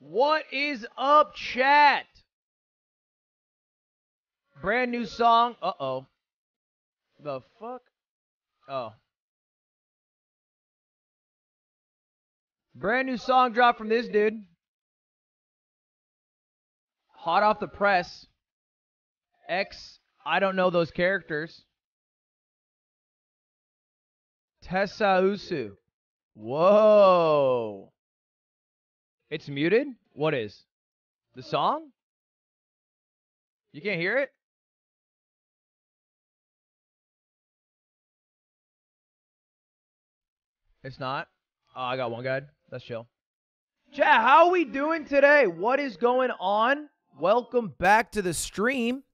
What is up, chat? Brand new song. Uh-oh. The fuck? Oh. Brand new song drop from this dude. Hot off the press. X, I don't know those characters. Tessausu. Whoa. It's muted? What is? The song? You can't hear it? It's not? Oh, I got one guide. That's chill. Chat, how are we doing today? What is going on? Welcome back to the stream.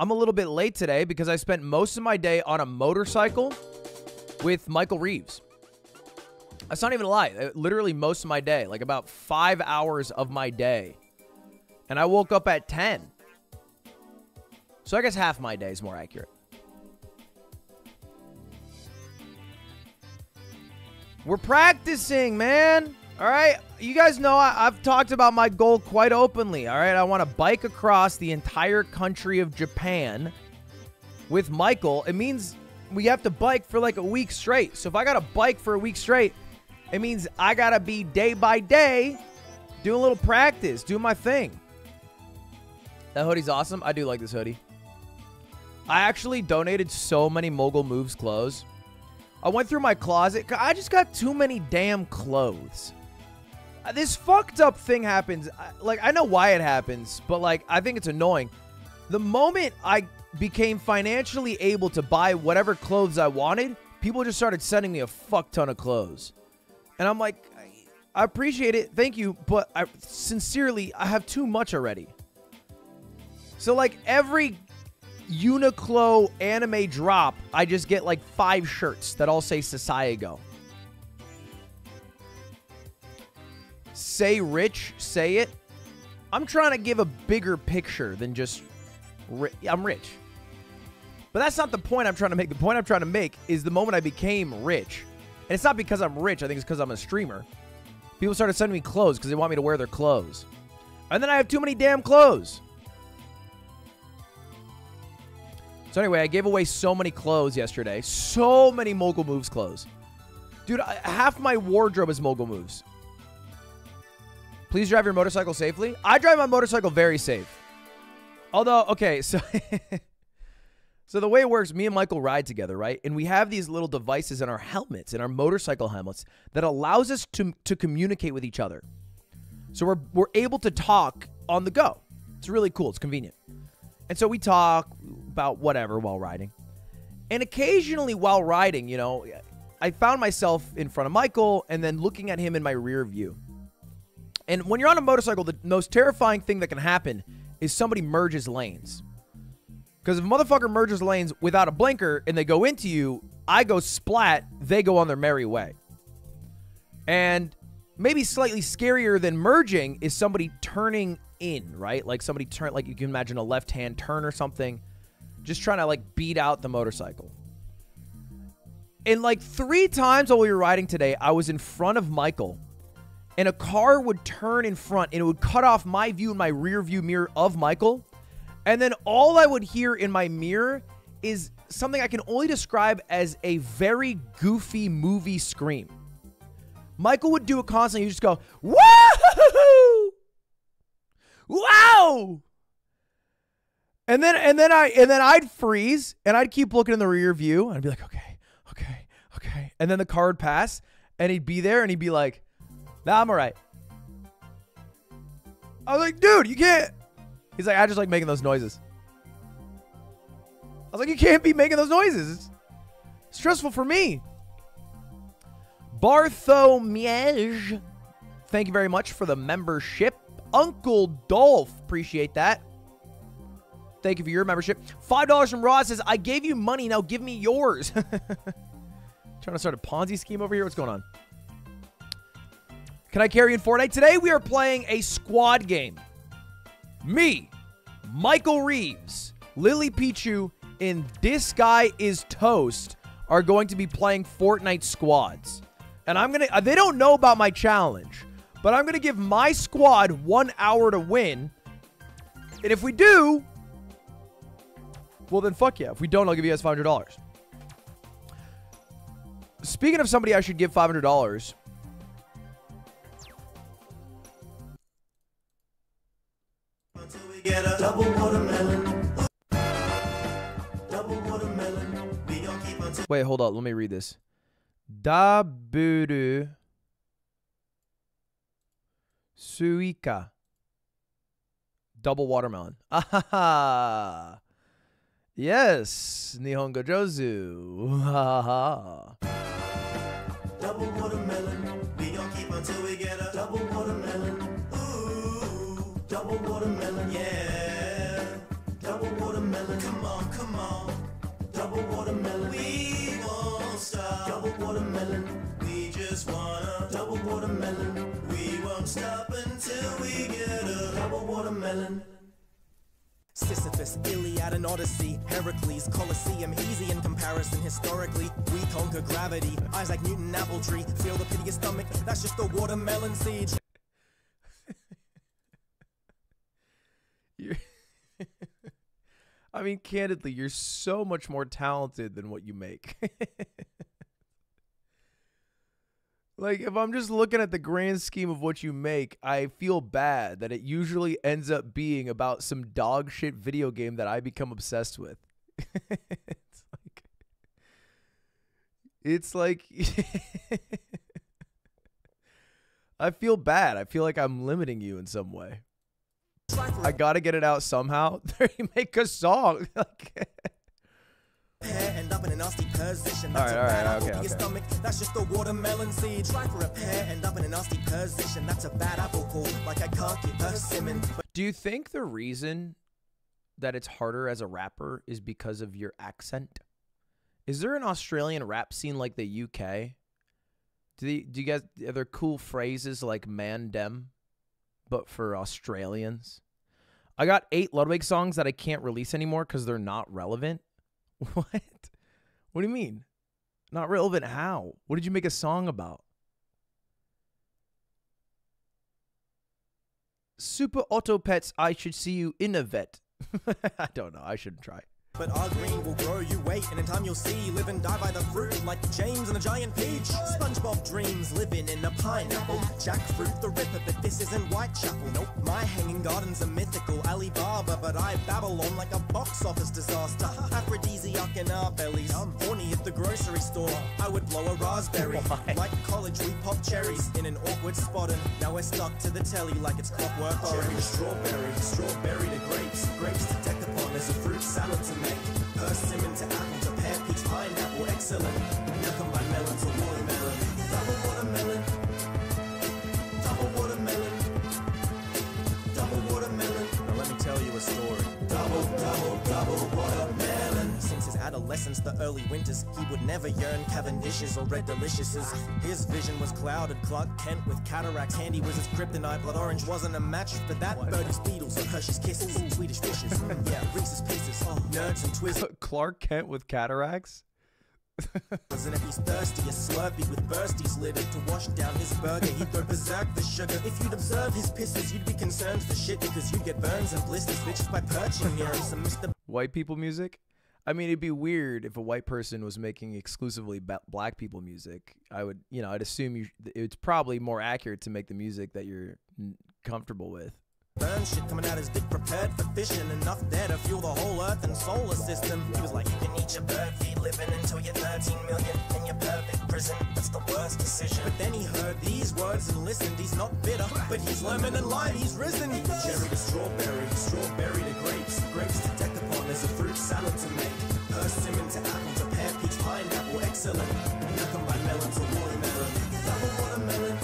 I'm a little bit late today because I spent most of my day on a motorcycle with Michael Reeves. That's not even a lie. Literally most of my day, like about 5 hours of my day. And I woke up at 10. So I guess half my day is more accurate. We're practicing, man. All right. You guys know I've talked about my goal quite openly. All right. I want to bike across the entire country of Japan with Michael. It means we have to bike for like a week straight. So if I got to bike for a week straight, it means I got to be day by day doing a little practice, doing my thing. That hoodie's awesome. I do like this hoodie. I actually donated so many Mogul Moves clothes. I went through my closet. I just got too many damn clothes. This fucked up thing happens. Like, I know why it happens, but, like, I think it's annoying. The moment I became financially able to buy whatever clothes I wanted, people just started sending me a fuck ton of clothes. And I'm like, I appreciate it. Thank you. But I sincerely, I have too much already. So, like, every Uniqlo anime drop, I just get like 5 shirts that all say Sasayego. Say rich, say it. I'm trying to give a bigger picture than just I'm rich. But that's not the point I'm trying to make. The point I'm trying to make is the moment I became rich, and it's not because I'm rich, I think it's because I'm a streamer, people started sending me clothes because they want me to wear their clothes. And then I have too many damn clothes. So anyway, I gave away so many clothes yesterday. So many Mogul Moves clothes. Dude, half my wardrobe is Mogul Moves. Please drive your motorcycle safely. I drive my motorcycle very safe. Although, okay, so... so the way it works, me and Michael ride together, right? And we have these little devices in our helmets, in our motorcycle helmets, that allows us to communicate with each other. So we're able to talk on the go. It's really cool. It's convenient. And so we talk about whatever while riding. And occasionally while riding, you know, I found myself in front of Michael and then looking at him in my rear view. And when you're on a motorcycle, the most terrifying thing that can happen is somebody merges lanes. Because if a motherfucker merges lanes without a blinker and they go into you, I go splat, they go on their merry way. And maybe slightly scarier than merging is somebody turning in, right? Like somebody turn, like you can imagine a left-hand turn or something, just trying to like beat out the motorcycle. And like 3 times while we were riding today, I was in front of Michael and a car would turn in front and it would cut off my view in my rear view mirror of Michael. And then all I would hear in my mirror is something I can only describe as a very goofy movie scream. Michael would do it constantly. He'd just go, "Woo-hoo-hoo-hoo! Wow!" And then I'd freeze and I'd keep looking in the rear view and I'd be like, okay. And then the car would pass and he'd be there and he'd be like, "Nah, I'm all right." I was like, "Dude, you can't." He's like, "I just like making those noises." I was like, "You can't be making those noises. It's stressful for me." Barthomiej, thank you very much for the membership. Uncle Dolph, appreciate that. Thank you for your membership. $5 from Ross says, "I gave you money, now give me yours." Trying to start a Ponzi scheme over here? What's going on? Can I carry in Fortnite? Today we are playing a squad game. Me, Michael Reeves, Lily Pichu, and This Guy Is Toast are going to be playing Fortnite squads. And I'm going to... They don't know about my challenge. But I'm going to give my squad 1 hour to win. And if we do, well, then fuck yeah. If we don't, I'll give you guys $500. Speaking of somebody I should give $500... Get a double watermelon. Double watermelon. We don't keep on. Wait, hold up. Let me read this. Da buru suika. Double watermelon. Ahaha. Yes. Nihongo jozu. Haha. Double watermelon. We don't keep on till we get a double watermelon. Double watermelon, yeah. Double watermelon, come on, come on. Double watermelon, we won't stop. Double watermelon, we just wanna. Double watermelon, we won't stop until we get a double watermelon. Sisyphus, Iliad and Odyssey, Heracles, Colosseum, easy in comparison historically. We conquer gravity, Isaac Newton, apple tree. Feel the pity of stomach, that's just the watermelon seed. I mean, candidly, you're so much more talented than what you make. Like, if I'm just looking at the grand scheme of what you make, I feel bad that it usually ends up being about some dog shit video game that I become obsessed with. It's like I feel bad. I feel like I'm limiting you in some way. I gotta get it out somehow. You make a song. End up in a nasty position. Alright, okay. That's just the watermelon seed. Try for a pear, end up in a nasty position. That's a bad apple call. Like I can't get persimmon. Do you think the reason that it's harder as a rapper is because of your accent? Is there an Australian rap scene like the UK? Do you guys, are there cool phrases like man dem? But for Australians. I got 8 Ludwig songs that I can't release anymore because they're not relevant. What? What do you mean? Not relevant how? What did you make a song about? Super Auto Pets, I should see you in a vet. I don't know. I shouldn't try. But our green will grow, you wait, and in time you'll see. Live and die by the fruit, like James and the giant peach. SpongeBob dreams, living in a pineapple. Jackfruit the Ripper, but this isn't Whitechapel. Nope, my hanging garden's a mythical Alibaba, but I babble on like a box office disaster. Aphrodisiac in our bellies. I'm horny at the grocery store. I would blow a raspberry. Like college, we pop cherries in an awkward spot, and now we're stuck to the telly like it's clockwork orange. To strawberry, strawberry to grapes, grapes to tech upon. There's a fruit salad to make. Persimmon to apple to pear, peach, pineapple, excellent. Milk and my melon to watermelon. Double watermelon. Double watermelon. Double watermelon. Now let me tell you a story. Double, double, double watermelon. Since his adolescence, the early winters, he would never yearn Cavendish's or Red Deliciouses. His vision was clouded. Clark Kent with cataracts. Candy was his kryptonite. Blood orange wasn't a match for that. Birdie's Beatles or Hershey's Kisses. Ooh. Swedish Fishes. Yeah, Reese's Pieces. Oh, nerds and Twizzlers. Clark Kent with cataracts? And if he's thirsty, a Slurpee with bursties littered to wash down his burger. He'd go berserk for sugar. If you'd observe his pisses, you'd be concerned for shit because you'd get burns and blisters, bitches, by perching near him. Some Mr. White people music? I mean, it'd be weird if a white person was making exclusively black people music. I would, you know, I'd assume you. It's probably more accurate to make the music that you're comfortable with. Burn shit coming out his dick, prepared for fishing. Enough there to fuel the whole earth and solar system. He was like, you can eat your bird feed living until you're 13 million in your perfect prison. That's the worst decision. But then he heard these words and listened. He's not bitter, but he's lemon and lime. He's risen. He cherry to strawberry, strawberry to grapes, grapes to decapon. There's a fruit salad to make. Persimmon to apple to pear, peach, pineapple, excellent. Milk and by melon to watermelon. Double watermelon.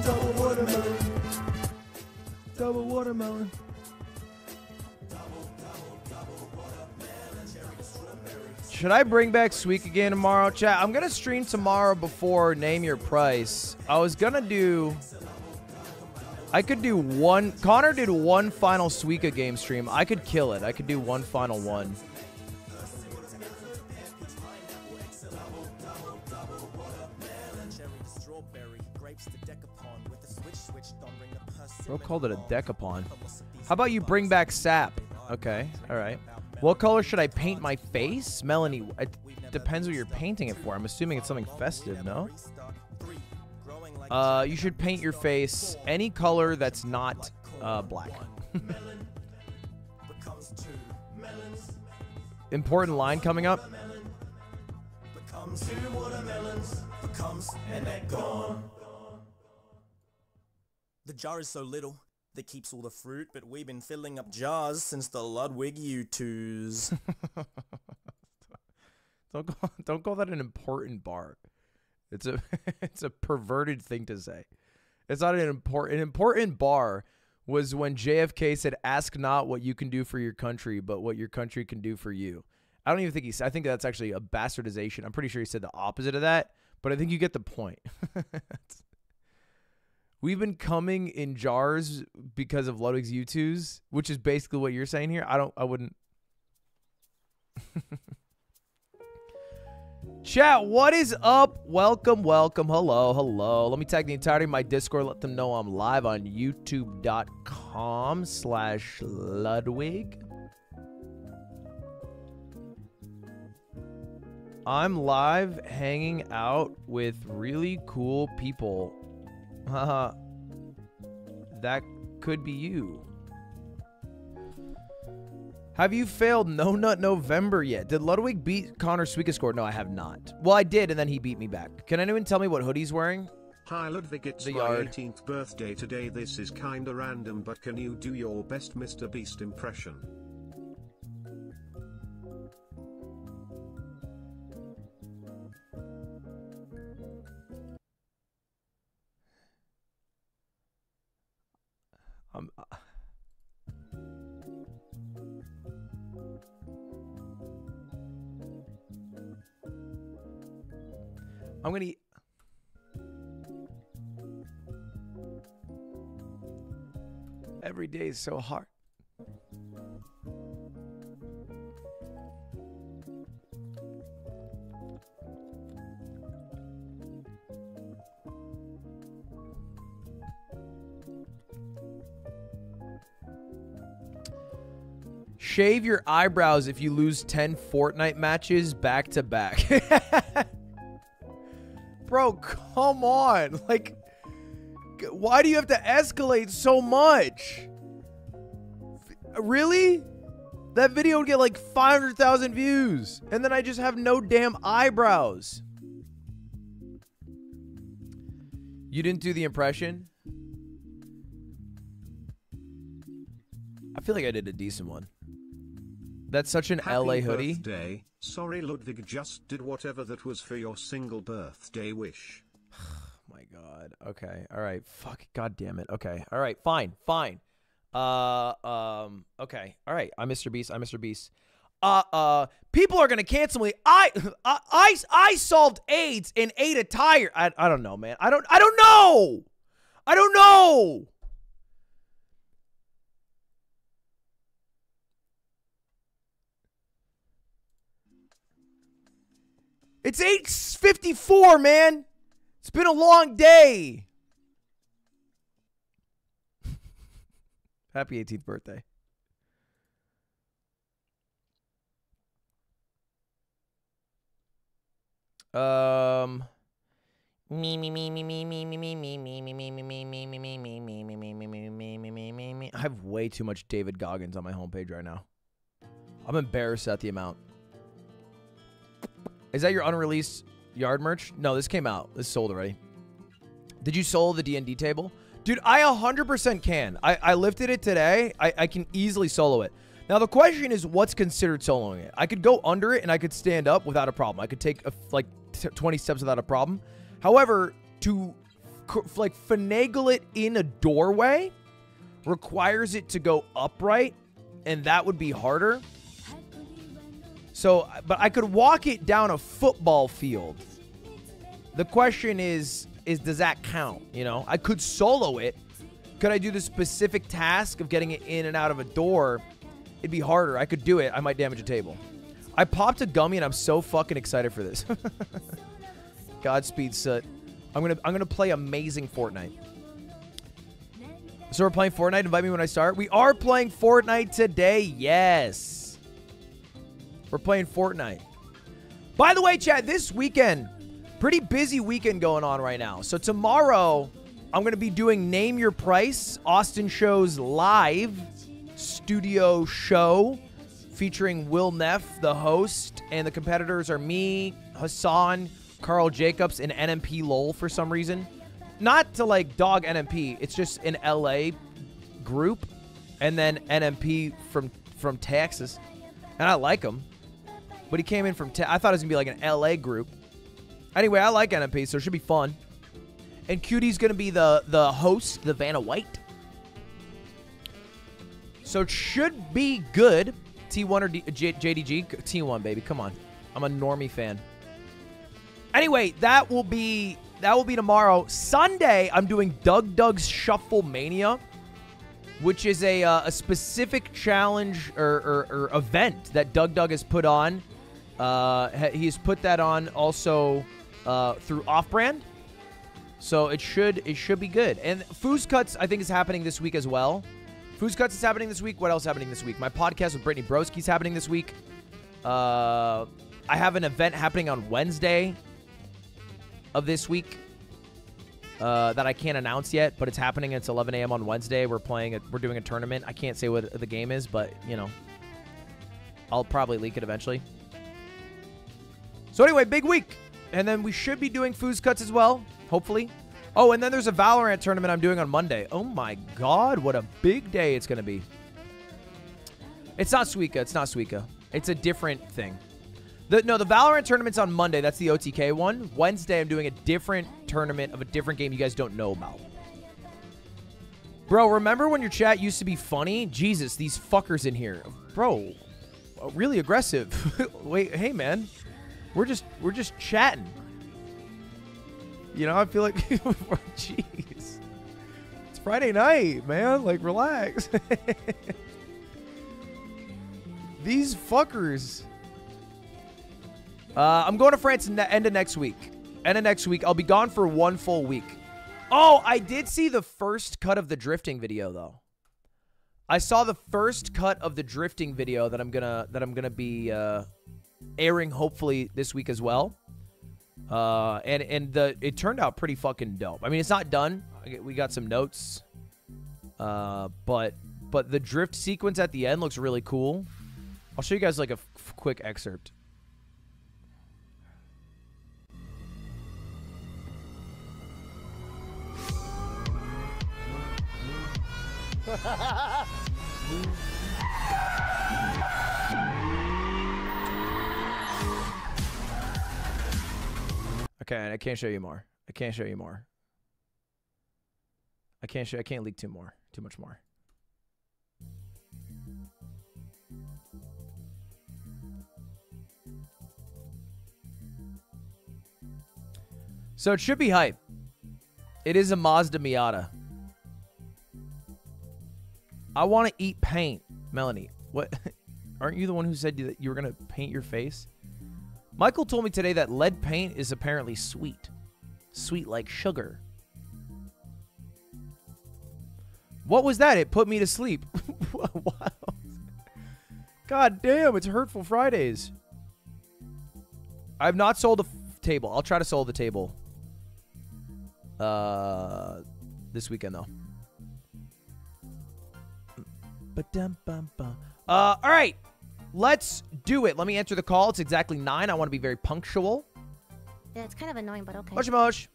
Double watermelon. Double watermelon. Should I bring back Sweek again tomorrow, chat? I'm gonna stream tomorrow before Name Your Price. I was gonna do. I could do one. Connor did one final Suika game stream. I could kill it. I could do one final one. Bro called it a decapon. How about you bring back sap? Okay, all right. What color should I paint my face? Melanie, it depends what you're painting it for. I'm assuming it's something festive, no? You should paint your face any color that's not black. Important line coming up. The jar is so little that keeps all the fruit, but we've been filling up jars since the Ludwig U2s. Don't call that an important bar. It's a it's a perverted thing to say. It's not an important. An important bar was when JFK said, "Ask not what you can do for your country, but what your country can do for you." I don't even think I think that's actually a bastardization. I'm pretty sure he said the opposite of that, but I think you get the point. We've been coming in jars because of Ludwig's U2s, which is basically what you're saying here. I wouldn't. Chat, what is up? Welcome, welcome. Hello, hello. Let me tag the entirety of my Discord. Let them know I'm live on youtube.com/Ludwig. I'm live hanging out with really cool people. Haha, that could be you. Have you failed No Nut November yet? Did Ludwig beat Connor Sweekascore? No, I have not. Well, I did, and then he beat me back. Can anyone tell me what hoodie's wearing? Hi, Ludwig, it's my 18th birthday today. This is kinda random, but can you do your best Mr. Beast impression? I'm gonna eat. Every day is so hard. Shave your eyebrows if you lose 10 Fortnite matches back to back. Bro, come on. Like, why do you have to escalate so much? Really? That video would get like 500,000 views. And then I just have no damn eyebrows. You didn't do the impression? I feel like I did a decent one. That's such an Happy LA hoodie. Birthday. Sorry, Ludwig, just did whatever that was for your single birthday wish. My God. Okay. All right. Fuck. God damn it. Okay. All right. Fine. Fine. Okay. All right. I'm Mr. Beast. I'm Mr. Beast. People are gonna cancel me. I solved AIDS and ate a tire. I don't know, man. I don't know. I don't know. It's 8:54, man. It's been a long day. Happy 18th birthday. I have way too much David Goggins on my homepage right now. I'm embarrassed at the amount. Is that your unreleased yard merch? No, this came out. This sold already. Did you sell the D&D table? Dude, I 100% can. I lifted it today. I can easily solo it. Now, the question is, what's considered soloing it? I could go under it, and I could stand up without a problem. I could take, like, 20 steps without a problem. However, to, like, finagle it in a doorway requires it to go upright, and that would be harder. So, but I could walk it down a football field. The question is does that count? You know, I could solo it. Could I do the specific task of getting it in and out of a door? It'd be harder. I could do it. I might damage a table. I popped a gummy and I'm so fucking excited for this. Godspeed, Soot. I'm gonna play amazing Fortnite. So we're playing Fortnite. Invite me when I start. We are playing Fortnite today. Yes. We're playing Fortnite. By the way, chat, this weekend, pretty busy weekend going on right now. So tomorrow, I'm gonna be doing Name Your Price, Austin Show's live studio show featuring Will Neff, the host, and the competitors are me, Hassan, Carl Jacobs, and NMP LOL for some reason. Not to, like, dog NMP. It's just an LA group. And then NMP from Texas. And I like him. But he came in from... I thought it was going to be, like, an LA group. Anyway, I like NMP, so it should be fun. And Cutie's going to be the host, the Vanna White. So it should be good. T1 or JDG? T1, baby. Come on. I'm a normie fan. Anyway, that will be... That will be tomorrow. Sunday, I'm doing Doug Doug's Shuffle Mania, which is a specific challenge or event that Doug Doug has put on. He's put that on also through Off-Brand, so it should be good. And Foose Cuts, I think, is happening this week as well. Foose Cuts is happening this week. What else is happening this week? My podcast with Brittany Broski is happening this week. I have an event happening on Wednesday of this week that I can't announce yet, but it's happening. It's 11 a.m. on Wednesday. We're doing a tournament. I can't say what the game is, but, you know, I'll probably leak it eventually. So anyway, big week. And then we should be doing Foose Cuts as well, hopefully. Oh, and then there's a Valorant tournament I'm doing on Monday. Oh my God, what a big day it's going to be. It's not Suika. It's not Suika. It's a different thing. No, the Valorant tournament's on Monday. That's the OTK one. Wednesday, I'm doing a different tournament of a different game you guys don't know about. Bro, remember when your chat used to be funny? Jesus, these fuckers in here. Bro, really aggressive. Wait, hey, man. We're just chatting. You know, I feel like... Jeez. It's Friday night, man. Like, relax. These fuckers... I'm going to France end of next week. End of next week. I'll be gone for one full week. Oh, I did see the first cut of the drifting video though. I saw the first cut of the drifting video that I'm gonna be airing hopefully this week as well. And it turned out pretty fucking dope. I mean, it's not done. We got some notes. But the drift sequence at the end looks really cool. I'll show you guys like a quick excerpt. Okay, I can't show you more. I can't show you more. I can't leak too much more. So it should be hype. It is a Mazda Miata. I want to eat paint. Melanie, what? Aren't you the one who said that you were going to paint your face? Michael told me today that lead paint is apparently sweet. Sweet like sugar. What was that? It put me to sleep. Wow. God damn, it's Hurtful Fridays. I have not sold a table. I'll try to sell the table. This weekend, though. All right, let's do it. Let me answer the call. It's exactly 9. I want to be very punctual. Yeah, it's kind of annoying, but okay. Mosh Mosh.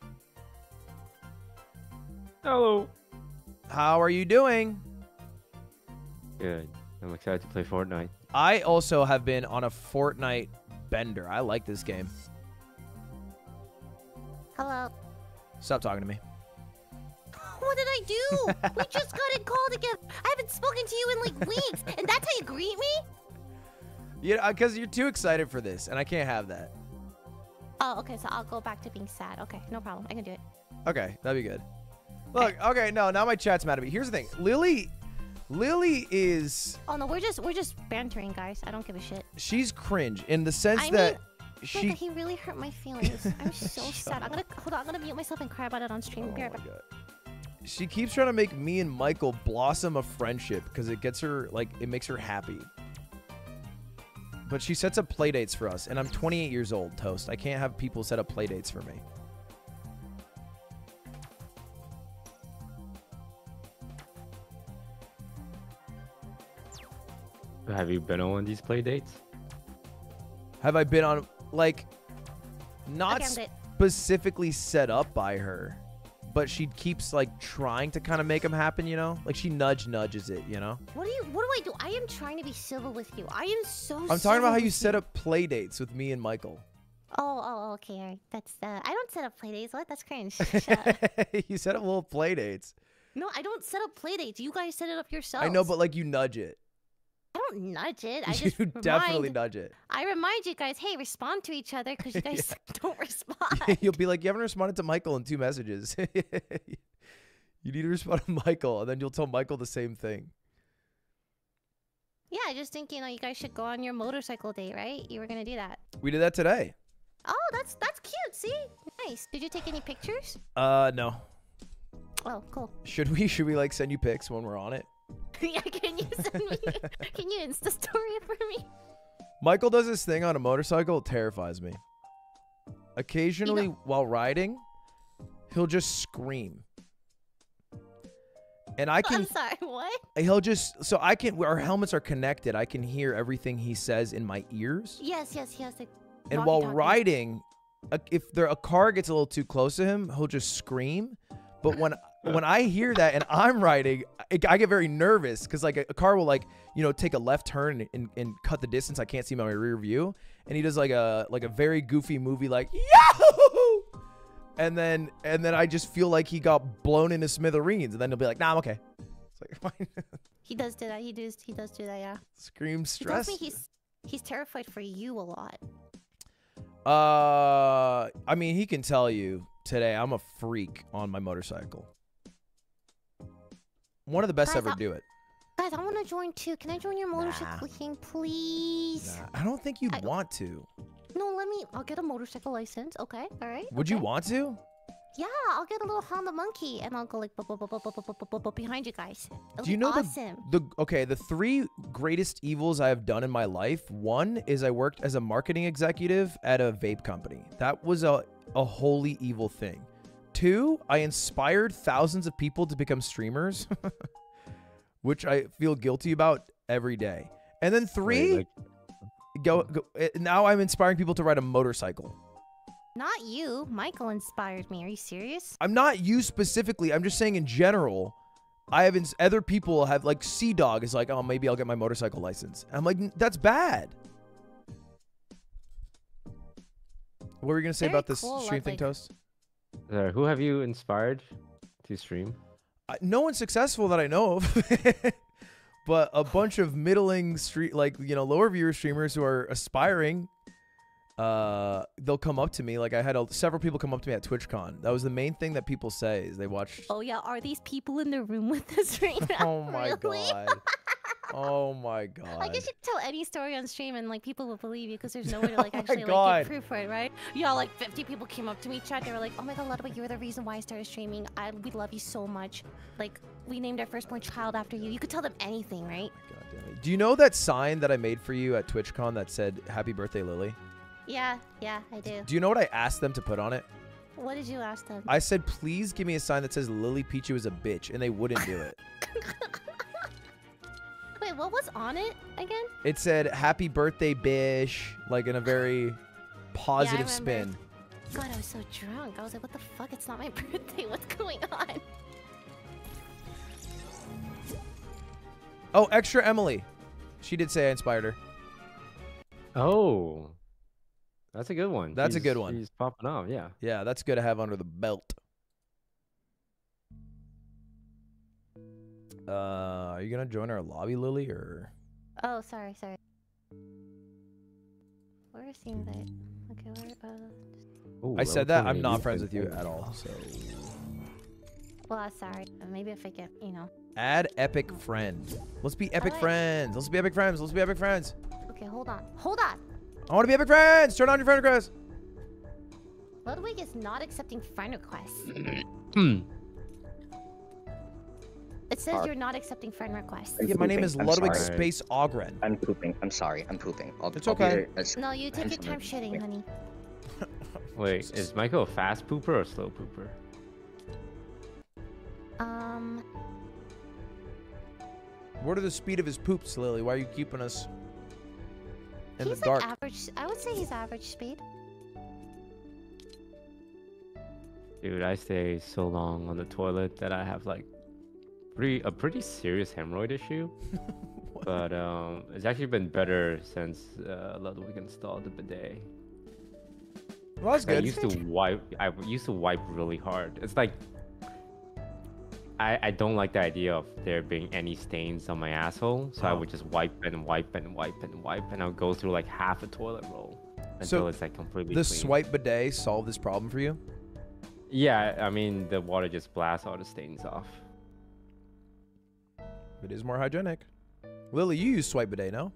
Hello. How are you doing? Good. I'm excited to play Fortnite. I also have been on a Fortnite bender. I like this game. Hello. Stop talking to me. What did I do? We just got a call together. I haven't spoken to you in like weeks, and that's how you greet me? Yeah, because you're too excited for this, and I can't have that. Oh, okay, so I'll go back to being sad. Okay, no problem. I can do it. Okay, that'd be good. Look, okay, no, now my chat's mad at me. Here's the thing, Lily is... Oh no, we're just bantering, guys. I don't give a shit. She's cringe in the sense that Oh my God, he really hurt my feelings. I'm so sad. I'm gonna hold on. I'm gonna mute myself and cry about it on stream. Be right back. She keeps trying to make me and Michael blossom a friendship because it gets her, like, it makes her happy. But she sets up play dates for us, and I'm 28 years old, Toast. I can't have people set up play dates for me. Have you been on these play dates? Have I been on, like, not specifically set up by her, but she keeps, like, trying to kind of make them happen, you know? Like, she nudges it, you know? What do I do? I am trying to be civil with you. I am so civil. I'm talking about how you set up play dates with me and Michael. Oh, okay. That's, I don't set up play dates. What? That's cringe. You set up little play dates. No, I don't set up play dates. You guys set it up yourselves. I know, but, like, you nudge it. I don't nudge it. I just definitely nudge it. I remind you guys, hey, respond to each other because you guys don't respond. You'll be like, you haven't responded to Michael in 2 messages. You need to respond to Michael, and then you'll tell Michael the same thing. Yeah, I just think, you know, you guys should go on your motorcycle date, right? You were going to do that. We did that today. Oh, that's cute. See? Nice. Did you take any pictures? No. Oh, cool. Should we like, send you pics when we're on it? Yeah, can you send me? Can you Insta story for me? Michael does this thing on a motorcycle. It terrifies me. Occasionally, you know, while riding, he'll just scream, and I can. I'm sorry, what? He'll just I can. Our helmets are connected. I can hear everything he says in my ears. Yes, he has to. And while riding, if a car gets a little too close to him, he'll just scream. But when I hear that and I'm riding, I get very nervous because, like, a car will, like, you know, take a left turn and cut the distance. I can't see him on my rear view, and he does like a very goofy movie, like yahoo, and then I just feel like he got blown into smithereens, and then he'll be like, nah, I'm okay. It's like, fine. He does do that. He does do that. Yeah. Scream stress. He tells me he's terrified for you a lot. I mean, he can tell you. Today, I'm a freak on my motorcycle. One of the best guys, ever do it. Guys, I want to join too. Can I join your motorcycle thing, please? Nah, I don't think you'd want to. No, let me. I'll get a motorcycle license. Okay, all right. Would you want to? Yeah, I'll get a little Honda Monkey and I'll go like behind you guys. Do you know the three greatest evils I have done in my life? One is I worked as a marketing executive at a vape company. That was a wholly evil thing. Two, I inspired thousands of people to become streamers, which I feel guilty about every day. And then three, now I'm inspiring people to ride a motorcycle. Not you. Michael inspired me. Are you serious? I'm not you specifically. I'm just saying in general, I have other people have, like, Sea Dog is like, oh, maybe I'll get my motorcycle license. I'm like, that's bad. What were you going to say about this stream thing, Toast? Who have you inspired to stream? No one successful that I know of. But a bunch of middling lower viewer streamers who are aspiring. They'll come up to me. Like, I had several people come up to me at TwitchCon. That was the main thing that people say is they watched. Oh yeah, are these people in the room with us right now? Oh my god. Oh my god. I guess you can tell any story on stream and, like, people will believe you because there's no way to, like, actually, like, get proof for it, right? Yeah, like 50 people came up to me, chat. They were like, oh my god, Ludwig, you were the reason why I started streaming. We love you so much. Like, we named our firstborn child after you. You could tell them anything, right? God damn it. Do you know that sign that I made for you at TwitchCon that said "Happy Birthday, Lily"? Yeah, I do. Do you know what I asked them to put on it? What did you ask them? I said, please give me a sign that says Lily Pichu is a bitch, and they wouldn't do it. Wait, what was on it again? It said, happy birthday, bish, like in a very positive spin. God, I was so drunk. I was like, what the fuck? It's not my birthday. What's going on? Oh, Extra Emily. She did say I inspired her. Oh. That's a good one. That's a good one. He's popping off, yeah. Yeah, that's good to have under the belt. Are you going to join our lobby, Lily, or? Oh, sorry. Where is the invite? Okay, where I said that. I'm not friends with you at all, so. Well, sorry. Maybe I forget, you know. Add epic friend. Let's be epic friends. Okay, hold on. I want to be epic friends. Turn on your friend request. Ludwig is not accepting friend requests. It says you're not accepting friend requests. Yeah, my name is Ludwig Space Ogren. I'm pooping. I'm sorry. I'm pooping. It's okay. No, you take your time shitting, honey. Wait, is Michael a fast pooper or a slow pooper? What are the speed of his poops, Lily? Why are you keeping us in the dark? He's like average. I would say he's average speed. Dude, I stay so long on the toilet that I have like a pretty serious hemorrhoid issue. But it's actually been better since Ludwig installed the bidet. Well, that's good. I used to wipe really hard. It's like I don't like the idea of there being any stains on my asshole, so I would just wipe and wipe, and I would go through like half a toilet roll until it's like completely clean. The Swipe Bidet solved this problem for you? Yeah, I mean, the water just blasts all the stains off. It is more hygienic. Lily, you use Swipe Bidet, no?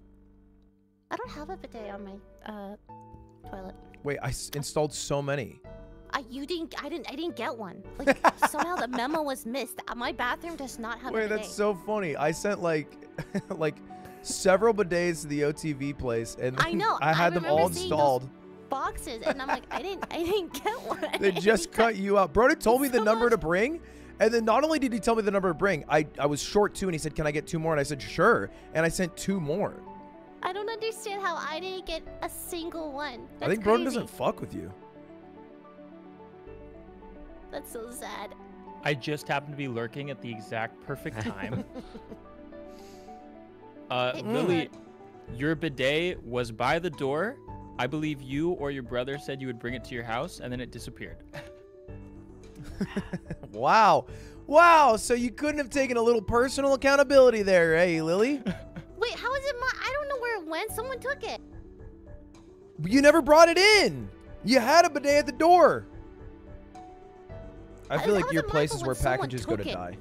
I don't have a bidet on my toilet. Wait, I installed so many. I didn't get one. Like, somehow the memo was missed. My bathroom does not have a bidet. Wait, that's so funny. I sent like like several bidets to the OTV place, and I know I had them all installed. Boxes, and I'm like, I didn't get one. They just cut you out. Broden told me the number to bring, and then not only did he tell me the number to bring, I was short too, and he said, "Can I get two more?" And I said, "Sure," and I sent two more. I don't understand how I didn't get a single one. That's I think Broden doesn't fuck with you. That's so sad. I just happened to be lurking at the exact perfect time. Lily, your bidet was by the door. I believe you or your brother said you would bring it to your house, and then it disappeared. Wow. Wow. So you couldn't have taken a little personal accountability there, hey, Lily? Wait, how is it my... I don't know where it went. Someone took it. You never brought it in. You had a bidet at the door. I feel like your place is where packages go to die.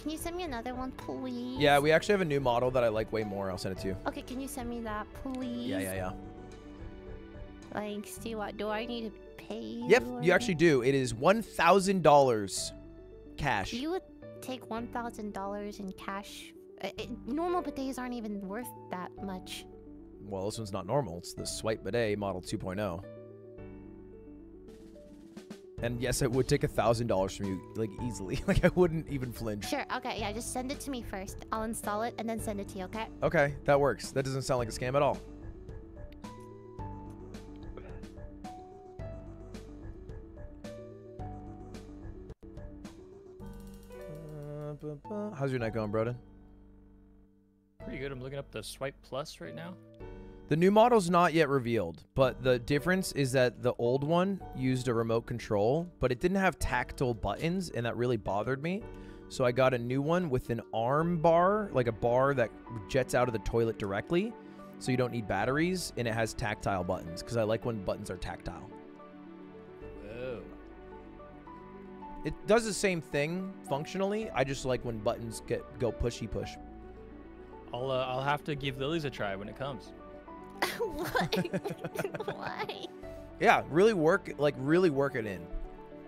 Can you send me another one, please? Yeah, we actually have a new model that I like way more. I'll send it to you. Okay, can you send me that, please? Yeah. Thanks. Do I need to pay you? Yep, you actually do. It is $1,000 cash. You would take $1,000 in cash. Normal bidets aren't even worth that much. Well, this one's not normal. It's the Swipe Bidet Model 2.0. And yes, I would take $1,000 from you, like, easily. Like, I wouldn't even flinch. Sure, okay, yeah, just send it to me first. I'll install it and then send it to you, okay? Okay, that works. That doesn't sound like a scam at all. How's your night going, Broden? Pretty good. I'm looking up the Swipe Plus right now. The new model's not yet revealed, but the difference is that the old one used a remote control, but it didn't have tactile buttons, and that really bothered me. So I got a new one with an arm bar, like a bar that jets out of the toilet directly, so you don't need batteries, and it has tactile buttons, because I like when buttons are tactile. Whoa. It does the same thing functionally. I just like when buttons go pushy-push. I'll have to give Lily's a try when it comes. Why? Why? Yeah, really work it in.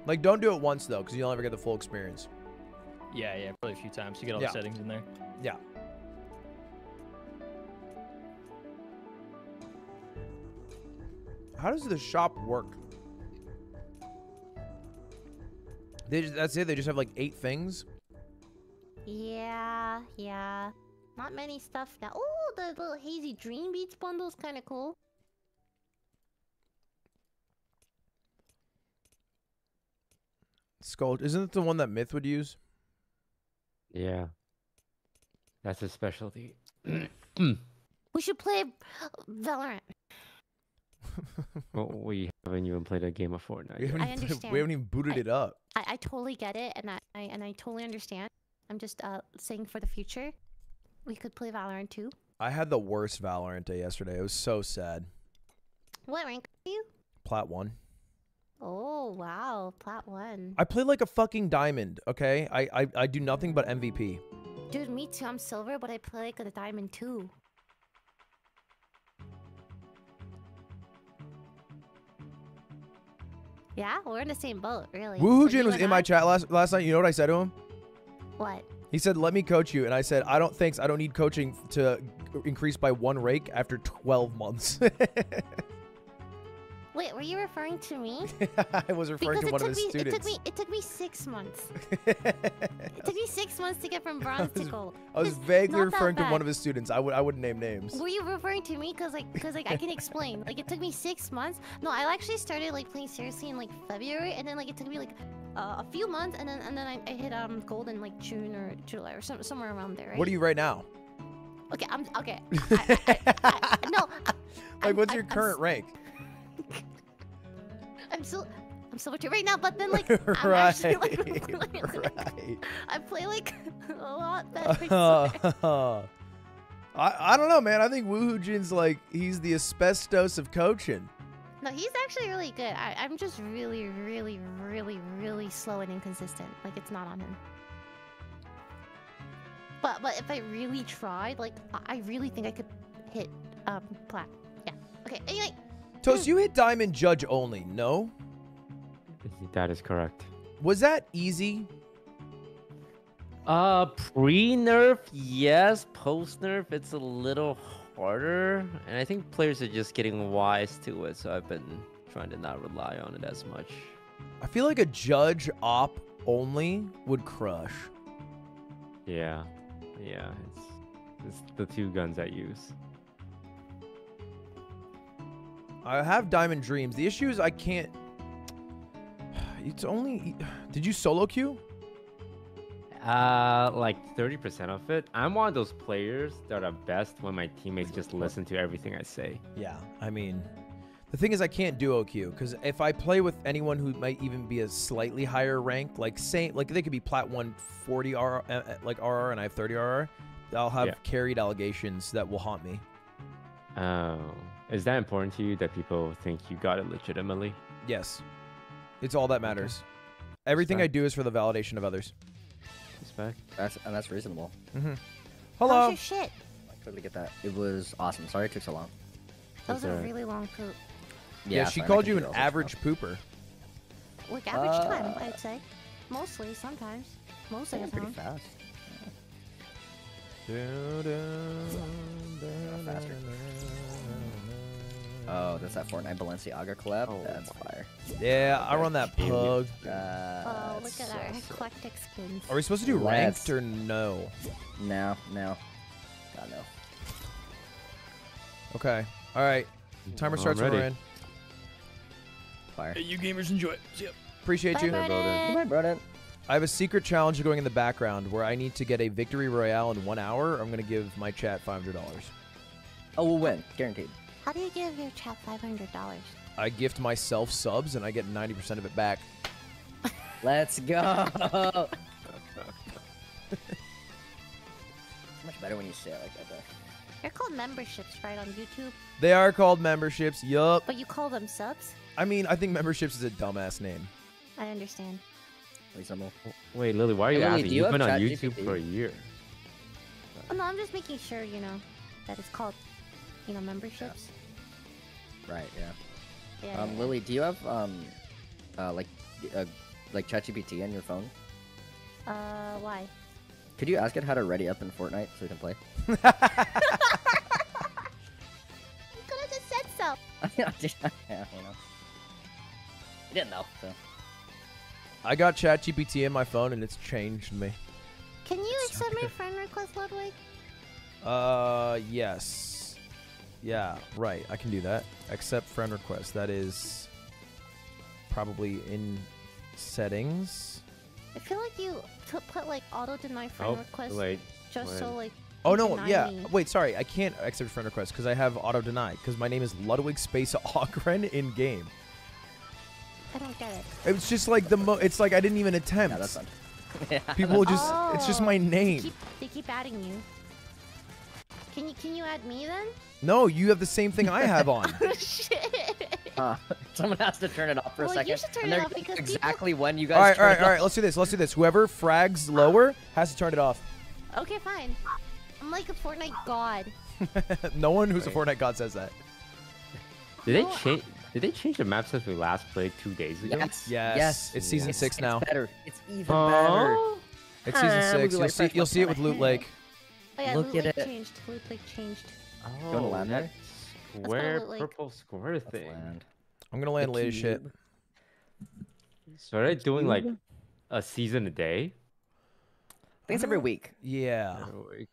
Like, don't do it once though, because you'll never get the full experience. Yeah, probably a few times. You get all the settings in there. Yeah. How does the shop work? That's it. They just have like 8 things. Yeah. Not many stuff now. Oh, the little Hazy Dream Beats bundle's kind of cool. Skull, isn't it the one that Myth would use? Yeah. That's his specialty. We should play Valorant. Well, we haven't even played a game of Fortnite. We haven't even booted it up. I totally get it, and I totally understand. I'm just saying for the future. We could play Valorant too. I had the worst Valorant day yesterday. It was so sad. What rank are you? Plat 1. Oh, wow. Plat 1. I play like a fucking diamond, okay? I do nothing but MVP. Dude, me too. I'm silver, but I play like a diamond too. Yeah, we're in the same boat, really. Woohoo Jin was in my chat last night. You know what I said to him? What? He said, let me coach you. And I said, I don't thanks. I don't need coaching to increase by one rake after 12 months. Wait, were you referring to me? I was referring to one of the students. It took me 6 months. It took me 6 months to get from bronze to gold. I was vaguely referring to one of his students. I wouldn't name names. Were you referring to me? Cause like I can explain. Like it took me 6 months. No, I actually started like playing seriously in like February, and then like it took me like a few months, and then I hit gold in like June or July or somewhere around there. Right? What are you right now? Okay, I'm okay. What's your current rank? I'm so much right now, but then like I'm actually like I play like a lot better. I don't know, man. I think Woohoo Jin's like he's the asbestos of coaching. No, he's actually really good. I'm just really, really, really, really slow and inconsistent. Like it's not on him. But if I really tried, like I really think I could hit plat. Yeah. Okay. Anyway. Toast, you hit diamond judge only, no? That is correct. Was that easy? Pre-nerf, yes. Post-nerf, it's a little harder. And I think players are just getting wise to it, so I've been trying to not rely on it as much. I feel like a judge op only would crush. Yeah. Yeah, it's the two guns I use. I have diamond dreams. The issue is I can't. It's only. Did you solo queue? Like 30% of it. I'm one of those players that are best when my teammates just listen to everything I say. Yeah, I mean, the thing is I can't duo queue because if I play with anyone who might even be a slightly higher rank, like say, like they could be plat 140 RR, like RR, and I have 30 RR, I'll have carried allegations that will haunt me. Oh. Is that important to you that people think you got it legitimately? Yes. It's all that matters. Okay. Everything I do is for the validation of others. Respect. That's reasonable. Mm-hmm. Hello. How's your shit? I totally get that. It was awesome. Sorry it took so long. That was a really long poop. Yeah, she called you an average pooper. Like average time, I'd say. Mostly, sometimes. Most of the time. Pretty fast. Yeah. Faster. Oh, that's that Fortnite Balenciaga collab? Oh, that's fire. Yeah, I run that pug. Oh, look at our eclectic skins. Are we supposed to do ranked or no? No, no. God, no. Okay. All right. Timer starts when we're in. Fire. Hey, you gamers enjoy it. See ya. Appreciate you. Goodbye, Broden. I have a secret challenge going in the background where I need to get a victory royale in 1 hour. I'm going to give my chat $500. Oh, we'll win. Guaranteed. How do you give your chat $500? I gift myself subs and I get 90% of it back. Let's go. It's much better when you say it like that, though. They're called memberships, right, on YouTube? They are called memberships, yup. But you call them subs? I mean, I think memberships is a dumbass name. I understand. Wait, Lily, why are you asking? You've been on YouTube for a year. Oh, no, I'm just making sure, you know, that it's called... You know, memberships. Yeah. Right. Yeah. Lily, do you have like ChatGPT on your phone? Why? Could you ask it how to ready up in Fortnite so we can play? You could have just said so. Yeah, you know. I didn't know. So. I got ChatGPT in my phone and it's changed me. Can you accept my friend request, Ludwig? Yes. Yeah, right. I can do that. Accept friend request. That is probably in settings. I feel like you put like auto deny friend request. Wait, just wait. So like. Oh no! Yeah. Me. Wait, sorry. I can't accept friend request because I have auto deny because my name is Ludwig Space Ogren in game. I don't get it. It's just like the It's like I didn't even attempt. Yeah, that's fun. Yeah. People just. Oh, it's just my name. They keep adding you. Can you add me then? No, you have the same thing I have on. Oh, shit. Someone has to turn it off for a second. You should turn it off because exactly when you guys. All right. Let's do this. Let's do this. Whoever frags lower has to turn it off. Okay, fine. I'm like a Fortnite god. No one who's a Fortnite god says that. Did they change? Did they change the map since we last played 2 days ago? Yes. It's season 6 now. It's better. It's even better. It's season 6. You'll see it with Loot Lake. Oh, yeah, look at it. Changed. Loot Lake changed. Oh, going to land there? Square purple square thing. I'm going to land later shit. So are they doing like a season a day? I think it's every week. Yeah. Every week.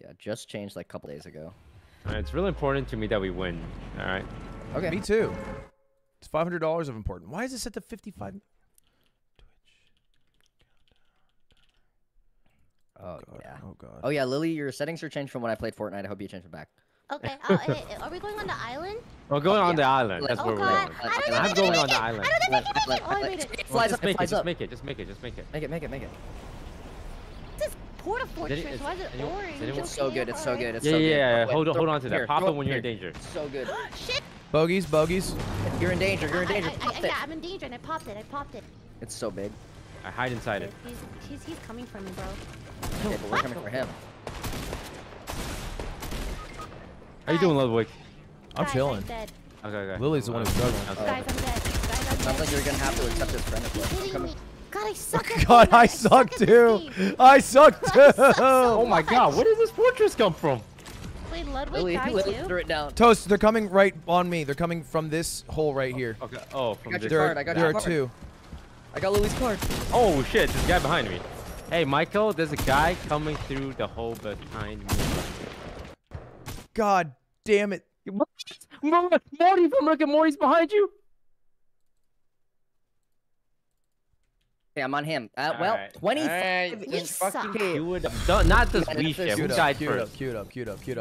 Yeah, just changed like a couple days ago. It's really important to me that we win. All right. Okay. Me too. It's $500 of important. Why is it set to 55? Twitch. Oh, God. Yeah. Oh, God. Oh, yeah, Lily, your settings are changed from when I played Fortnite. I hope you change them back. Okay. Are we going on the island? We're going on the island. That's where we're going. I'm going on the island. I don't think I can make it. Oh, I made it. Just make it. Just make it. Just make it. Make it. Make it. Make it. Port of Fortress, why is it orange? It's so good, it's so good, it's so good. Yeah, yeah, hold on to that. Pop them when you're in danger. So good. Shit! Bogeys, bogeys. You're in danger, you're in danger. Yeah, I'm in danger and I popped it, I popped it. It's so big. I hide inside it. He's coming for me, bro. Yeah, but we're coming for him. How you doing, Ludwig? I'm chilling. Okay. Lily's the one who's struggling. Guys, I'm dead. Sounds like you're gonna have to accept this friend. God, I suck at God, I suck too. I suck too. Oh my God, where does this fortress come from? Wait, Ludwig died too? Toast, they're coming right on me. They're coming from this hole right here. Okay. Oh, from this. There are two. I got Lily's card. Oh shit, there's a guy behind me. Hey, Michael, there's a guy coming through the hole behind me. God damn it. Morty from Rick and Morty's behind you. I'm on him. Well, right. 25 inch fucking not this wee shit. Who died first? Queued up.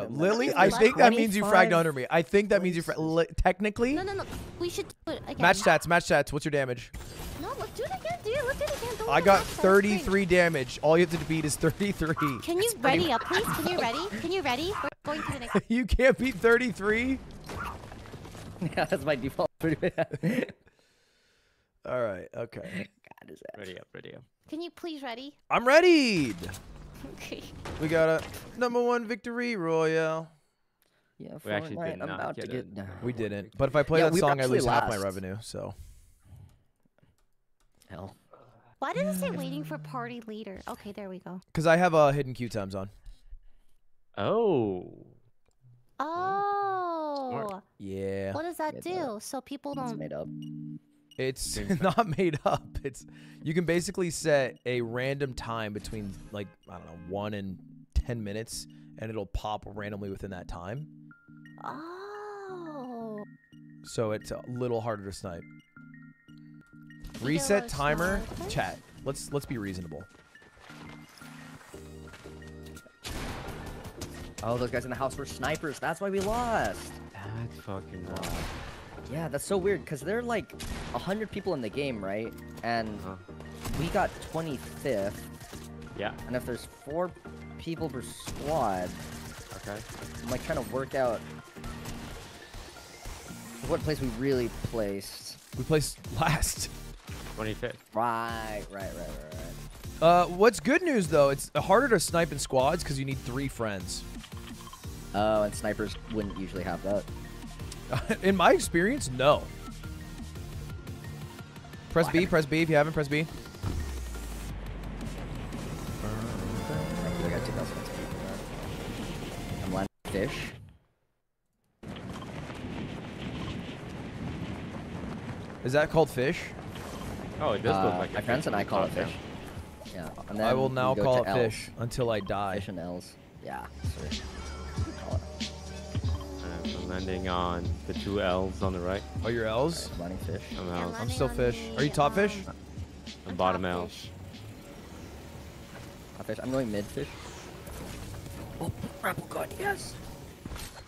Lily, I think that means you fragged under me. I think that means you fragged. Technically? No. We should do it again. Match stats. What's your damage? No, let's do it again, dude. Let's do it again. I got 33 damage. All you have to beat is 33. Can you ready up, please? Can you ready? Can you ready? We're going to the next. You can't beat 33? Yeah, that's my default. All right. Okay. Ready up. Can you please ready? I'm readied. Okay. We got a #1 victory royale. Yeah, we actually did not get it. We didn't. But if I play that song, I lose half my revenue. So. Hell. Why did it say waiting for party leader? Okay, there we go. Because I have a hidden queue times on. Oh. Yeah. What does that do? So people don't. It's made up. It's not made up. It's you can basically set a random time between like I don't know 1 and 10 minutes, and it'll pop randomly within that time. Oh. So it's a little harder to snipe. Reset timer, chat. Let's be reasonable. Oh, those guys in the house were snipers. That's why we lost. That's fucking wild. Yeah, that's so weird, because there are like 100 people in the game, right? And we got 25th. Yeah. And if there's 4 people per squad, I'm like trying to work out what place we really placed. We placed last. 25th. Right. What's good news, though, it's harder to snipe in squads because you need 3 friends. Oh, and snipers wouldn't usually have that. In my experience, no. Press B if you haven't. Press B. I got 2,000 XP. I'm landing fish. Is that called fish? Oh, it does look like my friends and I call it fish. Yeah. And I will now call it fish until I die. Fish and L's. Yeah. Sorry. I'm landing on the 2 L's on the right. Oh, your L's? Right, landing fish. I'm L's. I'm still fish. Are you top fish? I'm bottom L. Top fish. I'm going mid fish. Oh, grapple gun, yes.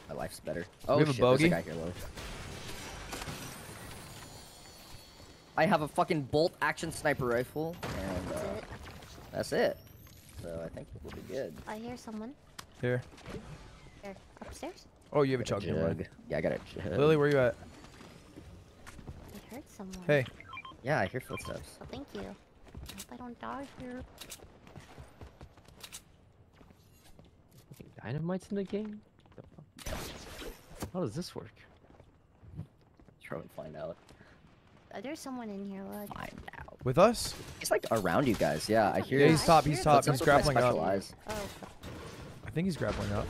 My life's better. Oh, we have a bogey. There's a guy here, I have a fucking bolt action sniper rifle, and that's it. So I think we'll be good. I hear someone. Here. There. Upstairs? Oh, you have a chug in your leg. Yeah, I got it. Lily, where you at? I heard someone. Hey. Yeah, I hear footsteps. Oh, thank you. I hope I don't die here. Dynamite's in the game? How does this work? Try and find out. There's someone in here. Let's find out. With us? He's like around you guys. Yeah, I hear. Yeah, he's top. He's top. He's grappling up. Oh. I think he's grappling up.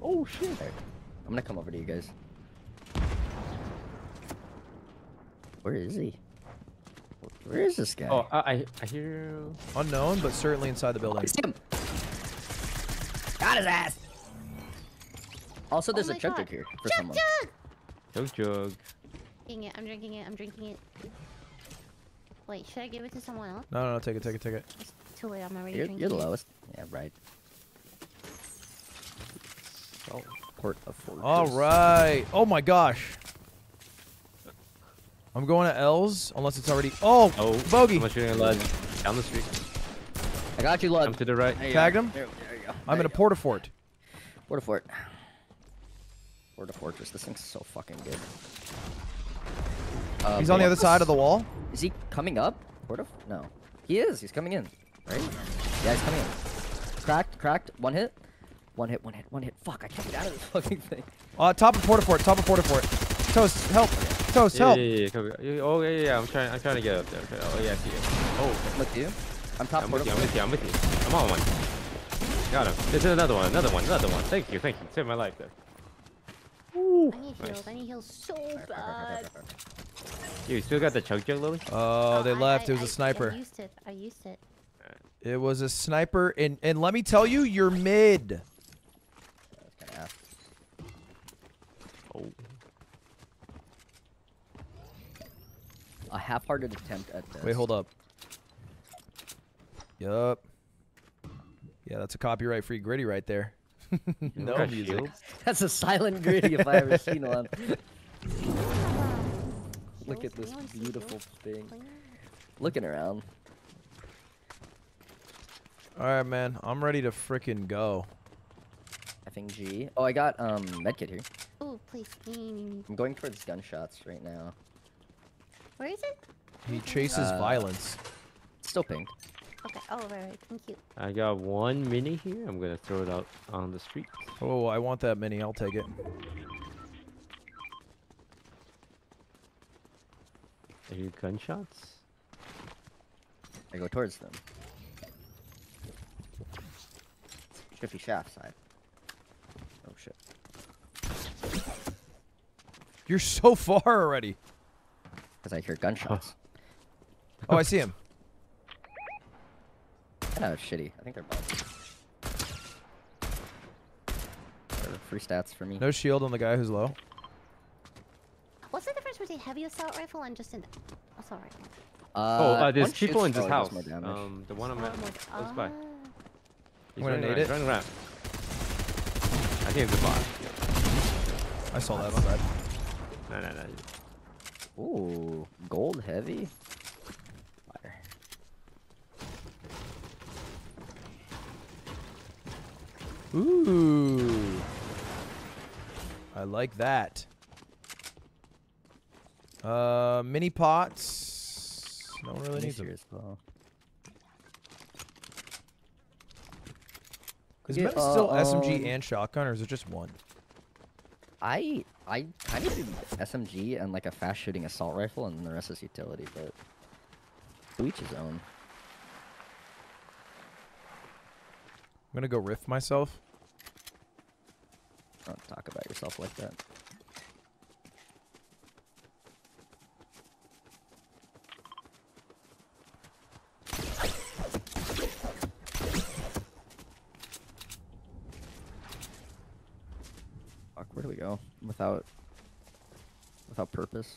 Oh shit! Right. I'm gonna come over to you guys. Where is he? Where is this guy? Oh, I hear you. Unknown, but certainly inside the building. Oh, I see him. Got his ass. Also, there's a chug here for someone. Chug. Dang it! I'm drinking it. Wait, should I give it to someone else? No, no, no. Take it. Take it. It's too late. I'm already drinking. You're the lowest. Yeah, right. Oh, Port of Fortress. All right. Oh my gosh. I'm going to L's unless it's already. Oh, bogey. I'm shooting a Lud down the street. I got you, Lud. Come to the right. Tagged him. There you go. I'm in a Port of Fort. Port of Fort. Port of Fortress. This thing's so fucking good. He's on the other side of the wall. Is he coming up? Port of? No. He is. He's coming in. Right? Yeah, he's coming in. Cracked. One hit. One hit. Fuck, I can't get out of this fucking thing. Top of Port of Fort, Toast, help. Toast, help. Yeah. Oh, yeah. I'm trying to get up there. Okay. Oh, yeah, I see you. Oh, I'm with you. I'm top of Port of Fort. I'm with you. I'm on one. Got him. There's another one. Thank you. Saved my life there. Ooh. I need heals. I need heals so bad. You still got the chug, Lily? Oh, they left. It was a sniper. I used it. It was a sniper, and let me tell you, you're mid. A half-hearted attempt at this. Wait, hold up. Yup. Yeah, that's a copyright-free gritty right there. No music. That's a silent gritty if I ever seen one. Look at this beautiful thing. Looking around. All right, man. I'm ready to frickin' go. FNG. Oh, I got medkit here. Oh, please. I'm going towards gunshots right now. Where is it? He chases violence. Still pink. Okay. Oh, right. Thank you. I got one mini here. I'm gonna throw it out on the street. Oh, I want that mini. I'll take it. Are you gunshots? I go towards them. Should be shaft side. Oh shit. You're so far already. Because I hear gunshots. Oh, I see him. That was shitty. I think they're both. Free stats for me. No shield on the guy who's low. What's the difference between heavy assault rifle and just an assault rifle? There's people in this house. The one I'm at close by. He's running around. I think it's a bot. Yeah. I saw that on that. No. Ooh, gold heavy. Fire. Ooh. I like that. Mini pots. No one really needs them. Is it still SMG and shotgun, or is it just one? I kind of do SMG and like a fast shooting assault rifle, and then the rest is utility. But to each his own. I'm gonna go riff myself. Don't talk about yourself like that. Where do we go? Without purpose.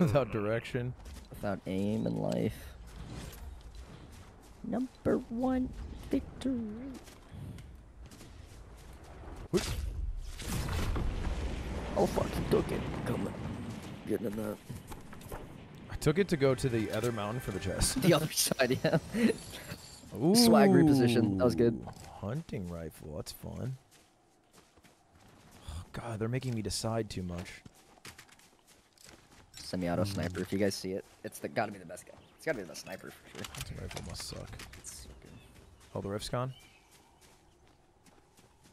Without direction. Without aim in life. Number one victory. Whoop. Oh fuck, he took it. Come on. Getting in that. I took it to go to the other mountain for the chest. The other side, yeah. Ooh. Swag reposition. That was good. Hunting rifle, that's fun. God, they're making me decide too much. Semi-auto sniper, if you guys see it. It's gotta be the best guy. It's gotta be the best sniper, for sure. Hunting rifle must suck. It's so good. Oh, the rift's gone?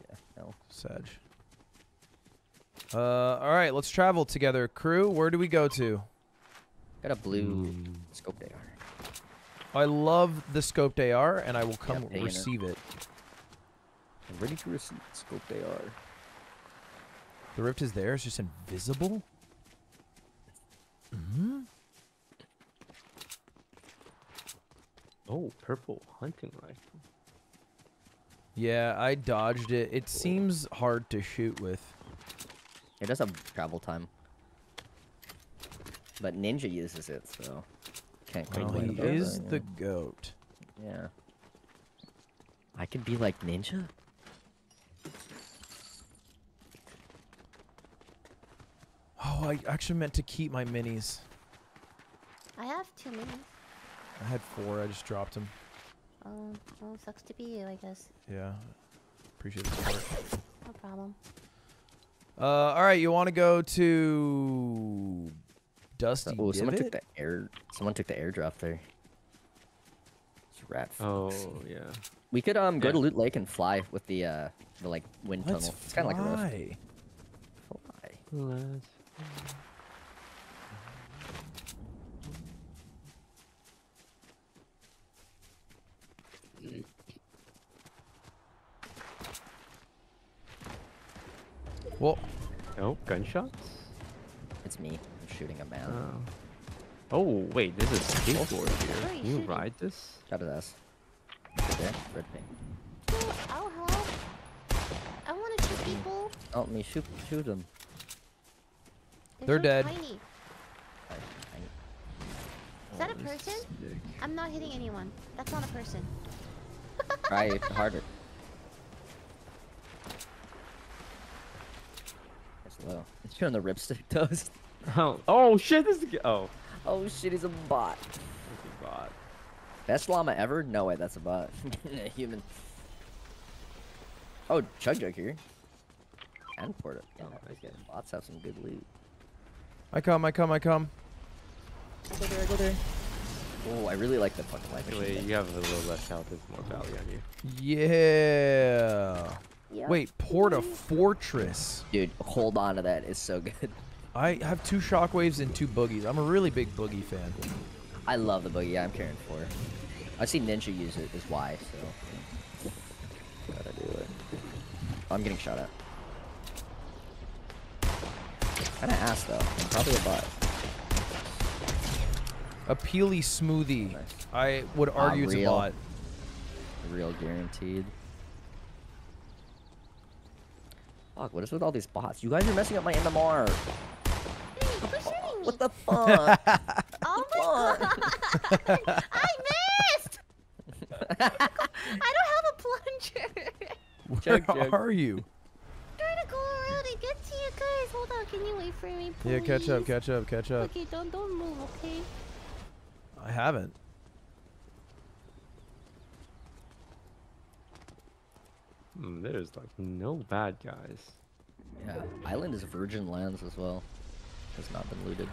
Yeah, no. Sedge. All right, let's travel together, crew. Where do we go to? Got a blue scoped AR. I love the scoped AR, and I will come receive it. I'm ready to receive the scoped AR. The rift is there. It's just invisible. Mm-hmm. Oh, purple hunting rifle. Yeah, I dodged it. It seems hard to shoot with. It does have travel time. But Ninja uses it, so... Can't complain about that. He is the goat. Yeah. I could be like Ninja? Oh, I actually meant to keep my minis. I have 2 minis. I had 4, I just dropped them. Oh, well, sucks to be you, I guess. Yeah. Appreciate the support. No problem. Alright, you want to go to... Dusty Divot? Oh, someone took the air... Someone took the airdrop there. It's rat folks. Oh, yeah. We could, go to Loot Lake and fly with the like, wind tunnel. It's kind of like a rift. Fly. Let's fly. What? Oh, gunshots? It's me. I'm shooting a man. Oh, wait, there's a skateboard here. Can you ride this? Got it, ass. There, red paint. Oh, I'll help. I want to shoot people. Help me shoot them. They're so dead. Tiny. Is that a person? Sick. I'm not hitting anyone. That's not a person. Try harder. Hello. Is she on the ripstick toast? Oh, oh shit! This is oh shit! He's a bot. He's a bot. Best llama ever? No way, that's a bot. A human. Oh, Chug here. And Porta. Yeah, bots have some good loot. I come. I go there. Oh, I really like that fucking light machine. Wait, you have a little less health. There's more value on you. Yeah. Yep. Wait, Porta Fortress. Dude, hold on to that. It's so good. I have 2 shockwaves and 2 boogies. I'm a really big boogie fan. I love the boogie. I'm caring for it. I see Ninja use it is why, so... Gotta do it. Oh, I'm getting shot at. Kinda ass, though. I'm probably a bot. A peely smoothie. Nice. I would argue it's a bot. Real guaranteed. Fuck, what is with all these bots? You guys are messing up my MMR. Hey, quit shooting me. What the fuck? Oh my god! I missed! I don't have a plunger! Where are you? I'm trying to go around and get to you guys. Hold on, can you wait for me, please? Yeah, catch up. Okay, don't move, okay? I haven't. There's like no bad guys. Yeah, island is virgin lands as well. Has not been looted.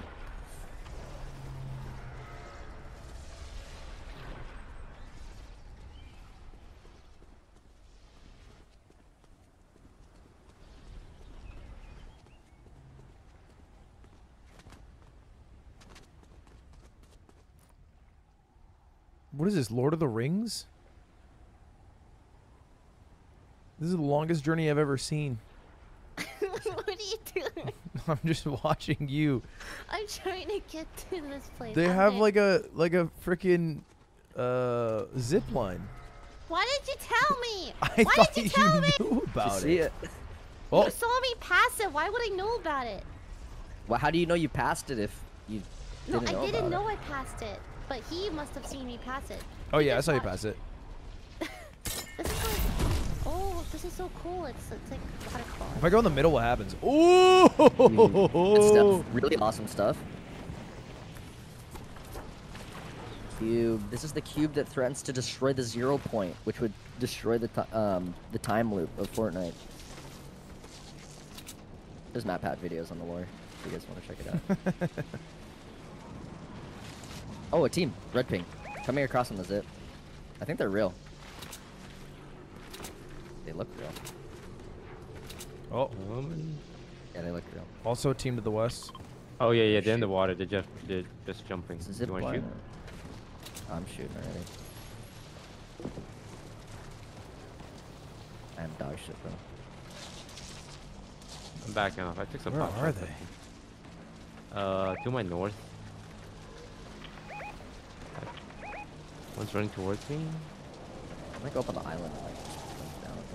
What is this, Lord of the Rings? This is the longest journey I've ever seen. What are you doing? I'm just watching you. I'm trying to get to this place. They have like a freaking zip line. Why did you tell me? Why did you tell me? I knew about it. Oh. You saw me pass it. Why would I know about it? Well, how do you know you passed it if you didn't know? No, I didn't know I passed it, but he must have seen me pass it. Oh yeah, I saw you pass it. This is this is so cool. It's like waterfall. If I go in the middle, what happens? Ooh! That's really awesome stuff. Cube. This is the cube that threatens to destroy the 0 point, which would destroy the time loop of Fortnite. There's map hat videos on the lore if you guys want to check it out. Oh, a team. Red ping. Coming across on the zip. I think they're real. They look real. Oh, woman. Yeah, they look Yeah. Also, team to the west. Oh yeah, yeah. They're in the water. They're just jumping. Is you want to shoot? I'm shooting already. I'm dog shit though. I'm backing off. I took some pops. Where are they? To my north. One's running towards me. I'm gonna go up on the island. And, like, down with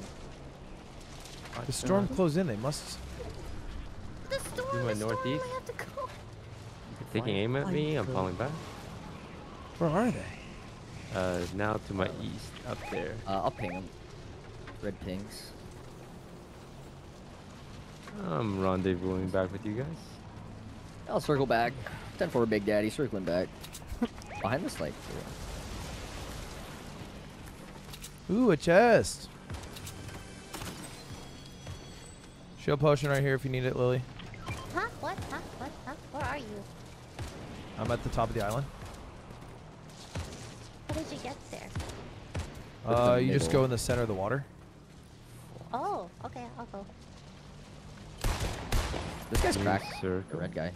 them. The storm closed in. They must. The storm. To my northeast. They're taking aim at me. I'm falling back. Where are they? Now to my east, up there. I'll ping them. Red pings. I'm rendezvousing back with you guys. I'll circle back. 10-4 Big Daddy, circling back. Behind this light. Ooh, a chest. Shield potion right here if you need it, Lily. Huh? What? Huh? What? Huh? Where are you? I'm at the top of the island. How did you get there? You just go in the center of the water. Oh, okay, I'll go. This guy's cracked, sir. The red guy.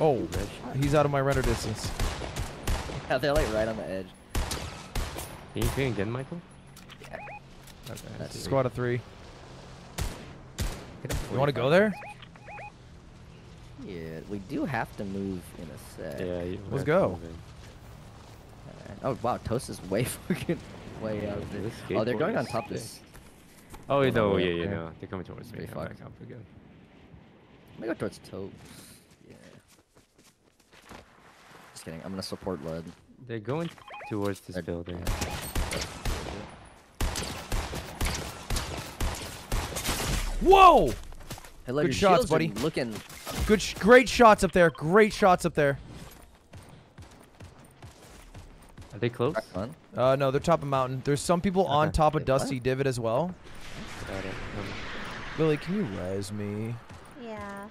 Oh, he's out of my render distance. Yeah, they're like right on the edge. Can you ping again, Michael? Yeah. Okay, that's squad of 3. You want to go there? Yeah, we do have to move in a sec. Yeah, let's go. Oh wow, Toast is way fucking way out there. Oh, they're going on top this. Oh no, yeah, yeah, no, they're coming towards me. Fuck. I'm gonna go towards Toast. Yeah. Just kidding. I'm gonna support Lud. They're going towards this building. Whoa! Hello, good shots, buddy. Looking. Good, great shots up there. Great shots up there. Are they close? No, they're top of mountain. There's some people on top of Dusty Divot as well. Lily, can you res me? Yeah,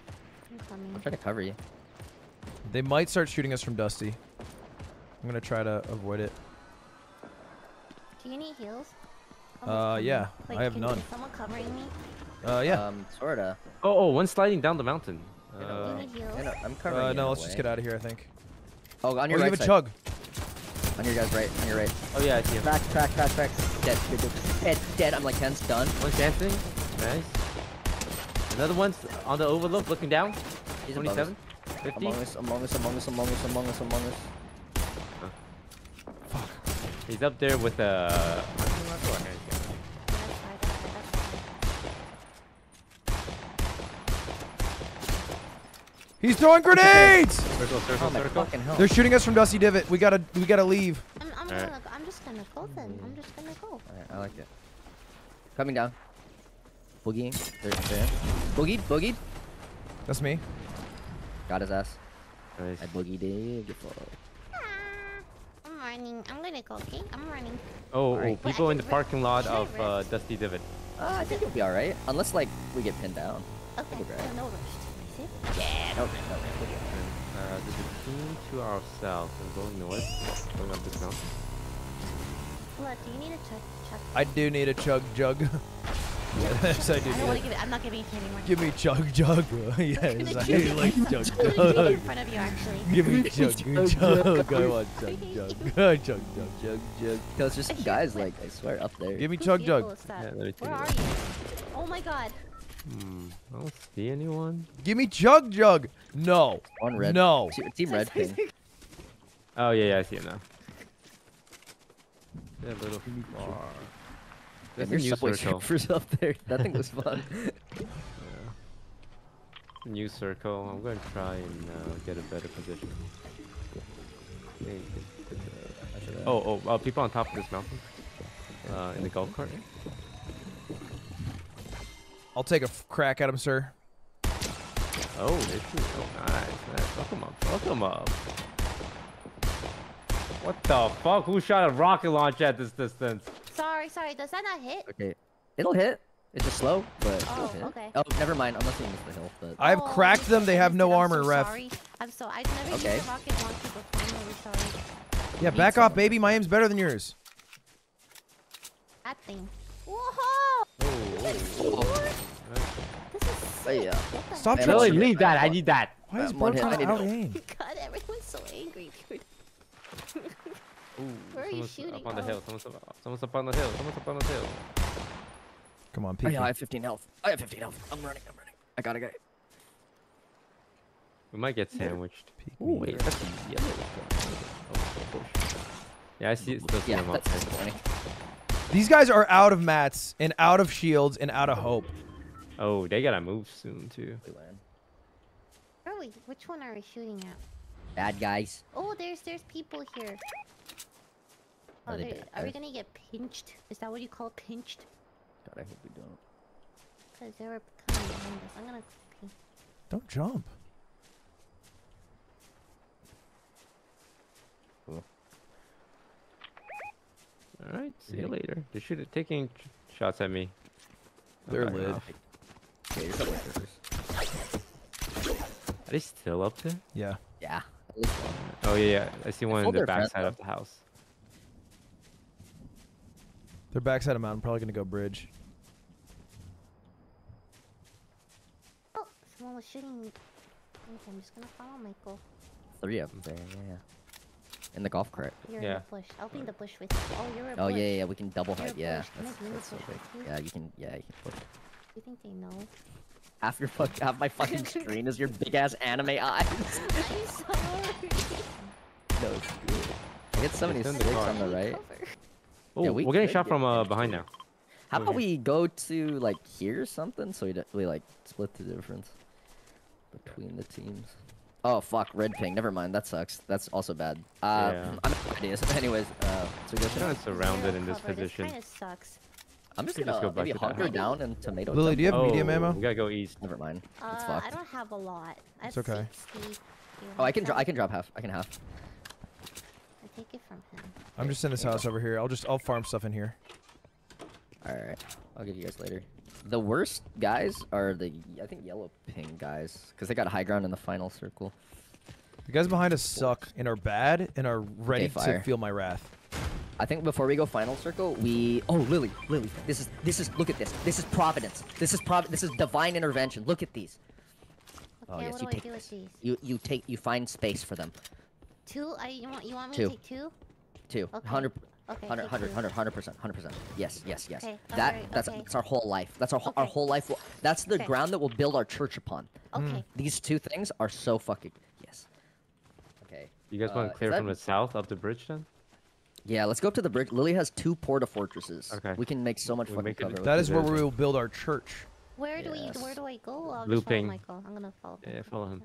I'm coming. I'm trying to cover you. They might start shooting us from Dusty. I'm gonna try to avoid it. Do you need heals? Yeah, like, I have none. Someone covering me? Yeah. Sorta. Oh, one's sliding down the mountain. Do you need heals? I'm covering you. No, let's just get out of here. I think. Oh, on your right side. Give a chug. On your guys' right, on your right. Oh yeah, I see him. Crack. Dead, dead. I'm like 10's done. One's dancing. Nice. Another one's on the overlook, looking down. He's 27. 50. Among us. Huh. Fuck. He's up there with He's throwing grenades! Circle. They're shooting us from Dusty Divot. We gotta leave. I'm just gonna go. Alright, I like it. Coming down. Boogieing. Boogied. That's me. Got his ass. Nice. I boogied it. I'm running. I'm gonna go, okay? I'm running. Oh, right. People in the parking lot of Dusty Divot. I think it'll be alright. Unless, like, we get pinned down. Okay, no rush. Yeah, no. There's a team to our south. I'm going north. Going up this mountain. What, do you need a chug? I do need a chug. Yes, I do. I don't want to give it. I'm not giving it to anyone. Give me chug. Yes, I do like chug. In front of you, actually. Give me chug. I want chug. It's just guys, like, I swear, up there. Give me chug. Yeah, where are you? Oh my god. I don't see anyone. Give me Jug. No. On red. No. Team red ping. Oh yeah, I see it now. That little far. There's a new circle. Up there. That thing was fun. Yeah. New circle. I'm gonna try and get a better position. Oh, people on top of this mountain. In the golf cart. I'll take a crack at him, sir. Oh, this is so nice. Fuck him up. What the fuck? Who shot a rocket launch at this distance? Sorry. Does that not hit? Okay. It'll hit. It's just slow, but it'll hit. Okay. Oh, never mind. I'm not seeing the hill, but... I've cracked them. They have no armor, ref. I'm sorry. I've never used a rocket launcher before. I'm really sorry. Yeah, back off, baby. My aim's better than yours. That thing. Whoa! Yeah. Stop trying. Lily, leave that. I need that. Why is Brokan out aim? God, everyone's so angry, dude. Where are you shooting? Up on the hill. Someone's up on the hill. Someone's up on the hill. Come on, people. Oh, yeah, I have 15 health. I have 15 health. I'm running. I gotta get it. We might get sandwiched. Yeah. Ooh, wait, that's yellow. Yeah, I see it still. Yeah, that's funny. These guys are out of mats and out of shields and out of hope. Oh, they gotta move soon too. Where are we? Which one are we shooting at? Bad guys. Oh, there's people here. Oh, are we gonna get pinched? Is that what you call pinched? God, I hope we don't. Cause they were coming behind us. I'm gonna. Don't jump. Cool. All right. See you later. They should have taken shots at me. They're lit. Okay, are they still up there? Yeah. Yeah. Oh yeah. I see one in the backside of the house. They're backside of mountain. Probably gonna go bridge. Oh, someone was shooting me. Okay, I'm just gonna follow Michael. Three of them there. Yeah. In the golf cart. You're in the bush. I'll be in the bush with you. Oh, you're in the bush. Oh, yeah, yeah, we can double hide. Yeah. That's so big. Yeah, you can push. You think they know? Half my fucking screen is your big ass anime eyes. I'm sorry. No, it's good. I get so many sticks on the right. Oh, yeah, we're getting shot from behind now. How about we go to, like, here or something? So we like, split the difference between the teams. Oh fuck, red ping. Never mind. That sucks. That's also bad. I'm out of ideas. Anyways, so we're kind of surrounded in this position. This kind of sucks. I'm just gonna maybe hunker down and tomato. Lily, do you have medium ammo? We gotta go east. Never mind. It's fucked. I don't have a lot. I have 60. Oh, I can drop half. I can half. I take it from him. I'm just in his house over here. I'll farm stuff in here. All right. I'll give you guys later. The worst guys are the, I think, yellow ping guys, because they got high ground in the final circle. The guys behind us suck and are bad and are ready to feel my wrath. I think before we go final circle, we... Oh, Lily, this is, look at this. This is providence. This is divine intervention. Look at these. Okay, oh, yes, what do I do with these? You find space for them. Two? You want me to take two? Two. Okay. 100%. Okay, 100%. Yes. Okay, that's our whole life. That's our whole life. That's the ground that we'll build our church upon. Okay. These two things are so fucking Okay. You guys want to clear from the south up the bridge then? Yeah, let's go up to the bridge. Lily has 2 porta fortresses. Okay. We can make so much fucking cover. That is where we will build our church. Where do I go? I'll just follow Michael. I'm gonna follow him. Yeah, follow him.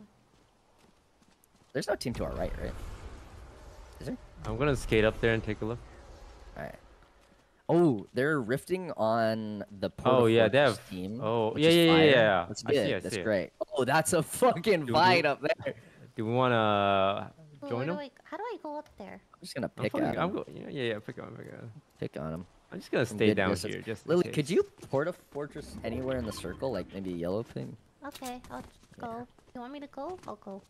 There's no team to our right, right? Is there? I'm gonna skate up there and take a look. Alright. Oh, they're rifting on the portal. Oh yeah, they have. Team, yeah. That's good. That's great. Oh, that's a fucking fight up there. Do we want to join them? How do I go up there? I'm just gonna pick on him. Yeah. Pick on him. I'm just gonna stay down here. Just Lily, could you port a fortress anywhere in the circle, like maybe a yellow thing? Okay, I'll go. You want me to go? I'll go.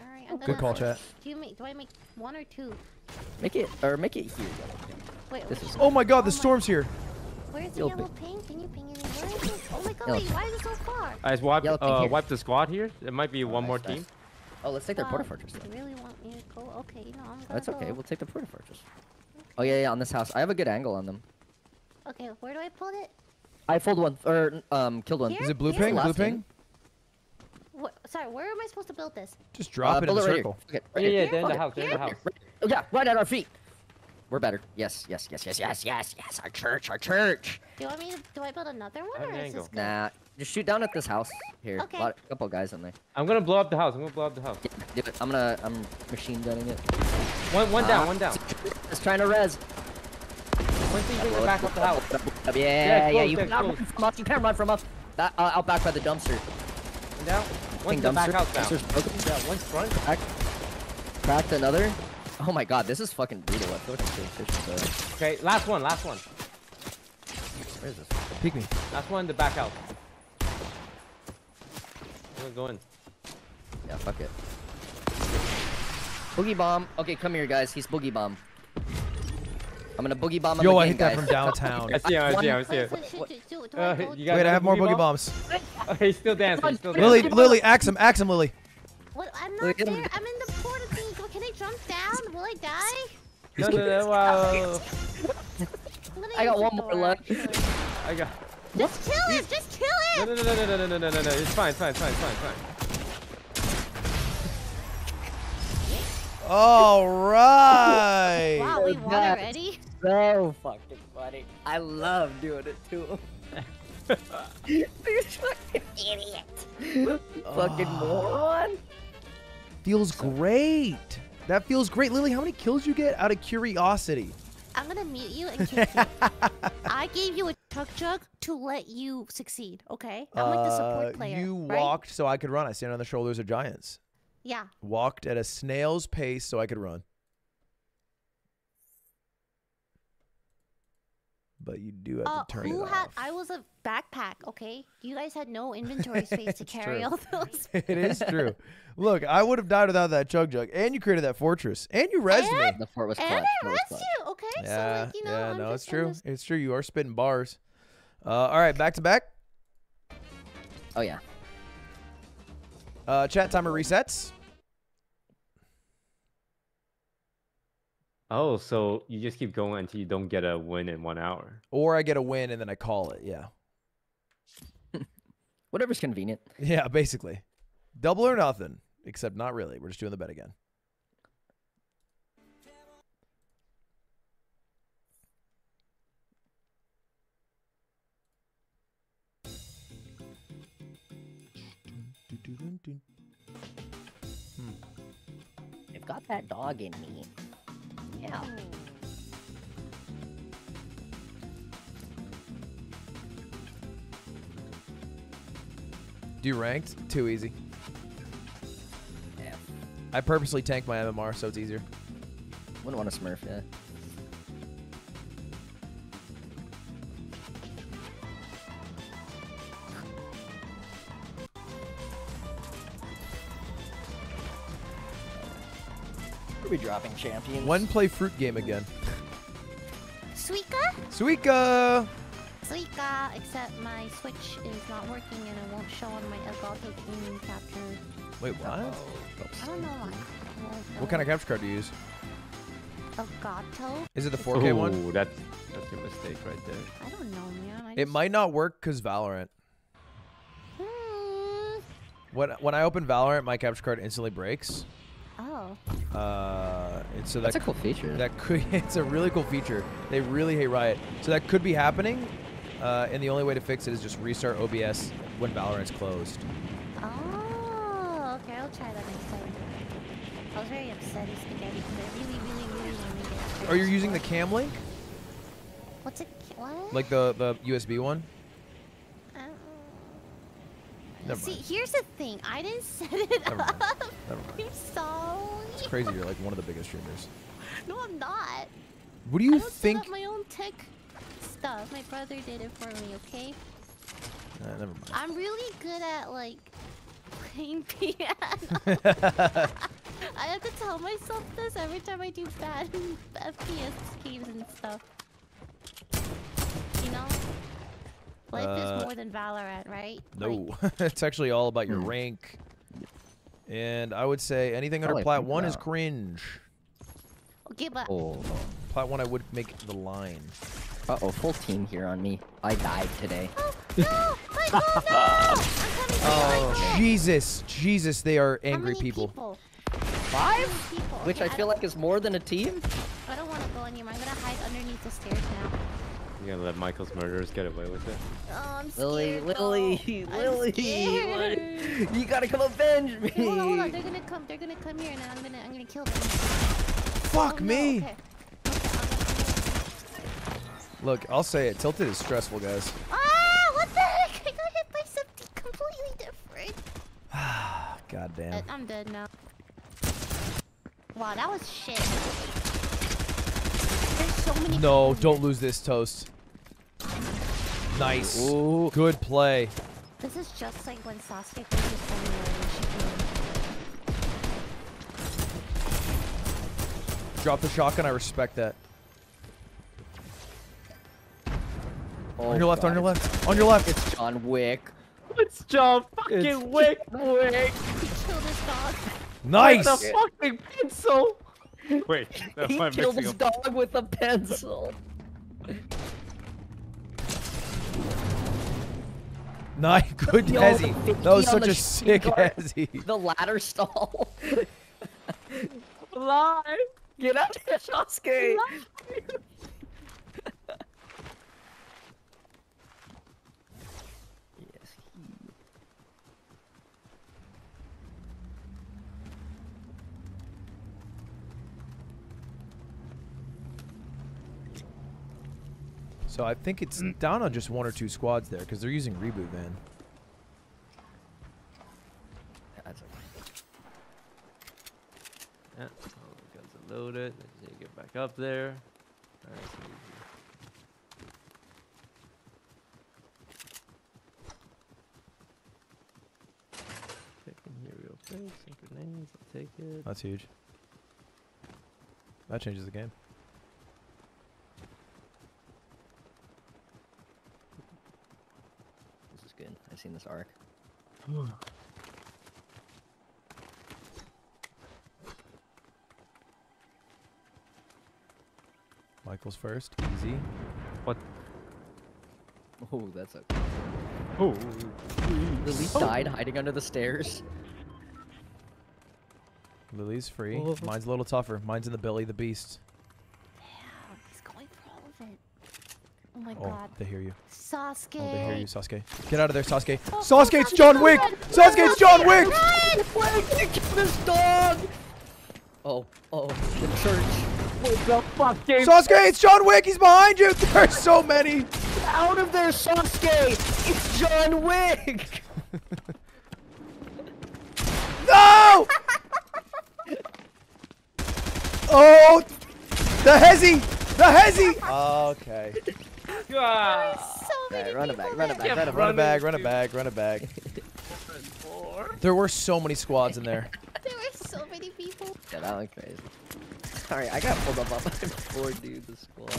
All right, I'm good call, chat. Do I make one or two? Make it here. Wait, oh my god, the storm's here. Where's the yellow ping? Can you ping in there? Where is this? Oh my god, wait, why is it so far? I just wiped the squad here. There might be one more team. Oh, let's take their porta fortress. You really want me to go? Okay, you know, I'm gonna That's okay, we'll take the porta fortress. Okay. Oh yeah, on this house. I have a good angle on them. Okay, where do I pull it? I pulled one, or killed one. Here? Is it blue ping? Blue ping? What, sorry, where am I supposed to build this? Just drop it in a circle. Right in the house. Yeah, right at our feet. We're better. Yes. Our church. Do I build another one, or is this good? Nah, just shoot down at this house here. Okay. A couple guys in there. I'm gonna blow up the house. Yeah, do it. I'm machine gunning it. One down. It's trying to res. Once you back up the house. Yeah. You can run from us. Out back by the dumpster. Down. One's the back house down. Yeah, one's front. Cracked another. Oh my god, this is fucking brutal. Okay, last one. Where is this? Peek me. Last one, the back house. I'm gonna go in. Yeah, fuck it. Boogie bomb. Okay, come here, guys. He's boogie bomb. I'm gonna boogie bomb. Yo, I hit that from downtown. I see him. Wait, I have more boogie bombs. Okay, he's still dancing. Lily, axe him, Lily. What? I'm not there. I'm in the porta thing. Can I jump down? Will I die? No. Wow. I got one more left. I got. Just kill him. Just kill him. No. It's fine. All right. Wow, we won already. So fucking funny. I love doing it to him. You fucking idiot. Fucking moron. Feels great. That feels great. Lily, how many kills you get out of curiosity? I'm gonna mute you and kick you. I gave you a chug to let you succeed, okay? I'm like the support player. You walked so I could run. I stand on the shoulders of giants. Yeah. Walked at a snail's pace so I could run. But you do have to turn it off. I was a backpack, okay? You guys had no inventory space to carry all those. It is true. Look, I would have died without that chug. And you created that fortress. And you rezzed me. The fort was clutch. I rezzed you, okay? Yeah, so, like, you know, yeah, no, it's true. It's true. You are spitting bars. All right, back to back. Oh, yeah. Chat timer resets. Oh, so you just keep going until you don't get a win in 1 hour. Or I get a win and then I call it, yeah. Whatever's convenient. Yeah, basically. Double or nothing. Except not really. We're just doing the bet again. I've got that dog in me. Yeah. Do ranked? Too easy. Yeah. I purposely tank my MMR so it's easier. Wouldn't want to smurf, yeah. We're dropping champions. One play fruit game again. Suika! Except my Switch is not working and it won't show on my Elgato gaming capture. Wait, what? I don't know why. What kind of capture card do you use? Elgato. Is it the 4K one? Oh, that's your mistake right there. I don't know, man. It might not work because Valorant. When I open Valorant, my capture card instantly breaks. Oh. And so that's a cool feature. That could. It's a really cool feature. They really hate Riot, so that could be happening. And the only way to fix it is just restart OBS when Valorant's closed. Oh, okay. I'll try that next time. I was very upset at Spaghetti because I really wanted it. Are you using the cam link? What's it? What? Like the USB one? See, here's the thing. I didn't set it up. Never mind. So it's crazy. You're like one of the biggest streamers. No, I'm not. What do you think? I set up my own tech stuff. My brother did it for me. Okay. Never mind. I'm really good at like playing piano. I have to tell myself this every time I do bad FPS games and stuff. You know. Life is more than Valorant, right? No, it's actually all about your rank. And I would say anything under Plat 1 is cringe. Okay, but... Plat 1, I would make the line. Uh-oh, full team here on me. I died today. Oh, no! Michael, no! Oh, Jesus. Jesus, they are angry people. 5? Which okay, I feel like is more than a team? I don't want to go anymore. I'm going to hide underneath the stairs now. You're gonna let Michael's murderers get away with it? Oh, I'm scared. Lily, scared. You gotta come avenge me. Okay, hold on, they're gonna come here, and I'm gonna kill them. Fuck me! No. Okay. Look, I'll say it. Tilted is stressful, guys. Ah, what the heck? I got hit by something completely different. Ah, goddamn. I'm dead now. Wow, that was shit. So no, don't lose this, Toast. Nice. Ooh. Good play. This is just like when Sasuke dropped the shotgun. I respect that. Oh, on your left, God. On your left, on your left. It's John Wick. It's John fucking Wick. Nice. With a fucking pencil. Wait, that's he killed his dog with a pencil. Nice, good Hezzy. That was such a sick Hezzy. The ladder stall. Fly. Get out of here, Sasuke. So I think it's down on just one or two squads there because they're using Reboot Van. That's okay. Yeah, all the guns are loaded. I just need to get back up there. All right, so checking here real quick. Some grenades. I'll take it. That's huge. That changes the game. Good. I've seen this arc. Michael's first, easy. What? Oh, that's a. Oh. Lily died hiding under the stairs. Lily's free. Oh. Mine's a little tougher. Mine's in the belly of the beast. Damn, he's going for all of it. Oh my god. They hear you. Sasuke. Oh, they hear you, Sasuke. Get out of there, Sasuke. Oh, Sasuke, it's John Wick! Sasuke, it's John Wick! Why did you kill this dog? Oh, the church. What the fuck, Dave? Sasuke, it's John Wick! He's behind you! There's so many! Get out of there, Sasuke! It's John Wick! No! Oh! The Hezzy! The Hezzy! Okay. Run it back. There were so many squads in there. There were so many people. Yeah, that went crazy. Sorry, I got pulled up on my floor, dude, the squad.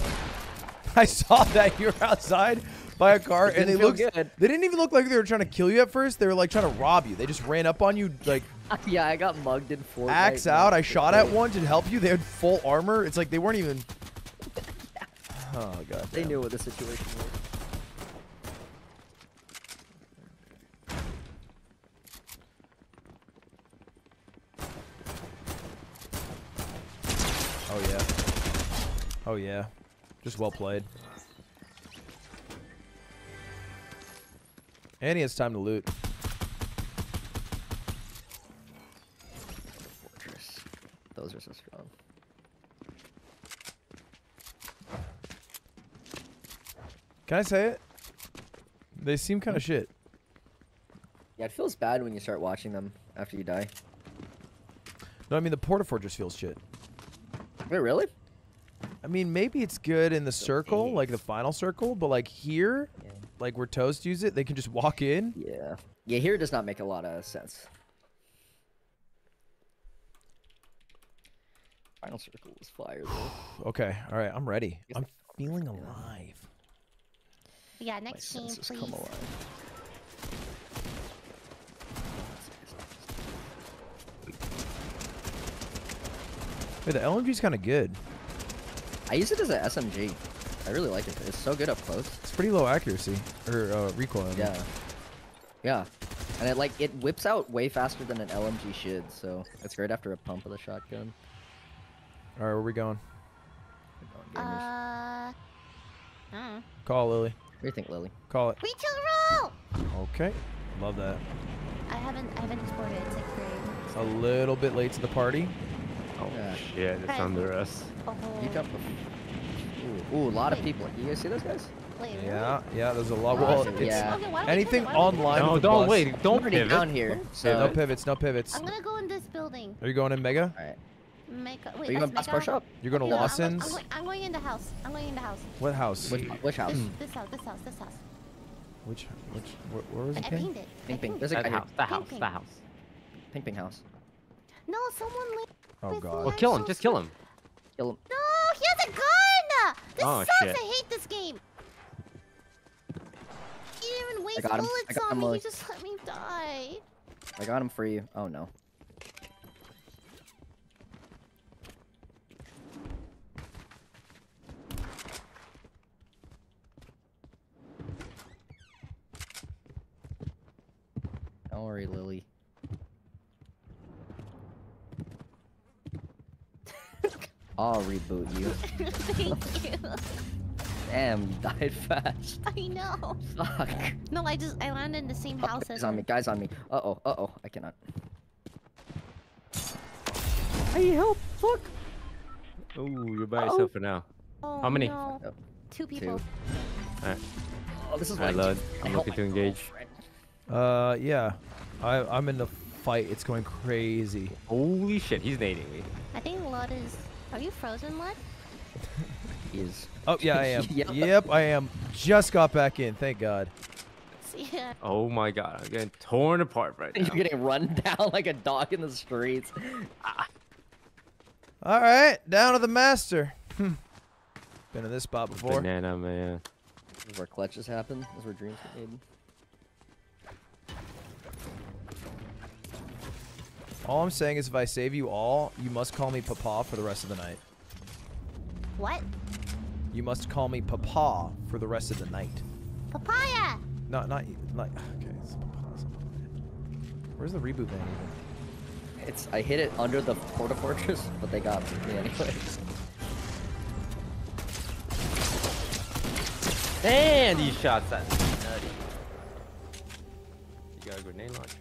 I saw that you were outside by a car, and they didn't even look like they were trying to kill you at first. They were like trying to rob you. They just ran up on you, like. Yeah, I got mugged in Fortnite. Axe out. I shot at one to help you. They had full armor. It's like they weren't even. Oh god. They knew what the situation was. Oh yeah. Oh yeah. Just well played. And he has time to loot. Fortress. Those are so strong. Can I say it? They seem kind of shit. Yeah, it feels bad when you start watching them after you die. No, I mean the Porta Fortress feels shit. Wait, really? I mean, maybe it's good in the circle, like the final circle, but like here, like where Toast use it, they can just walk in. Yeah. Yeah, here it does not make a lot of sense. Final circle is fire though. Okay, all right, I'm ready. I'm feeling alive. Yeah, next game, please. Wait, the LMG's kind of good. I use it as an SMG. I really like it. It's so good up close. It's pretty low accuracy or recoil. Yeah, and it whips out way faster than an LMG should. So it's great after a pump with a shotgun. All right, where are we going? Call Lily. What do you think, Lily? Call it. We chill roll! Okay. Love that. I haven't recorded it. It's like great. A little bit late to the party. Oh, yeah. Shit. It's under us. Oh. You jumped before. Ooh, a lot of people. You guys see those guys? Yeah. Yeah, there's a lot. Well, anything online. No, don't wait. Don't pivot. Down here. So no pivots. No pivots. I'm going to go in this building. Are you going in Mega? All right. Wait, are you going past our shop? You're going to Lawson's? I'm going in the house. What house? Which house? This house. Which? Where was it? I pinged it. Ping. There's a guy. The house. Ping house. No, someone. Oh god. Well, kill him. Just kill him. No, he has a gun. This sucks. I hate this game. I got him. I got him. You just let me die. I got him for you. Oh no. Don't worry, Lily. I'll reboot you. Thank you. Damn, you died fast. I know. Fuck. No, I landed in the same house as. Guys on me. Guys on me. Uh-oh. Uh-oh. I cannot. Hey, help! Fuck. Oh, you're by yourself for now. Oh, how many? No. Oh. Two people. All right. Oh, this is. All right, Lud. I'm looking to engage. Yeah. I'm in the fight. It's going crazy. Holy shit! He's nading me. I think Lud is. Are you frozen, Lud? Is. Oh yeah, I am. Yep, I am. Just got back in. Thank God. Yeah. Oh my God, I'm getting torn apart right now. You're getting run down like a dog in the streets. Ah. All right, down to the master. Hm. Been in this spot before. Banana man. This is where clutches happen. This is where dreams get made. All I'm saying is, if I save you all, you must call me Papa for the rest of the night. What? You must call me Papa for the rest of the night. Papaya! No, not you. Like, okay, it's Papa's. Where's the reboot van even? It's, I hit it under the Porta Fortress, but they got me anyways. Man, these shots, that's nutty. You got a grenade launcher.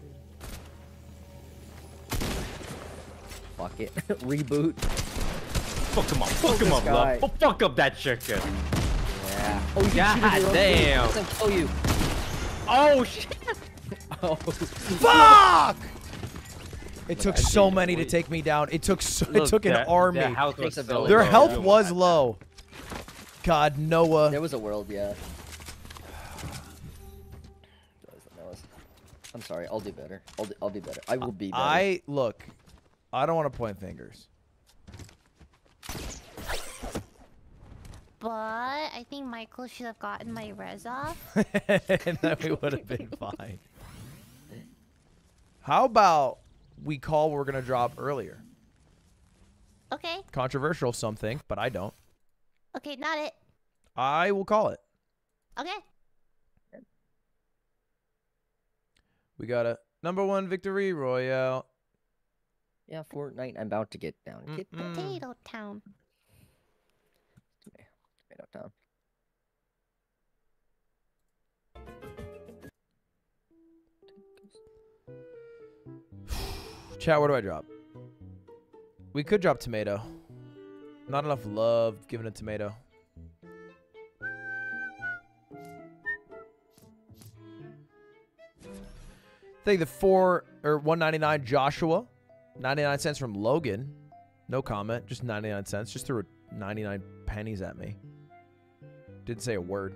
Fuck it. Reboot. Fuck him up. Fuck him up, love. Oh, fuck up that chicken. Yeah. Oh, you God damn. Oh, you. Oh, shit. Oh. Fuck! It took so many to take me down. It took so, it took an army. Their health was low. God, Noah. There was a world, yeah. I'm sorry. I'll do better. I'll do better. I will be better. Look. I don't want to point fingers. But I think Michael should have gotten my res off. And then we would have been fine. How about we call what we're going to drop earlier? Okay. Controversial something, but I don't. Okay, not it. I will call it. Okay. We got a #1 victory royale. Yeah, Fortnite, I'm about to get down. Get down. Potato Town. Tomato Town. Chat, where do I drop? We could drop tomato. Not enough love given a tomato. I think the 1.99 Joshua. 99 cents from Logan. No comment. Just 99 cents. Just threw 99 pennies at me. Didn't say a word.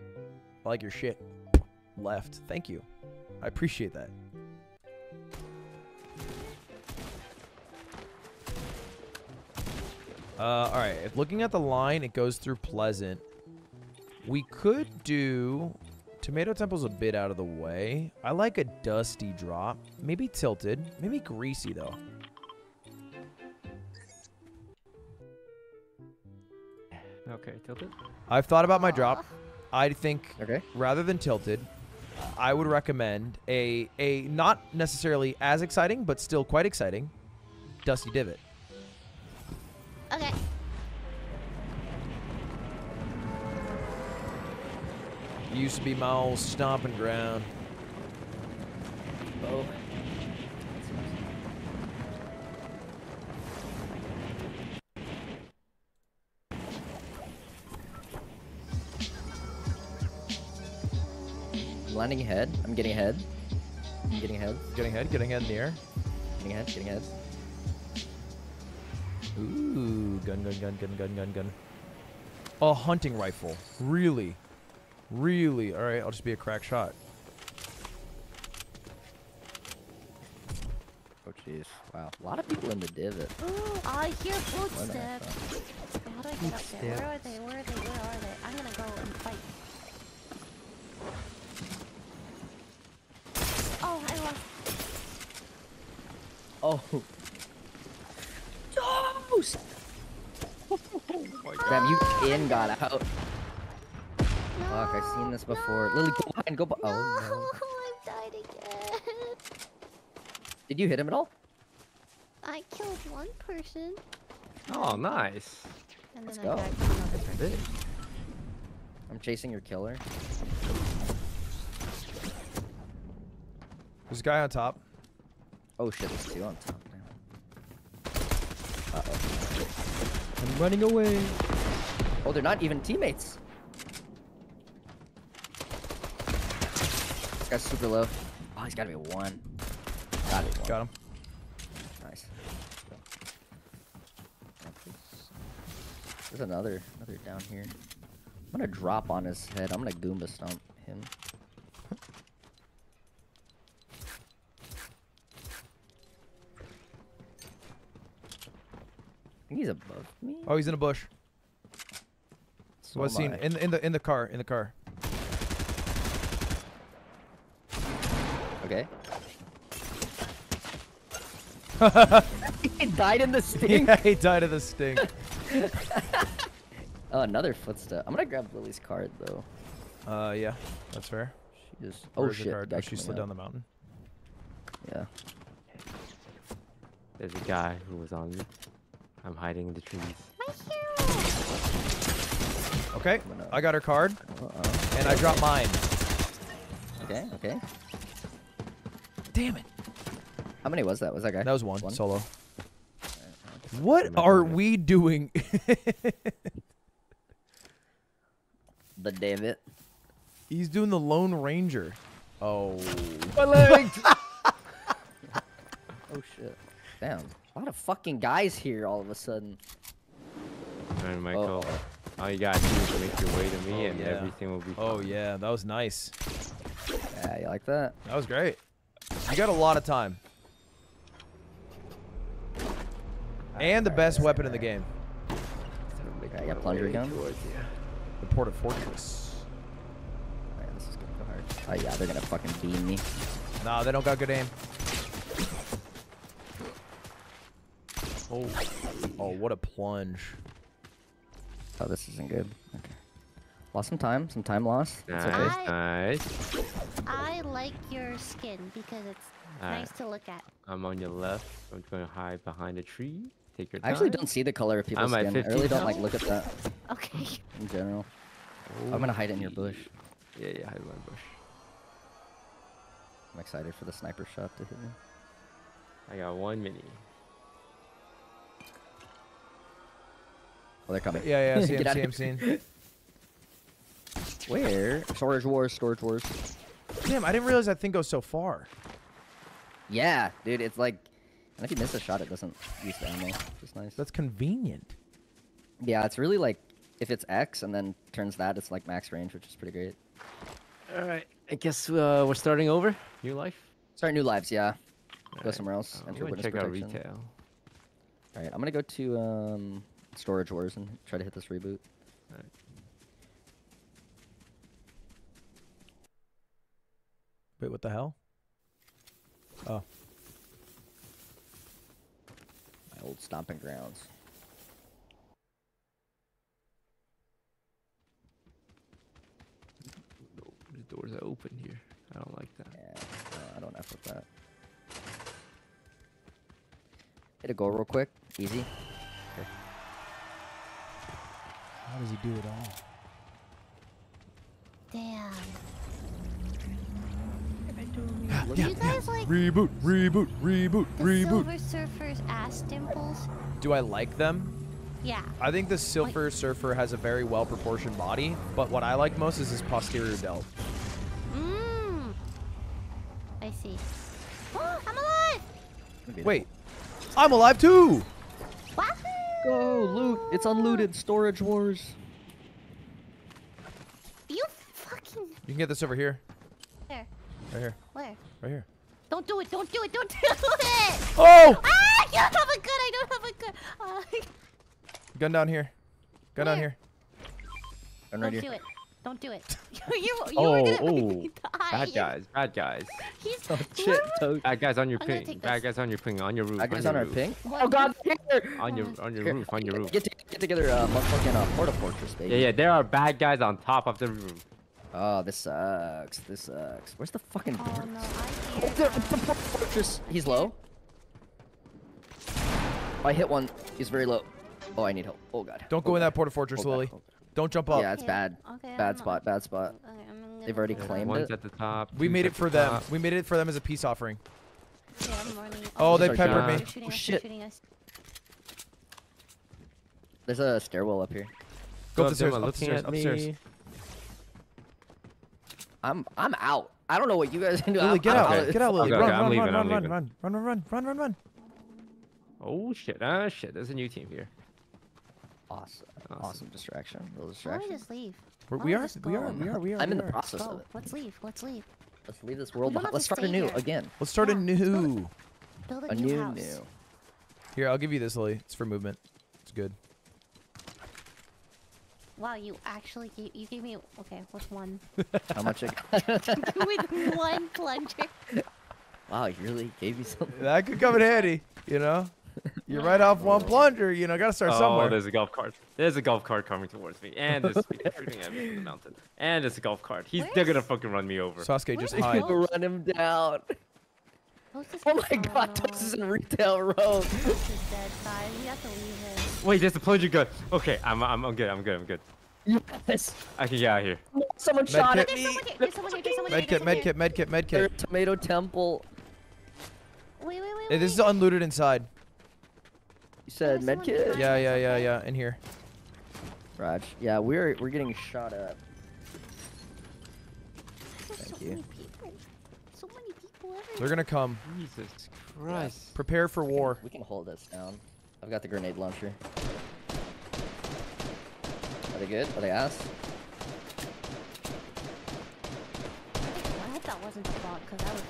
I like your shit. Left. Thank you. I appreciate that. All right. If looking at the line, it goes through Pleasant. We could do... Tomato Temple's a bit out of the way. I like a dusty drop. Maybe tilted. Maybe greasy, though. Okay, tilted. I've thought about my drop. I think rather than tilted, I would recommend a not necessarily as exciting, but still quite exciting, Dusty Divot. Okay. Used to be my old stomping ground. Oh. Landing ahead. I'm getting ahead. I'm getting ahead. Getting ahead. Getting ahead in the air. Getting ahead. Getting ahead. Ooh, gun, gun, gun, gun, gun, gun, gun. A hunting rifle. Really, really. All right, I'll just be a crack shot. Oh jeez. Wow. A lot of people in the divot. Ooh, I hear footsteps. How do I get up there? Where are they? Where are they? Where are they? I'm gonna go and fight. Oh, I lost. Oh. Toast! Oh my God. Damn, you in got out. No. Fuck, I've seen this before. No. Lily, go behind, go behind. No. Oh no. I died again. Did you hit him at all? I killed one person. Oh, nice. And then let's go. I'm chasing your killer. There's a guy on top. Oh shit, there's two on top now. Uh-oh. I'm running away. Oh, they're not even teammates. This guy's super low. Oh, he's gotta be one. Got it. Got him. Nice. There's another down here. I'm gonna drop on his head. I'm gonna Goomba stomp him. I think he's above me. Oh, he's in a bush. So was seen in the car, in the car. Okay. He died in the stink. Yeah, he died in the stink. Oh, another footstep. I'm gonna grab Lily's card though. Yeah, that's fair. She just oh shit, the she slid down the mountain. Yeah. There's a guy who was on me. I'm hiding in the trees. Okay, I got her card, and I dropped mine. Okay, okay. Damn it! How many was that? Was that guy? That was one. Solo. What are we doing? But damn it! He's doing the Lone Ranger. Oh. My legs. Oh shit! Damn. A lot of fucking guys here all of a sudden. Alright, Michael. Oh. All you gotta do is make your way to me and everything will be fine. Oh yeah, that was nice. Yeah, you like that? That was great. You got a lot of time. And the best weapon in the game. I got plunger gun. The Port of Fortress. Alright, this is gonna go hard. Oh yeah, they're gonna fucking beam me. Nah, they don't got good aim. Oh. Oh, what a plunge. Oh, this isn't good. Okay. Lost some time. Some time lost. Nice. Okay. Nice. I like your skin because it's nice to look at. I'm on your left. I'm going to hide behind a tree. Take your time. I actually don't see the color of people's skin. I really don't like look at that. Okay. In general. Oh, I'm going to hide it in your bush. Yeah, yeah, hide in my bush. I'm excited for the sniper shot to hit me. I got one mini. Oh, they're coming. Yeah, yeah, see him. Where? Storage wars, storage wars. Damn, I didn't realize that thing goes so far. Yeah, dude, it's like... And if you miss a shot, it doesn't use the ammo, which is nice. That's convenient. Yeah, it's really like... If it's X and then turns that, it's like max range, which is pretty great. Alright, I guess we're starting over? New life? Start new lives, yeah. All go somewhere else. Enter witness protection. Check out retail. Alright, I'm gonna go to... Storage Wars and try to hit this reboot. All right. Wait, what the hell? Oh. My old stomping grounds. The doors are open here. I don't like that. Yeah, I don't F with that. Hit a goal real quick. Easy. How does he do it all? Damn. Yeah, you guys like reboot. Silver Surfer's ass dimples. Do I like them? Yeah. I think the Silver Surfer has a very well-proportioned body, but what I like most is his posterior delt. Mmm. I see. Oh, I'm alive! Wait. I'm alive too! Go loot! It's unlooted. Storage Wars. You fucking. You can get this over here. Where? Right here. Where? Right here. Don't do it! Don't do it! Don't do it! Oh! Ah! You don't have a gun! I don't have a gun. Gun down here. Gun down here. Gun right here. Don't do it. Don't do it. you were gonna die. Bad guys, bad guys. He's bad guys on your ping. Bad guys on your ping, on your roof. Bad guys on our ping? Oh god, on your roof. Get together motherfucking Porta Fortress, baby. Yeah, there are bad guys on top of the roof. Oh, this sucks. This sucks. Where's the fucking door? Oh, no, Porta Fortress. He's low. I hit one. He's very low. Oh, I need help. Oh god. Don't go in that Porta Fortress, Lily. Don't jump up. Yeah, it's bad. Okay, bad spot. Bad spot. Okay, they've already claimed it. One's at the top. We made it for them. We made it for them as a peace offering. Okay, oh, they peppered me. Oh, shit. There's a stairwell up here. Go upstairs. Upstairs. Upstairs. I'm out. I don't know what you guys can do. Lily, get out. Get out, Lily. Run. Oh shit. Ah shit. There's a new team here. Awesome distraction. Real distraction. Why don't we just leave? We are. I'm in the process of it. Let's leave. Let's leave. Let's leave this world behind. Let's start anew again. Let's start anew. Build a new house. Here, I'll give you this, Lily. It's for movement. It's good. Wow, you actually you gave me what's one? How much? With one plunger. Wow, you really gave me something. That could come in handy, you know. You're right off one plunger, you know. Gotta start somewhere. There's a golf cart. There's a golf cart coming towards me, and there's shooting at me from the mountain, and it's a golf cart. They're gonna fucking run me over. Sasuke just hide. Run him down. Oh my god, this is in retail road. Wait, there's the plunger gun. Okay, I'm good. Yes. I can get out of here. Someone shot at me. Medkit. Tomato temple. Wait. Hey, this is unlooted inside. You said medkit? Yeah. In here. Raj. Yeah, we're getting shot at. Thank you. So many people everywhere. They're gonna come. Jesus Christ. Yeah. Prepare for war. We can hold this down. I've got the grenade launcher. Are they good? Are they ass? I hope that wasn't the bot, because I was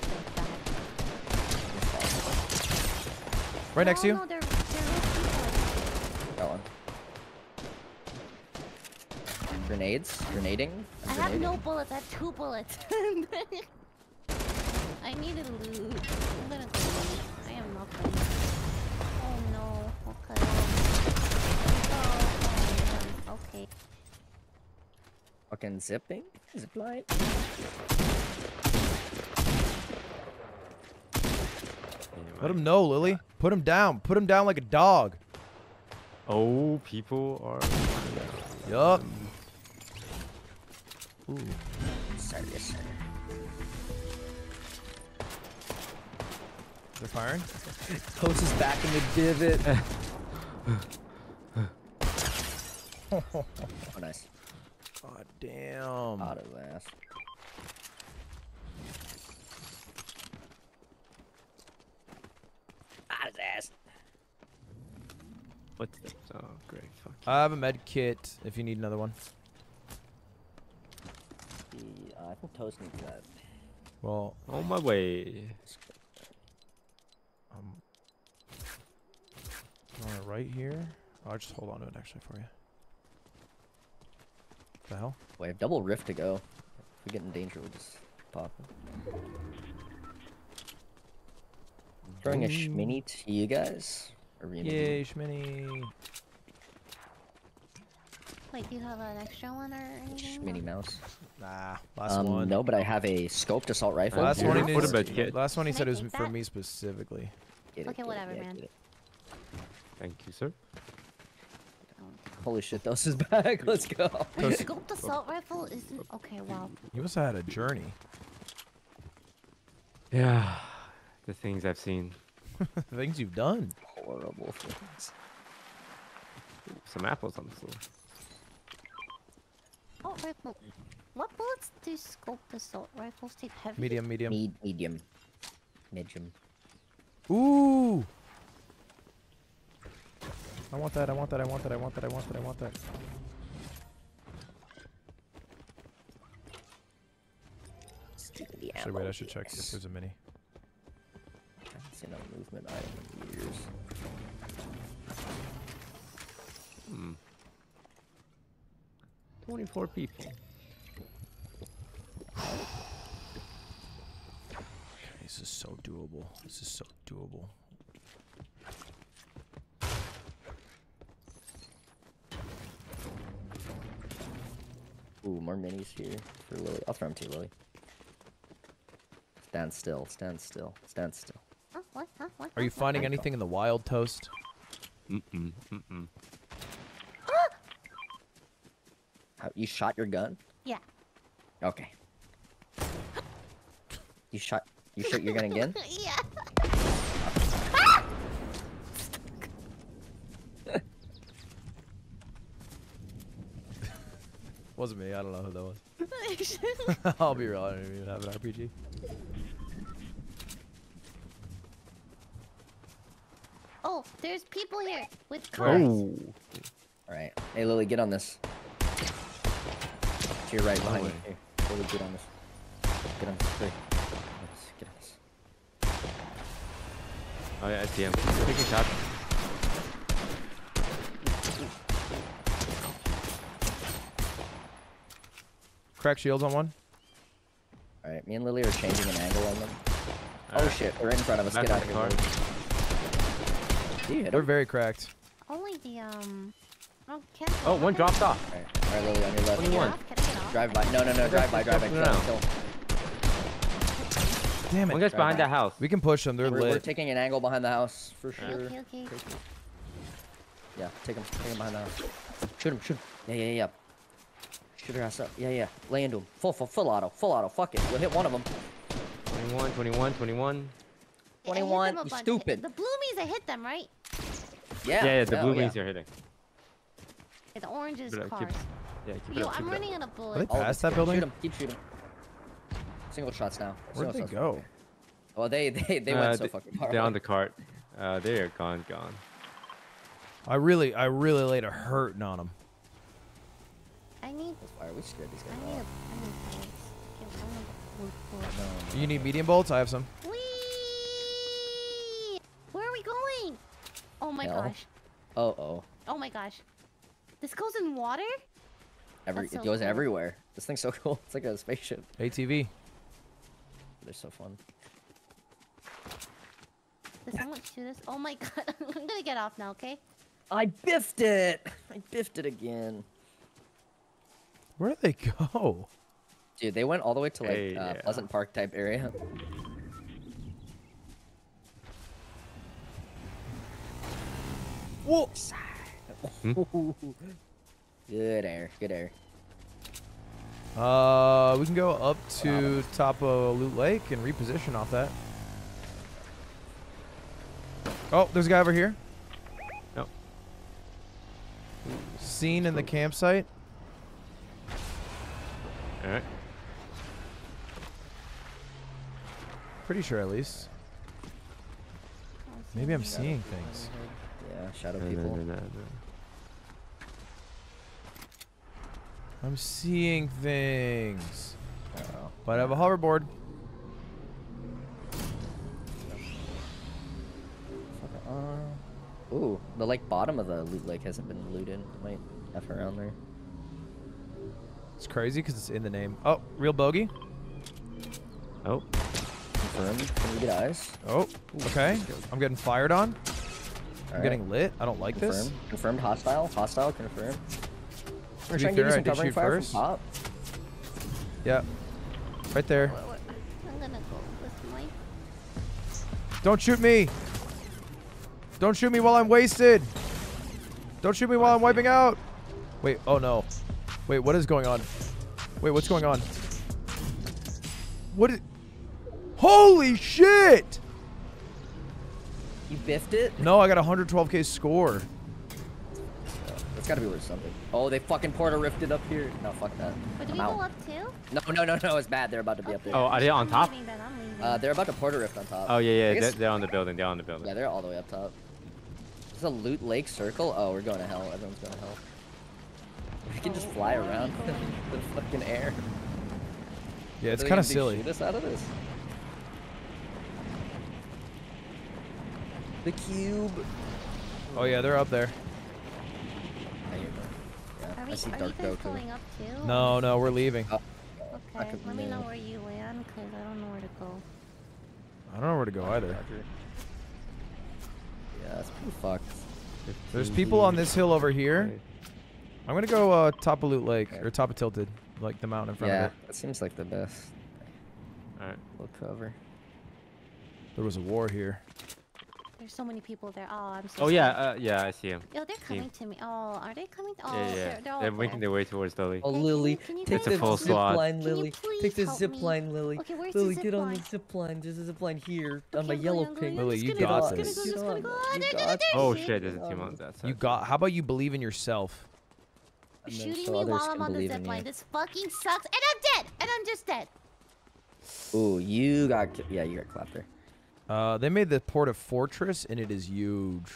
so bad. Right next to you. No, that one. Grenades? Grenading? I have no bullets. I have 2 bullets. I need to loot. I'm gonna loot. I am not playing. Oh no. Okay. Oh, okay. Fucking zipping? Zipline? Let him know, Lily. Put him down. Put him down like a dog. Oh, people are. Yup. Ooh. Sorry. They're firing. Toast is back in the divot. Oh, nice. God damn. Out of ass. Out of ass. What's this? Oh, great. Fuck. I have a med kit if you need another one. I think Toast needs that. Well, on my way. Right here. I'll just hold on to it actually for you. What the hell? We have double rift to go. If we get in danger, we'll just pop it. Throwing a shmini to you guys. Yay, shmini. Wait, do you have an extra one or anything? Shmini mouse. Nah, last one. No, but I have a scoped assault rifle. Last one he said it was for me specifically. Okay, whatever, man. Thank you, sir. Holy shit, Toast is back. Let's go. Wait, scoped assault rifle isn't... Okay, wow. You must have had a journey. Yeah. The things I've seen. The things you've done. Horrible things. Some apples on the floor. Assault rifle. What bullets do scoped assault rifles take? Heavy? Medium. Ooh! I want that. Actually, wait, I should check if there's a mini. I haven't seen a movement item in years. Hmm. 24 people. Okay, this is so doable. This is so doable. Ooh, more minis here for Lily. I'll throw them to you, Lily. Stand still, stand still, stand still. Are you finding anything in the wild, Toast? Mm-mm. You shot your gun? Yeah. Okay. You shot your gun again? Yeah. Wasn't me. I don't know who that was. I'll be real. I don't even have an RPG. Oh, there's people here with cars. Oh. All right. Hey, Lily, get on this. To your right, behind you. Hey, Lily, get on this. Get on this. Hey, get on this. Oh yeah, I see him. Take a shot. Crack shields on one. Alright, me and Lily are changing an angle on them. All oh right. Shit, they're right in front of us. Get out of here. Dude, they're very cracked. Only the, okay. Oh, one dropped off. Alright, Lily, on your left. Drive by. No, drive by. Kill. Damn it. One guy's behind the house. We can push them, they're lit. We're taking an angle behind the house, for sure. Okay. Yeah, take him behind the house. Shoot him. Yeah. Shoot her ass up. Yeah. Lay into him. Full auto. Fuck it. We'll hit one of them. 21. You stupid. The bloomies that hit them, right? Yeah, the bloomies are hitting. Yeah, the oranges cars. Keep it up. I'm running on a bullet. Are they past that building? Shoot him. Keep shooting. Single shots now. Where'd they go? Well, they went so fucking far. Down the cart. They are gone. I really laid a hurting on them. Why are we scared these guys? Do you need medium bolts? I have some. Whee! Where are we going? Oh my gosh. Oh my gosh. This goes in water? It goes everywhere. This thing's so cool. It's like a spaceship. ATV. They're so fun. Did someone shoot us? Oh my god. I'm gonna get off now, okay? I biffed it! I biffed it again. Where did they go? Dude, they went all the way to like Pleasant Park type area. Whoops. Good air. We can go up to top of Loot Lake and reposition off that. Oh, there's a guy over here. No. Seen in the campsite. Alright. Pretty sure, at least. Maybe I'm seeing things. Yeah, shadow people. I'm seeing things. Uh-oh. But I have a hoverboard. Ooh, the like bottom of the Loot Lake hasn't been looted. Might F around there. It's crazy because it's in the name. Oh, real bogey. Oh. Confirmed. Can we get eyes? Oh, okay. I'm getting fired on. I'm getting lit. I don't like this. Confirmed. Hostile. Confirmed. We're trying to get some covering fire from top. Yeah. Right there. I'm gonna go with my... Don't shoot me. Don't shoot me while I'm wasted. Don't shoot me while I'm wiping out. Wait. Oh, no. Wait, what is going on? Wait, what's going on? What is... Holy shit! You biffed it? No, I got 112k score. That's gotta be worth something. Oh, they fucking portal rifted up here. No, fuck that. But do we go up too? No, it's bad. They're about to be up there. Oh, are they on top? They're about to portal rift on top. Oh, yeah, they're on the building. Yeah, they're all the way up top. There's a Loot Lake circle? Oh, we're going to hell. Everyone's going to hell. We can just fly around the fucking air. Yeah, it's kind of silly. Shoot us out of this. The cube. Oh yeah, they're up there. I see Doug Doug. No, we're leaving. Oh. Okay. Okay, let me know where you land, because I don't know where to go. I don't know where to go either. Yeah, that's pretty fucked. There's people on this hill over here. I'm gonna go top of Loot Lake, or top of Tilted, like the mountain in front of it. Yeah, that seems like the best. Alright. We'll cover. There was a war here. There's so many people there. Oh, I'm so sorry. Yeah, I see him. Oh, they're coming to me. Oh, are they coming? Oh, yeah, they're making their way towards Lily. Oh, Lily, take the zipline, Lily. Take the zipline, Lily. Okay, where's Lily, get on the zipline. There's a zipline here on my yellow ping. Lily, you got this. Oh shit, there's a team on that side. You got. How about you believe in yourself? Shooting me while I'm on the zipline. This fucking sucks. And I'm dead. And I'm just dead. Ooh, you got. Yeah, you got clapped there. They made the port a fortress, and it is huge.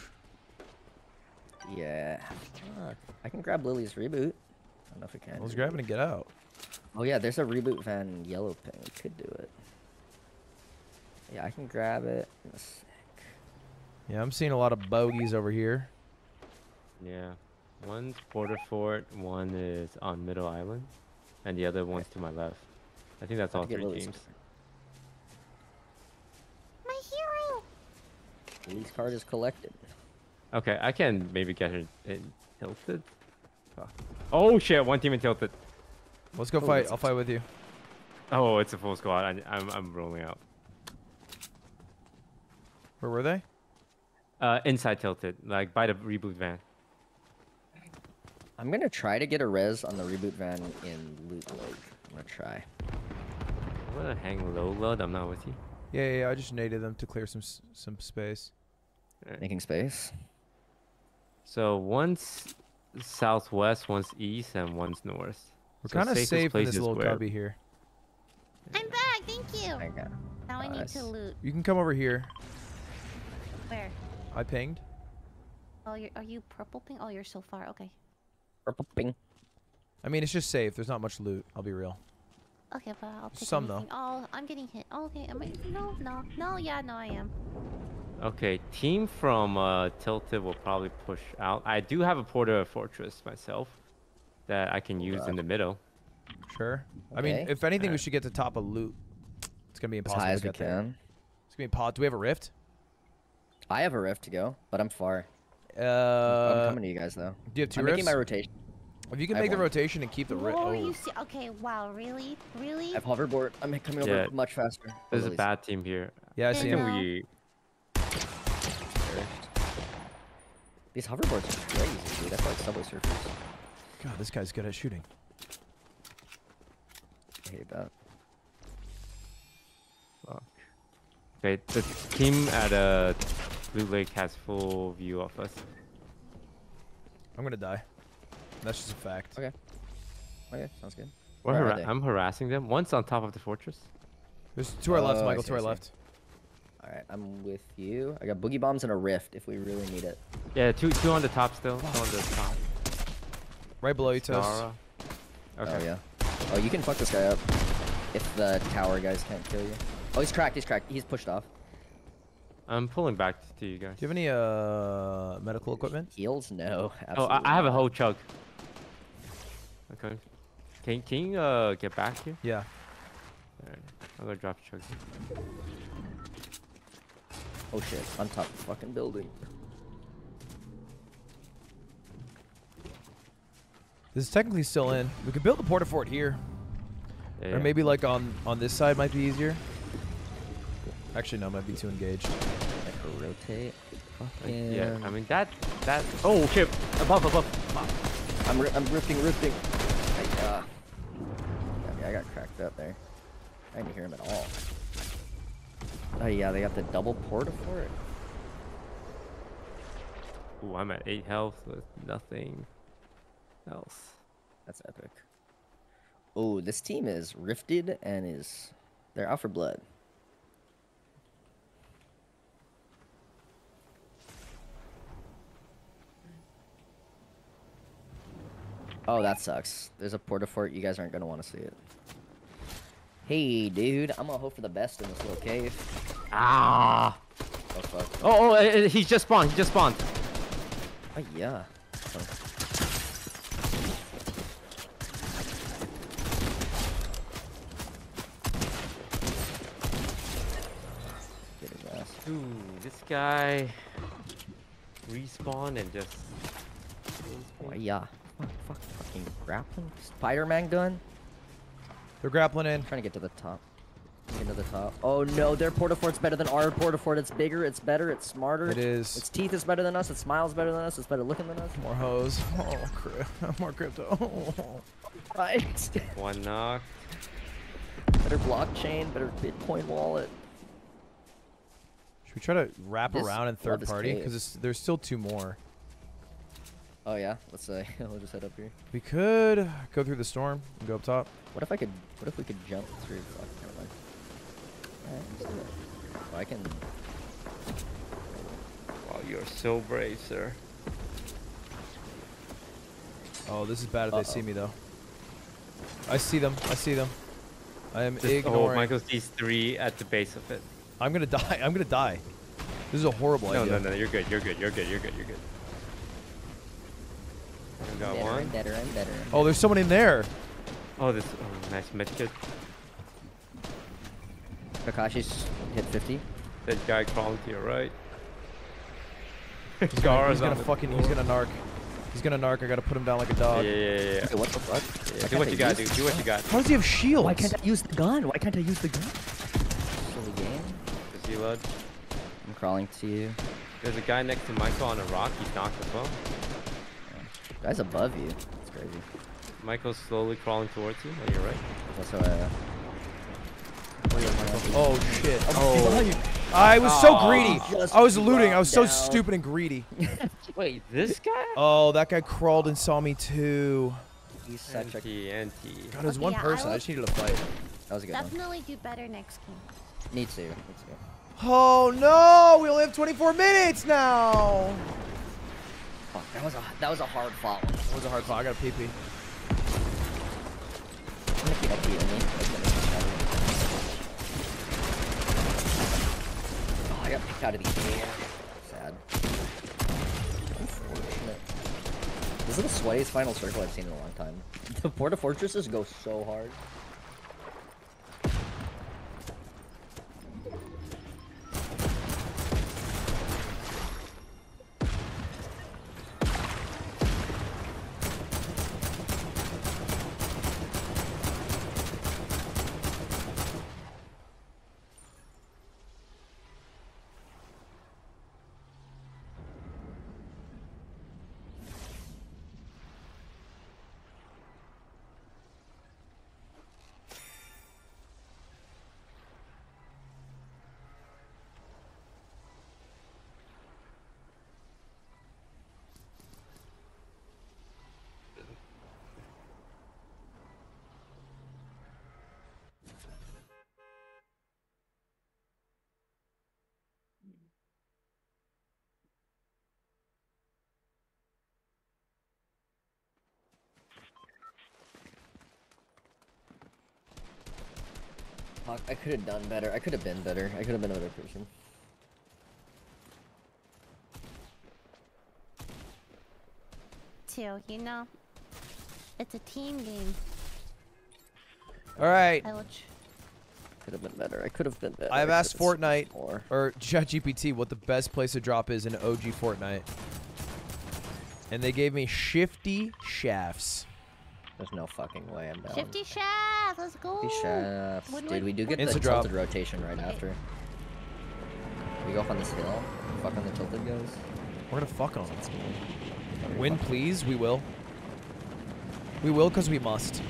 Yeah. I can grab Lily's reboot. I don't know if we can. Let's grab it and get out. Oh, yeah, there's a reboot van in yellow ping. We could do it. Yeah, I can grab it. Yeah, I'm seeing a lot of bogeys over here. Yeah. One's border fort, one is on Middle Island, and the other one's to my left. I think that's all three teams. Police card is collected. Okay, I can maybe get her in Tilted. Oh shit, one team in Tilted. Let's go fight. I'll fight with you. Oh, it's a full squad. I'm rolling out. Where were they? Inside Tilted, like by the reboot van. I'm gonna try to get a res on the reboot van in Loot Lake. I'm gonna try. I'm gonna hang low, Lud. I'm not with you. Yeah, I just naded them to clear some space. Making space. So one's southwest, one's east, and one's north. We're kind of safe in this little cubby here. I'm back, thank you. Now I need to loot. You can come over here. Where? I pinged. Oh, are you purple ping? Oh, you're so far. Okay. Purple ping. I mean, it's just safe. There's not much loot. I'll be real. Okay, but I'll take some though. Oh, I'm getting hit. Okay, am I? No. Yeah, no, I am. Okay, team from Tilted will probably push out. I do have a Porter Fortress myself that I can use in the middle. Sure. Okay. I mean, if anything, we should get to top of Loot. It's gonna be impossible as to get there. It's gonna be impossible. Do we have a rift? I have a rift to go, but I'm far. I'm coming to you guys though. Do you have two rifts? I'm making my rotation. If you can make the rotation and keep the rift. Oh, you see? Okay, wow, really? Really? I have hoverboard. I'm coming over much faster. There's a bad team here. Yeah, I see him. These hoverboards are crazy, dude. That's like Subway Surfers. God, this guy's good at shooting. I hate that. Fuck. Okay, the team at Blue Lake has full view of us. I'm gonna die. That's just a fact. Okay. Okay, sounds good. I'm harassing them. One's on top of the fortress. There's to our left, Michael. To our left. All right, I'm with you. I got boogie bombs and a rift if we really need it. Yeah, two on the top still. Two on the top. Right below you, Scarra. Okay. Oh, yeah. Oh, you can fuck this guy up if the tower guys can't kill you. Oh, he's cracked. He's cracked. He's pushed off. I'm pulling back to you guys. Do you have any medical equipment? Heals? No. Absolutely. Oh, I have a whole chug. Okay. Can you get back here? Yeah. Alright. I'm gonna drop a chug. Oh shit. On top of the fucking building. This is technically still in. We could build a porta fort here. Yeah, or maybe like on this side might be easier. Actually, no, it might be too engaged. Like rotate. Fucking... Yeah, I mean, that... Oh, shit! Above. I'm rifting. I got cracked up there. I didn't hear him at all. Oh, yeah, they got the double porta for it. Ooh, I'm at 8 health with nothing else. That's epic. Oh, this team is rifted and is... They're out for blood. Oh, that sucks. There's a porta fort. You guys aren't going to want to see it. Hey, dude. I'm going to hope for the best in this little cave. Ah! Oh, fuck. Oh, he's just spawned. Oh, yeah. Oh. Ooh, this guy respawn and just. Oh, yeah. Fucking grappling Spider-Man gun. They're grappling in. I'm trying to get to the top. Into the top. Oh no, their portafort's better than our portafort. It's bigger, it's better, it's smarter. It is. Its teeth is better than us. Its smile's better than us. It's better looking than us. More hoes. Oh, more crypto. One knock. Better blockchain. Better Bitcoin wallet. Should we try to wrap this around in third party? Because there's still two more. Oh yeah, let's say we'll just head up here. We could go through the storm and go up top. What if I could? What if we could jump through? Oh, never mind. Alright, let's do it. Oh, I can. Wow, you're so brave, sir. Oh, this is bad if they see me though. I see them. I see them. I am ignoring. Oh, Michael sees three at the base of it. I'm gonna die. I'm gonna die. This is a horrible idea. No, no, no. You're good. You're good. You're good. You're good. You're good. I got one. I'm better, I'm better. Oh, there's someone in there. Oh, this nice medkit. Kakashi's hit 50. That guy crawling to your right. He's gonna narc. He's gonna narc. I gotta put him down like a dog. Yeah, yeah, yeah. Okay, what the fuck? Yeah, do what you gotta do. Do what you got. How does he have shields? Why can't I use the gun? Why can't I use the gun? Silly game. Does he load? I'm crawling to you. There's a guy next to Michael on a rock. He's knocked as well. Guy's above you. It's crazy. Michael's slowly crawling towards you. Oh, you're right. That's how I oh shit. Oh. I was so greedy. I was looting. I was so stupid and greedy. Wait, this guy? Oh, that guy crawled and saw me too. He's such a God, there's one person. I just needed a fight. That was a good one. Definitely do better next game. Need to. Oh no! We only have 24 minutes now. That was a hard follow. That was a hard follow. I got a PP. Oh, I got picked out of the air. Sad. Unfortunate. This is the sweatiest final circle I've seen in a long time. The Porta Fortresses go so hard. I could have done better. I could have been better. I could have been a better person. Two, you know, it's a team game. All right. Could have been better. I could have been better. I've asked Fortnite or ChatGPT what the best place to drop is in OG Fortnite, and they gave me Shifty Shafts. There's no fucking way I'm down. 50 shafts, let's go! 50 shafts. Dude, we do get the tilted rotation right after. We go up on this hill, fuck on the tilted goes. We're gonna fuck on it. Win please, we will. We will because we must.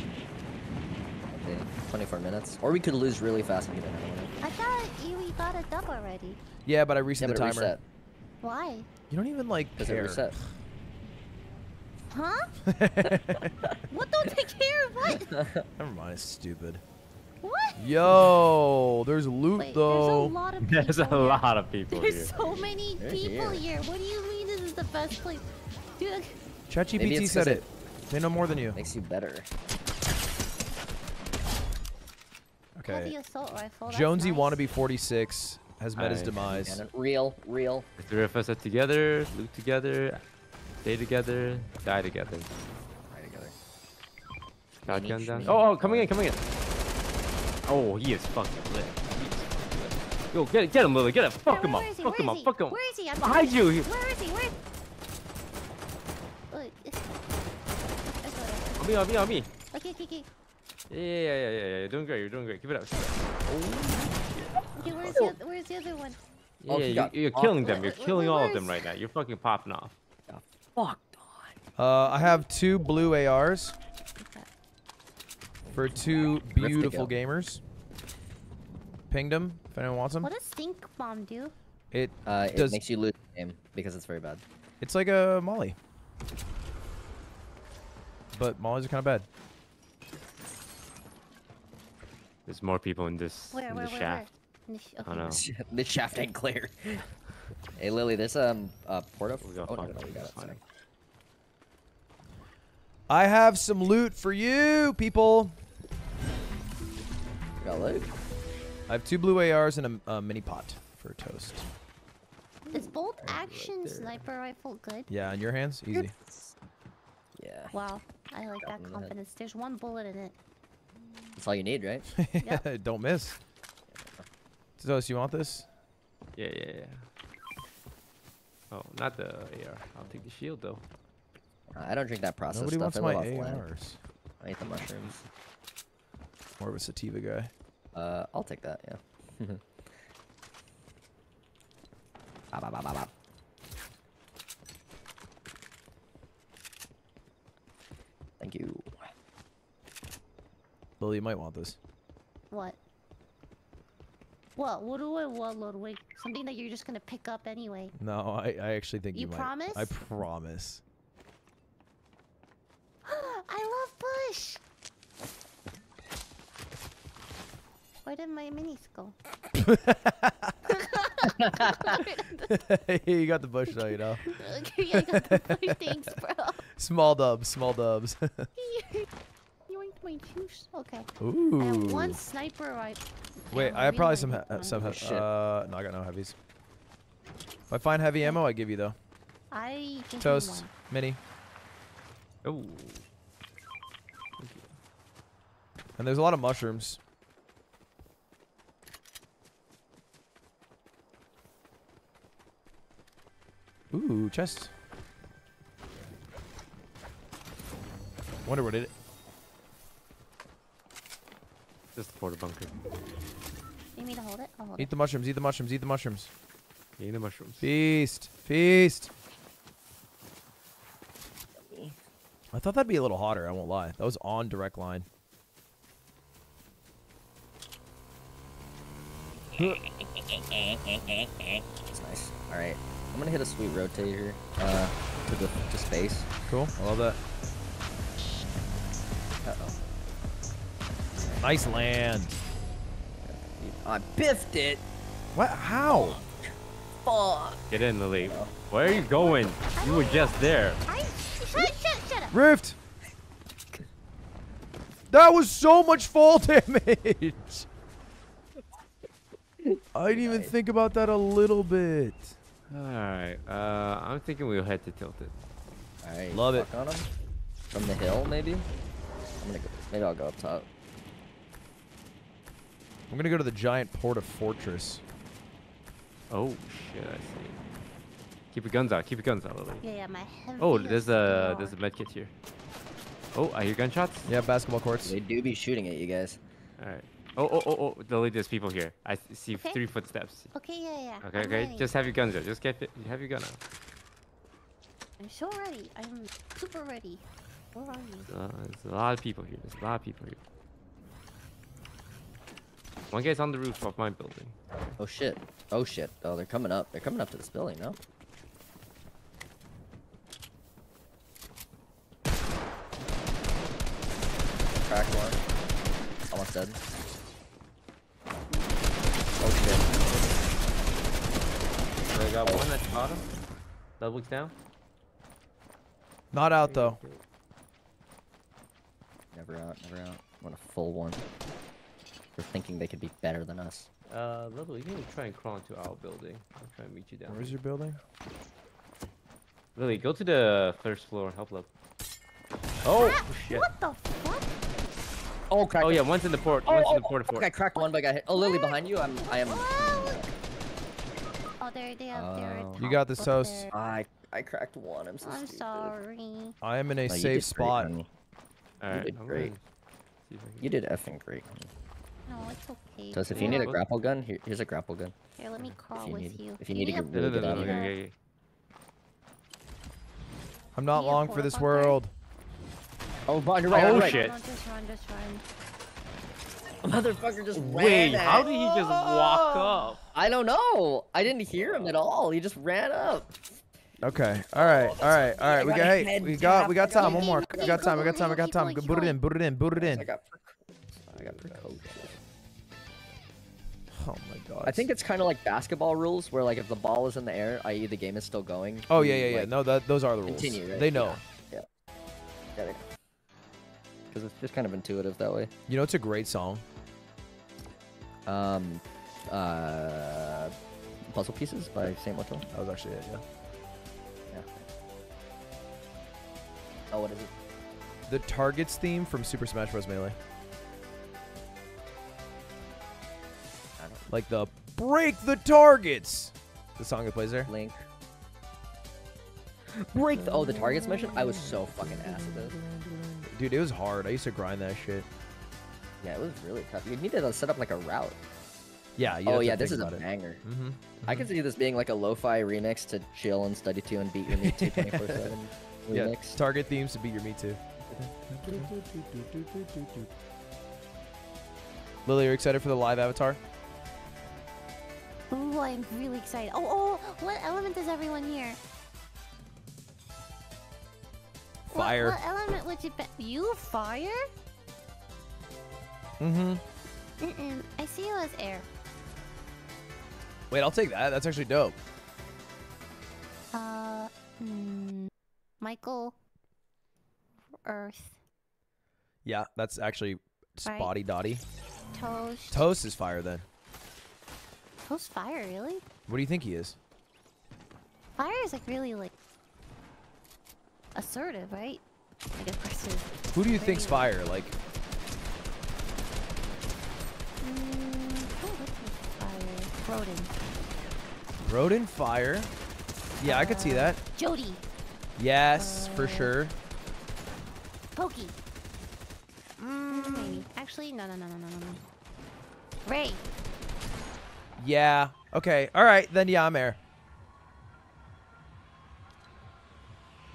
Okay, 24 minutes. Or we could lose really fast if we didn't have one. I thought you got a dub already. Yeah, but I reset the timer. Reset. Why? You don't even like care. It reset. Huh? What don't take care of? What? Never mind, it's stupid. What? Yo, there's loot though. There's a lot of people here. There's so many people here. What do you mean this is the best place? Dude. ChatGPT said it. They know more than you. Makes you better. Okay. Jonesy wannabe 46 has met his demise. Real. The three of us are together, loot together. Stay together, die together. Die together. Shotgun down. Oh, coming in, coming in. Oh, he is fucking lit. Yo, get him, Lily. Get him. Fuck him up. Fuck him up. Fuck him up. Where is he? I'm behind you. Where is he? Where? On me, on me, on me. Okay, okay, okay. Yeah. You're doing great. You're doing great. Keep it up. Okay, where's the other one? Yeah, you're killing them. You're killing all of them right now. You're fucking popping off. Fuck. I have 2 blue ARs for 2 beautiful gamers. Pinged them if anyone wants them. What does stink bomb do? It it makes you lose the game because it's very bad. It's like a molly, but mollies are kind of bad. There's more people in this shaft. I don't know. This shaft ain't clear. Hey Lily, there's porta. Oh, no, no, we got it. I have some loot for you, people. You got loot? I have 2 blue ARs and a mini pot for toast. Is bolt action right sniper rifle good? Yeah, in your hands? Easy. Yeah. Wow, I like that confidence. There's 1 bullet in it. That's all you need, right? Yep. Don't miss. Toast, you want this? Yeah. Oh, not the AR. I'll take the shield, though. I don't drink that processed stuff. Nobody wants my ARs. I ate the mushrooms. More of a sativa guy. I'll take that, yeah. Thank you. Lily, you might want this. What? What do I want, Ludwig? Something that you're just gonna pick up anyway. No, I actually think you might. You promise? I promise. I love Bush! Where did my minis go? You got the Bush though, you know. Okay, I got the Bush, thanks, bro. Small dubs, small dubs. You ain't my juice? Okay. Ooh. I have 1 sniper rifle. Wait, I have probably no, I got no heavies. If I find heavy ammo, I give you though. I can Toast, mini. Oh. And there's a lot of mushrooms. Ooh, chest. Wonder what it. Just the porta bunker. You need to hold it? I'll hold it. Eat the mushrooms. Eat the mushrooms. Eat the mushrooms. Eat the mushrooms. Feast. Feast. I thought that'd be a little hotter, I won't lie. That was on direct line. That's nice. Alright, I'm gonna hit a sweet rotator to space. Cool, I love that. Uh-oh. Nice land. I biffed it. What? How? Fuck. Get in, Lily. Where are you going? You were just there. Rift! That was so much fall damage! I didn't even think about that a little bit. Alright, I'm thinking we'll head to Tilted. Alright, love it. On him. From the hill, maybe? I'm gonna go, maybe I'll go up top. I'm gonna go to the giant port of Fortress. Oh, shit, I see. Keep your guns out. Keep your guns out, Lily. Yeah, my heavy. Oh, there's a med kit here. Oh, I hear gunshots. Yeah, basketball courts. They do be shooting at you guys. All right. Oh, Lily, there's people here. I see 3 footsteps. Okay, yeah. Okay, ready. Just have your guns out. Just have your gun out. I'm so ready. I'm super ready. Where are you? There's a lot of people here. There's a lot of people here. One guy's on the roof of my building. Oh shit. Oh shit. Oh, they're coming up. They're coming up to this building, no? Crack one. Almost dead. Oh shit. So I got 1 at the bottom. Ludwig's down. Not out though. Never out, never out. I want a full one. We're thinking they could be better than us. Ludwig, you need to try and crawl into our building. I'll try and meet you down. Where's your building? Lily, go to the first floor. Help Love. Oh, ah, shit. What the fuck? Oh, crack. Oh, yeah, one's in the port. One's in the port of fort. I cracked one, but I got hit. Oh, Lily, behind you. I am. Oh, You got this, Toast. I cracked one. I'm so stupid. I'm sorry. I am in a safe spot. You did great. You did effing great. No, it's okay. Toast, if you need a grapple gun, here's a grapple gun. Here, let me crawl with you. If you need to get out of here. I'm not long for this world. Oh, Bond, you're right. Oh, shit. Just run, just run. Motherfucker just ran. Wait, how did he just walk up? I don't know. I didn't hear him at all. He just ran up. Okay. All right. All right. All right. We got. Hey, we got time. One more. We got time. We got time. We got time. Boot it in. Boot it in. Boot it in. I got precocious. Oh my god. I think it's kind of like basketball rules, where like if the ball is in the air, i.e. the game is still going. Oh yeah, yeah, yeah. No, those are the rules. Continue. Right? They know. Yeah. Yeah. They know. It's just kind of intuitive that way. You know, it's a great song. Puzzle Pieces by Saint Laurent. That was actually it, yeah. Yeah. Oh, what is it? The Targets theme from Super Smash Bros. Melee. I don't know. Like the Break the Targets! The song that plays there. Link. Break the... Oh, the Targets mission? I was so fucking ass at this. Dude, it was hard. I used to grind that shit. Yeah, it was really tough. You needed to set up like a route. Yeah. You this is a banger. Mm-hmm. Mm-hmm. I can see this being like a lo-fi remix to chill and study to and beat your meat to 24/7. Yeah. Target themes to beat your meat to. Lily, are you excited for the live avatar? Ooh, I'm really excited. Oh, what element is everyone here? Fire. What element would you bet? You fire? Mm-hmm. I see you as air. Wait, I'll take that. That's actually dope. Michael. Earth. Yeah, that's actually spotty dotty. Toast. Toast is fire then. Toast fire, really? What do you think he is? Fire is like really like assertive, right? Like aggressive. Who do you think's fire? Like, fire. Rodin. Rodin fire. Yeah, I could see that. Jody. Yes, for sure. Pokey. Maybe. Actually, no. Ray. Yeah. Okay. All right. Then yeah, I'm air.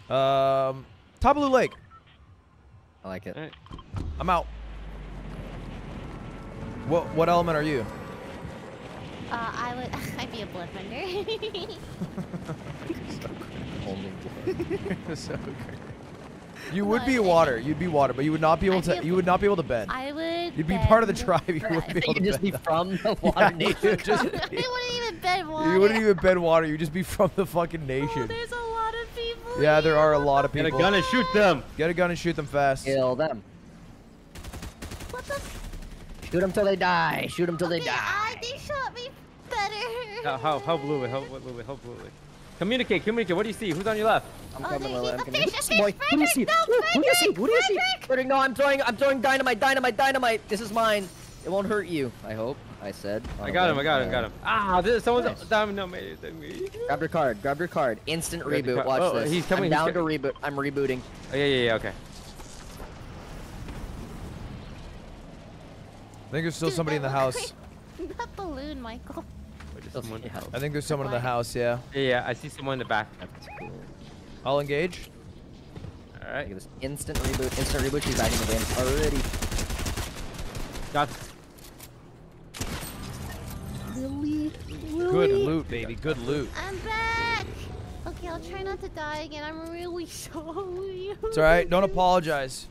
Tabalu Lake. I like it. Right. I'm out. What element are you? I'd be a bloodbender. So you would be water. You'd be water, but you would not be able to. You would not be able to bend. I would. You'd be part of the tribe. You would be able to just bend. Be from the water nation. Yeah, you wouldn't even bend water. You wouldn't even bend water. You'd just be from the fucking nation. Oh, yeah, there are a lot of people. Get a gun and shoot them. Get a gun and shoot them fast. Kill them. What the? Shoot them till they die. Shoot them till they die. They shot me better. How blue? How blue? Communicate, communicate. What do you see? Who's on your left? I'm coming. Who do you see? Who do you see? Who do you see? Frederick, no, I'm throwing dynamite. This is mine. It won't hurt you. I hope. I said. I got him. Ah, someone's down. No, mate. Grab your card. Instant reboot. Watch this. He's coming. I'm down to reboot. I'm rebooting. Oh, yeah. Okay. I think there's still somebody in the house. That balloon, Michael. I think there's someone in the house. Yeah. Yeah. I see someone in the back. I'll engage. All right. Instant reboot. She's back in the game already. Got. Good loot, baby. Good loot. I'm back. Okay, I'll try not to die again. I'm really sorry. It's all right. Don't apologize.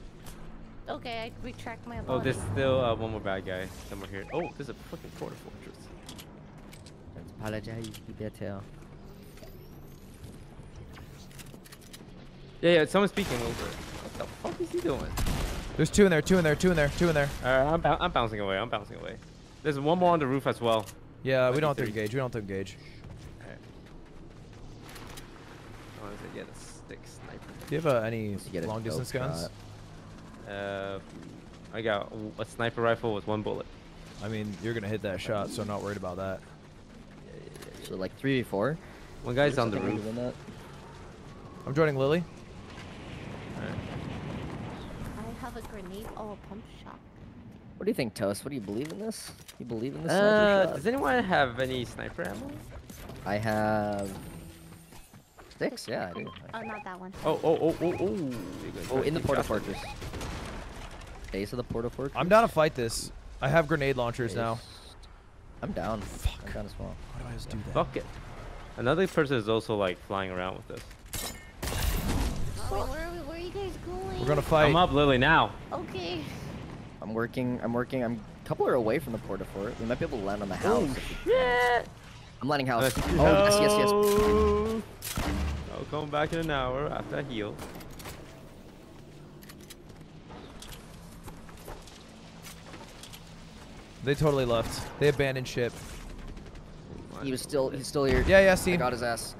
Okay, I retract my apology. Oh, there's still one more bad guy somewhere here. Oh, there's a fucking quarter fortress. Let's apologize. You better. Yeah, someone's speaking over. What the fuck is he doing? There's two in there. I'm bouncing away. There's one more on the roof as well. Yeah, we don't have to engage. All right. I want to get a stick sniper. Do you have any long distance guns? I got a sniper rifle with one bullet. I mean, you're gonna hit that shot, so I'm not worried about that. actually, like 3v4. One guy's on the roof. I'm joining Lily. Alright. I have a grenade or a pump shot. What do you think, Toast? What do you believe in this? You believe in this sniper shot? Does anyone have any sniper ammo? I have 6, yeah, I do. Oh, not that one. Oh. Oh, in the Portal Fortress. Base of the Portal Fortress. I'm down to fight this. I have grenade launchers now. I'm down. Fuck. I'm down as well. Why do I just do that? Fuck it. Another person is also like flying around with this. Oh, where are you guys going? We're gonna fight. I'm up, Lily, now. Okay. I'm working. I'm a couple are away from the Porta Fort. We might be able to land on the house. Oh, shit. I'm landing house. Oh, yes. I'll come back in an hour after I heal. They totally left. They abandoned ship. He's still here. Yeah, see him. Got his ass.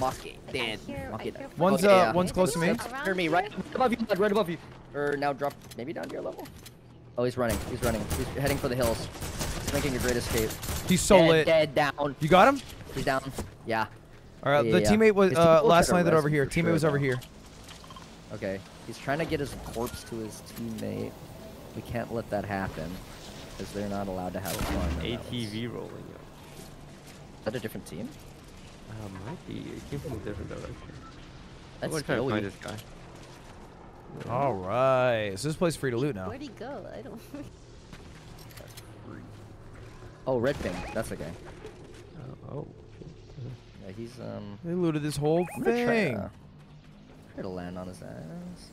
Mock it, dead. One's close to me. Near me, right above you. Or now drop, maybe down to your level. Oh, he's running. He's heading for the hills. He's making a great escape. He's so lit. Dead, down. You got him? He's down. Yeah. All right, the teammate was last night that over here. Teammate was over here. Okay, he's trying to get his corpse to his teammate. We can't let that happen, because they're not allowed to have one. ATV rolling up. Is that a different team? Might be. It came from a different direction. That's cool. Find this guy. All right. So this place free to loot now. Where'd he go? I don't. Oh, red thing. That's the guy. Oh. Yeah, he's They looted this whole thing. Try to land on his ass.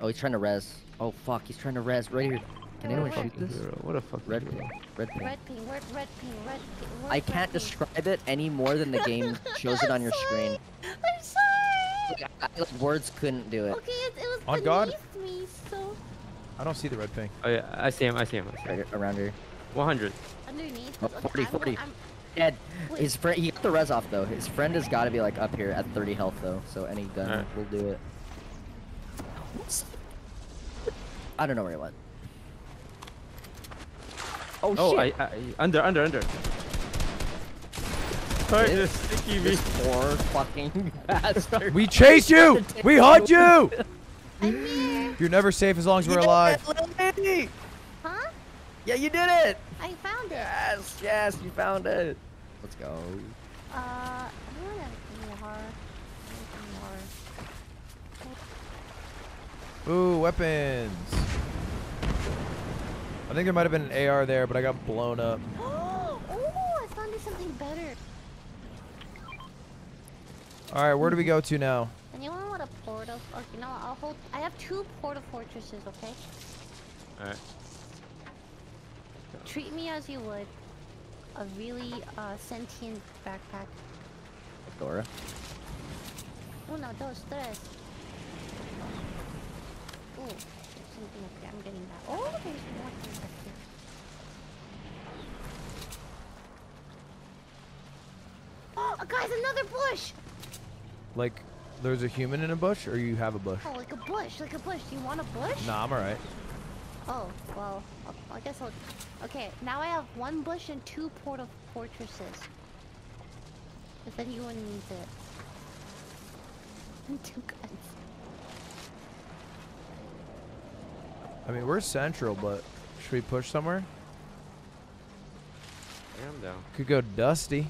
Oh, he's trying to res. Oh fuck, he's trying to res right here. Can anyone shoot this? What a fuck. Red ping. I can't describe it any more than the game shows it on your screen. I'm sorry. Words couldn't do it. Okay, it was on God. Me, so. I don't see the red ping. Oh yeah, I see him. Right around here. 100. Underneath. Oh, 40. I'm dead. Wait. His friend, he got the res off though. His friend has got to be like up here at 30 health though. So any gun will do it. I don't know where he went. Oh shit! Under. This poor fucking bastard. We chase you. We hunt you. You're never safe as long as we're alive. Huh? Yeah, you did it. I found it. Yes, you found it. Let's go. Ooh, weapons. I think there might have been an AR there, but I got blown up. Oh, I found something better. Alright, where do we go to now? Anyone want a portal? Okay, no, I'll hold. I have 2 portal fortresses, okay? Alright. Treat me as you would a really sentient backpack. Dora. Uno, dos, tres. Ooh, something up there. I'm getting that. Oh, there's more things up here. Oh, guys, another bush! Like, there's a human in a bush, or you have a bush? Oh, like a bush. Do you want a bush? Nah, I'm alright. Oh, well, I guess I'll... Okay, now I have 1 bush and 2 portal fortresses. If anyone needs it. And 2 guns. I mean, we're central, but should we push somewhere? I am down. Could go dusty.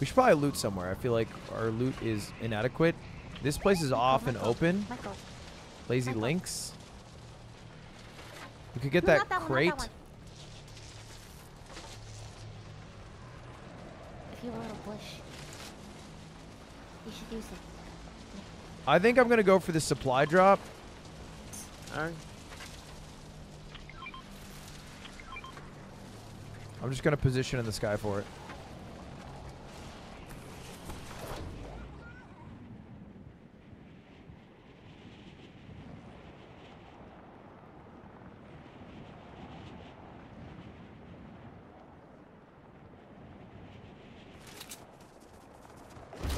We should probably loot somewhere. I feel like our loot is inadequate. This place is off and open. Lazy Links. We could get that crate. If you want a bush, you should use it. I think I'm gonna go for the supply drop. Alright. I'm just gonna position in the sky for it.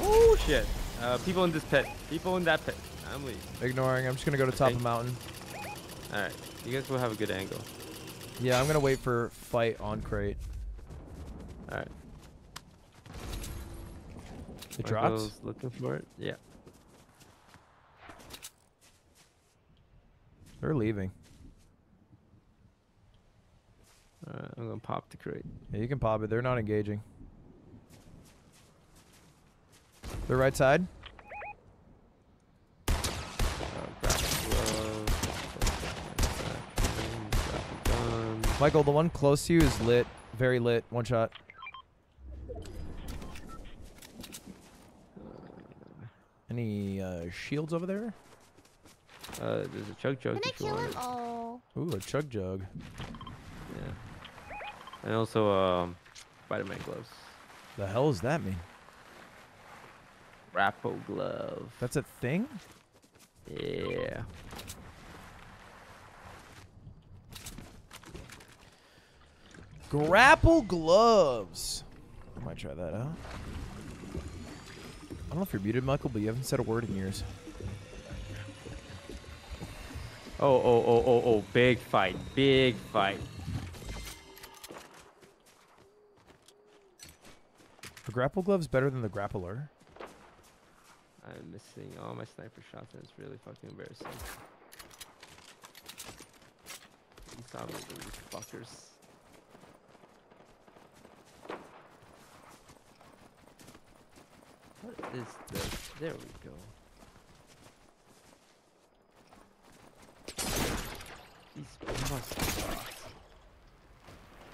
Oh shit. People in this pit. People in that pit. I'm leaving. Ignoring. I'm just gonna go to top of the mountain. Alright. You guys will have a good angle. Yeah, I'm gonna wait for fight on crate. Alright. It drops? Looking for it? Yeah. They're leaving. Alright, I'm gonna pop the crate. Yeah, you can pop it. They're not engaging. They're right side. Michael, the one close to you is lit. Very lit. One shot. Any shields over there? There's a chug jug. Can I kill him? Oh. Ooh, a chug jug. Yeah. And also, Spider-Man gloves. The hell does that mean? Rappo glove. That's a thing? Yeah. Grapple gloves. I might try that out. I don't know if you're muted, Michael, but you haven't said a word in years. Oh. Big fight. Big fight. Are grapple gloves better than the grappler? I'm missing all my sniper shots, and it's really fucking embarrassing. You saw me, those fuckers. What is this? There we go. These must be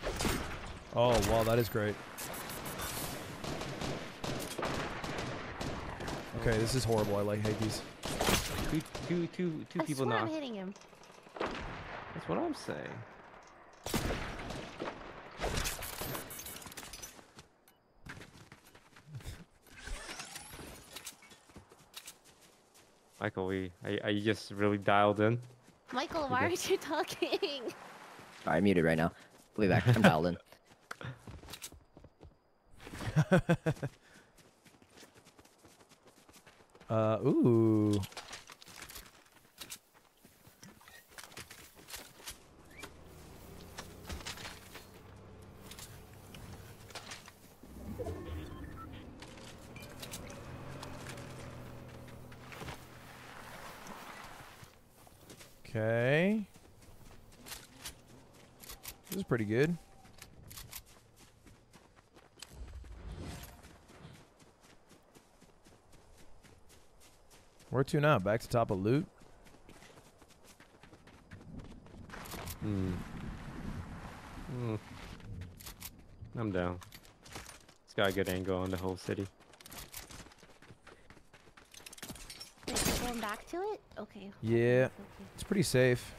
shots. Oh, wow, that is great. Okay, this is horrible. I like hate these. Two people now. I'm hitting him. That's what I'm saying. Michael, are you just really dialed in? Michael, why aren't you talking? Sorry, I'm muted right now. I'll be back. I'm dialed in. Ooh. Okay. This is pretty good. Where to now? Back to top of loot? I'm down. It's got a good angle on the whole city. Wait, we're going back to it? Okay. Yeah. It's pretty safe.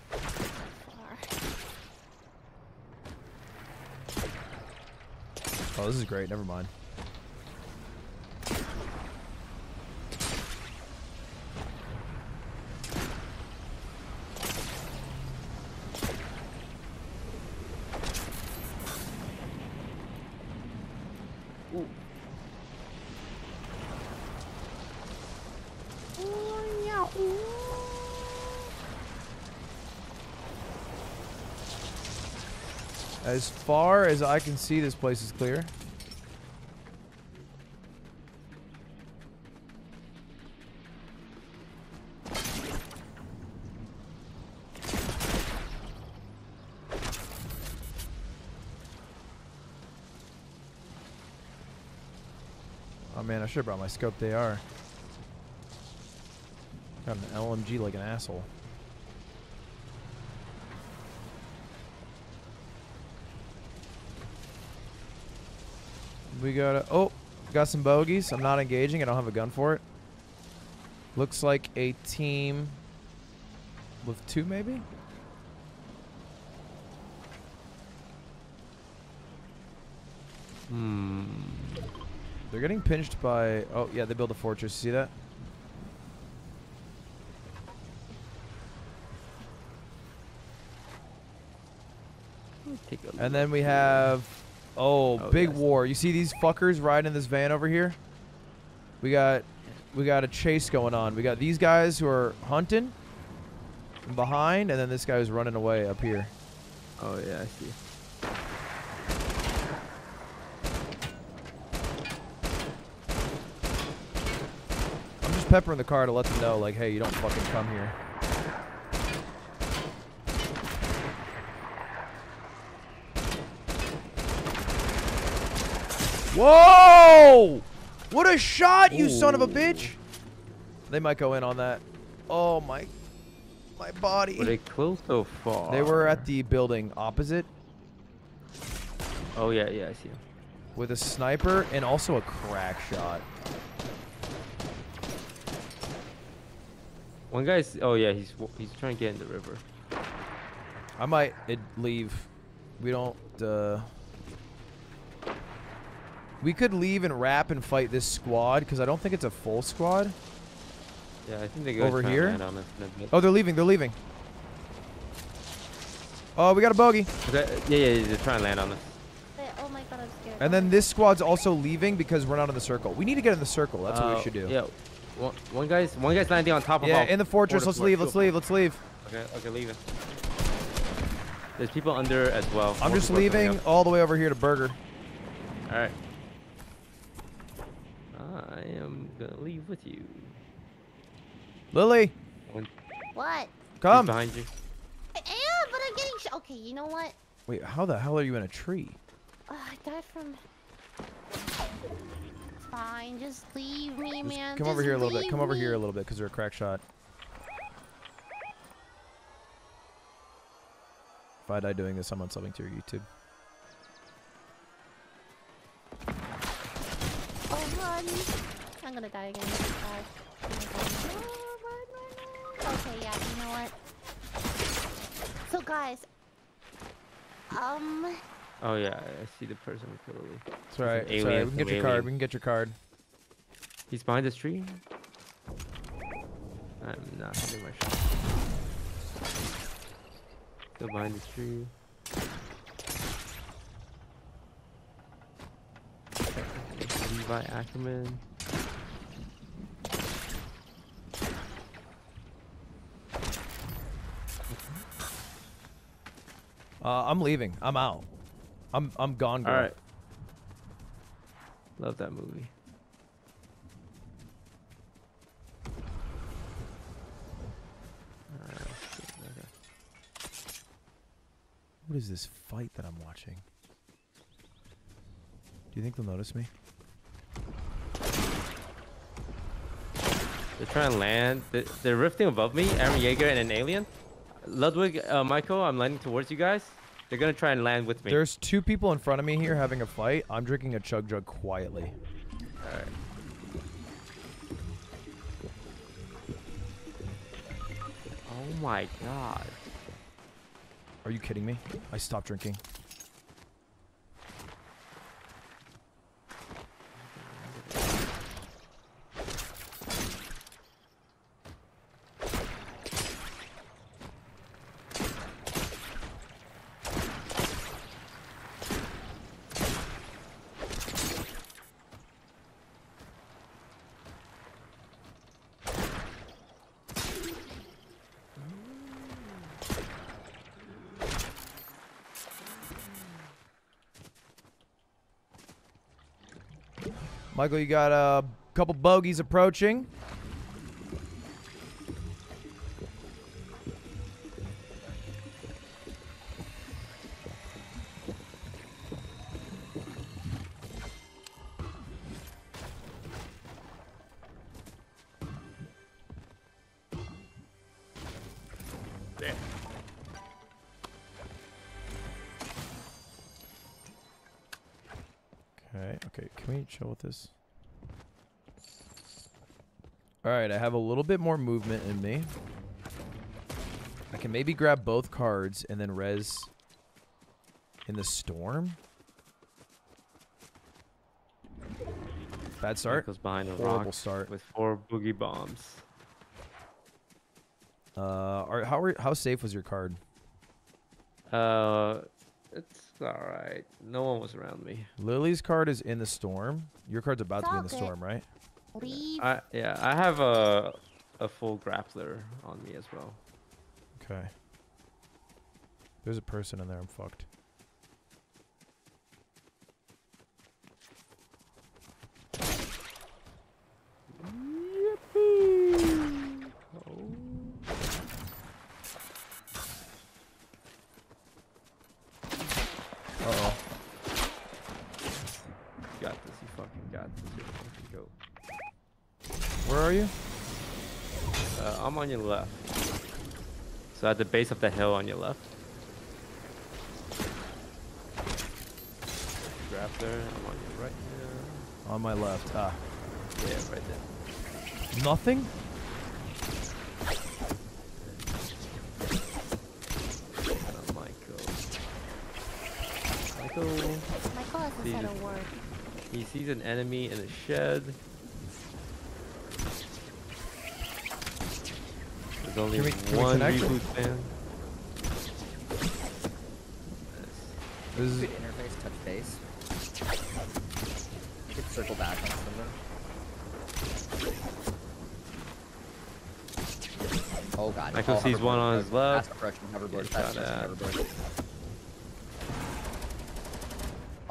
Oh, this is great. Never mind. As far as I can see, this place is clear. Oh man, I should have brought my scoped AR. Got an LMG like an asshole. We got a, oh, got some bogeys. I'm not engaging. I don't have a gun for it. Looks like a team with two, maybe? They're getting pinched by, oh, yeah, they built a fortress. See that? And then we have... Oh, big yes. War. You see these fuckers riding this van over here? We got a chase going on. We got these guys who are hunting. from behind, and then this guy was running away up here. Oh, yeah, I see. I'm just peppering the car to let them know, like, hey, you don't fucking come here. Whoa! What a shot, you son of a bitch! They might go in on that. Oh, my body. Were they close so far? They were at the building opposite. Oh, yeah, yeah, I see him. With a sniper and also a crack shot. One guy's... Oh, yeah, he's trying to get in the river. I might leave. We don't... We could leave and wrap and fight this squad, because I don't think it's a full squad. Yeah, I think they go over here. Oh, they're leaving. They're leaving. Oh, we got a bogey. Yeah, yeah, yeah, they're trying to land on us. Oh my god, I'm scared. And then this squad's also leaving because we're not in the circle. We need to get in the circle. That's what we should do. Yeah, one guy's landing on top of. Yeah, in the fortress. Let's leave. Let's leave. Let's leave. Okay, okay, leave it. There's people under as well. I'm just leaving all the way over here to Burger. All right. I am gonna leave with you. Lily! What? Come! He's behind you. I am, but I'm getting okay, you know what? Wait, how the hell are you in a tree? I died from... It's fine, just leave me, man. Come over here a little bit. Come over here a little bit, because they're a crack shot. If I die doing this, I'm unsubbing to your YouTube. I'm gonna die again. Okay, yeah, you know what? So guys, oh yeah, I see the person clearly. That's right. That's right. We can get your card. We can get your card. He's behind this tree. I'm not having my shot. Still behind this tree. By Ackerman. I'm leaving. I'm out. I'm gone, girl. All right. Love that movie. What is this fight that I'm watching? Do you think they'll notice me? They're trying to land. They're rifting above me. Aaron Yeager and an alien. Ludwig, Michael, I'm landing towards you guys. They're going to try and land with me. There's two people in front of me here having a fight. I'm drinking a chug jug quietly. All right. Oh my god. Are you kidding me? I stopped drinking. Michael, you got a couple bogeys approaching. This. All right, I have a little bit more movement in me. I can maybe grab both cards and then res in the storm. Bad start. Goes behind a horrible start with 4 boogie bombs. How safe was your card? It's all right. No one was around me. Lily's card is in the storm. Your card's about to be in the storm, right? Leave. Yeah, I have a full grappler on me as well. Okay. There's a person in there, I'm fucked. Yippee! Oh. Uh-oh. You got this, you fucking got this. You fucking go. Where are you? I'm on your left. So at the base of the hill on your left. Grab there, I'm on your right now. On my left, ah. Yeah, right there. Nothing? Michael hasn't said a word. He sees an enemy in a shed. There's only one reboot fan. This is the interface, touch base. You could circle back on something. Oh god. Michael sees one on his left. Hoverboard.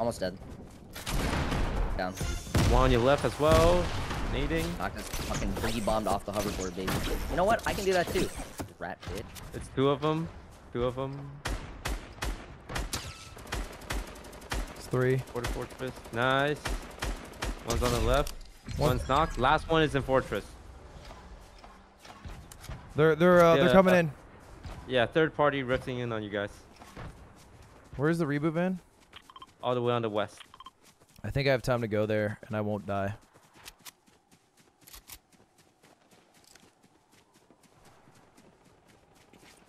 Almost dead. Down. One on your left as well. Nading. I just fucking boogie bombed off the hoverboard, baby. You know what? I can do that too. Rat bitch. It's two of them. It's three. Quarter fortress. Nice. One's on the left. One's knocked. Last one is in fortress. They're coming in. Yeah, third party rifting in on you guys. Where's the reboot van? All the way on the west. I think I have time to go there, and I won't die.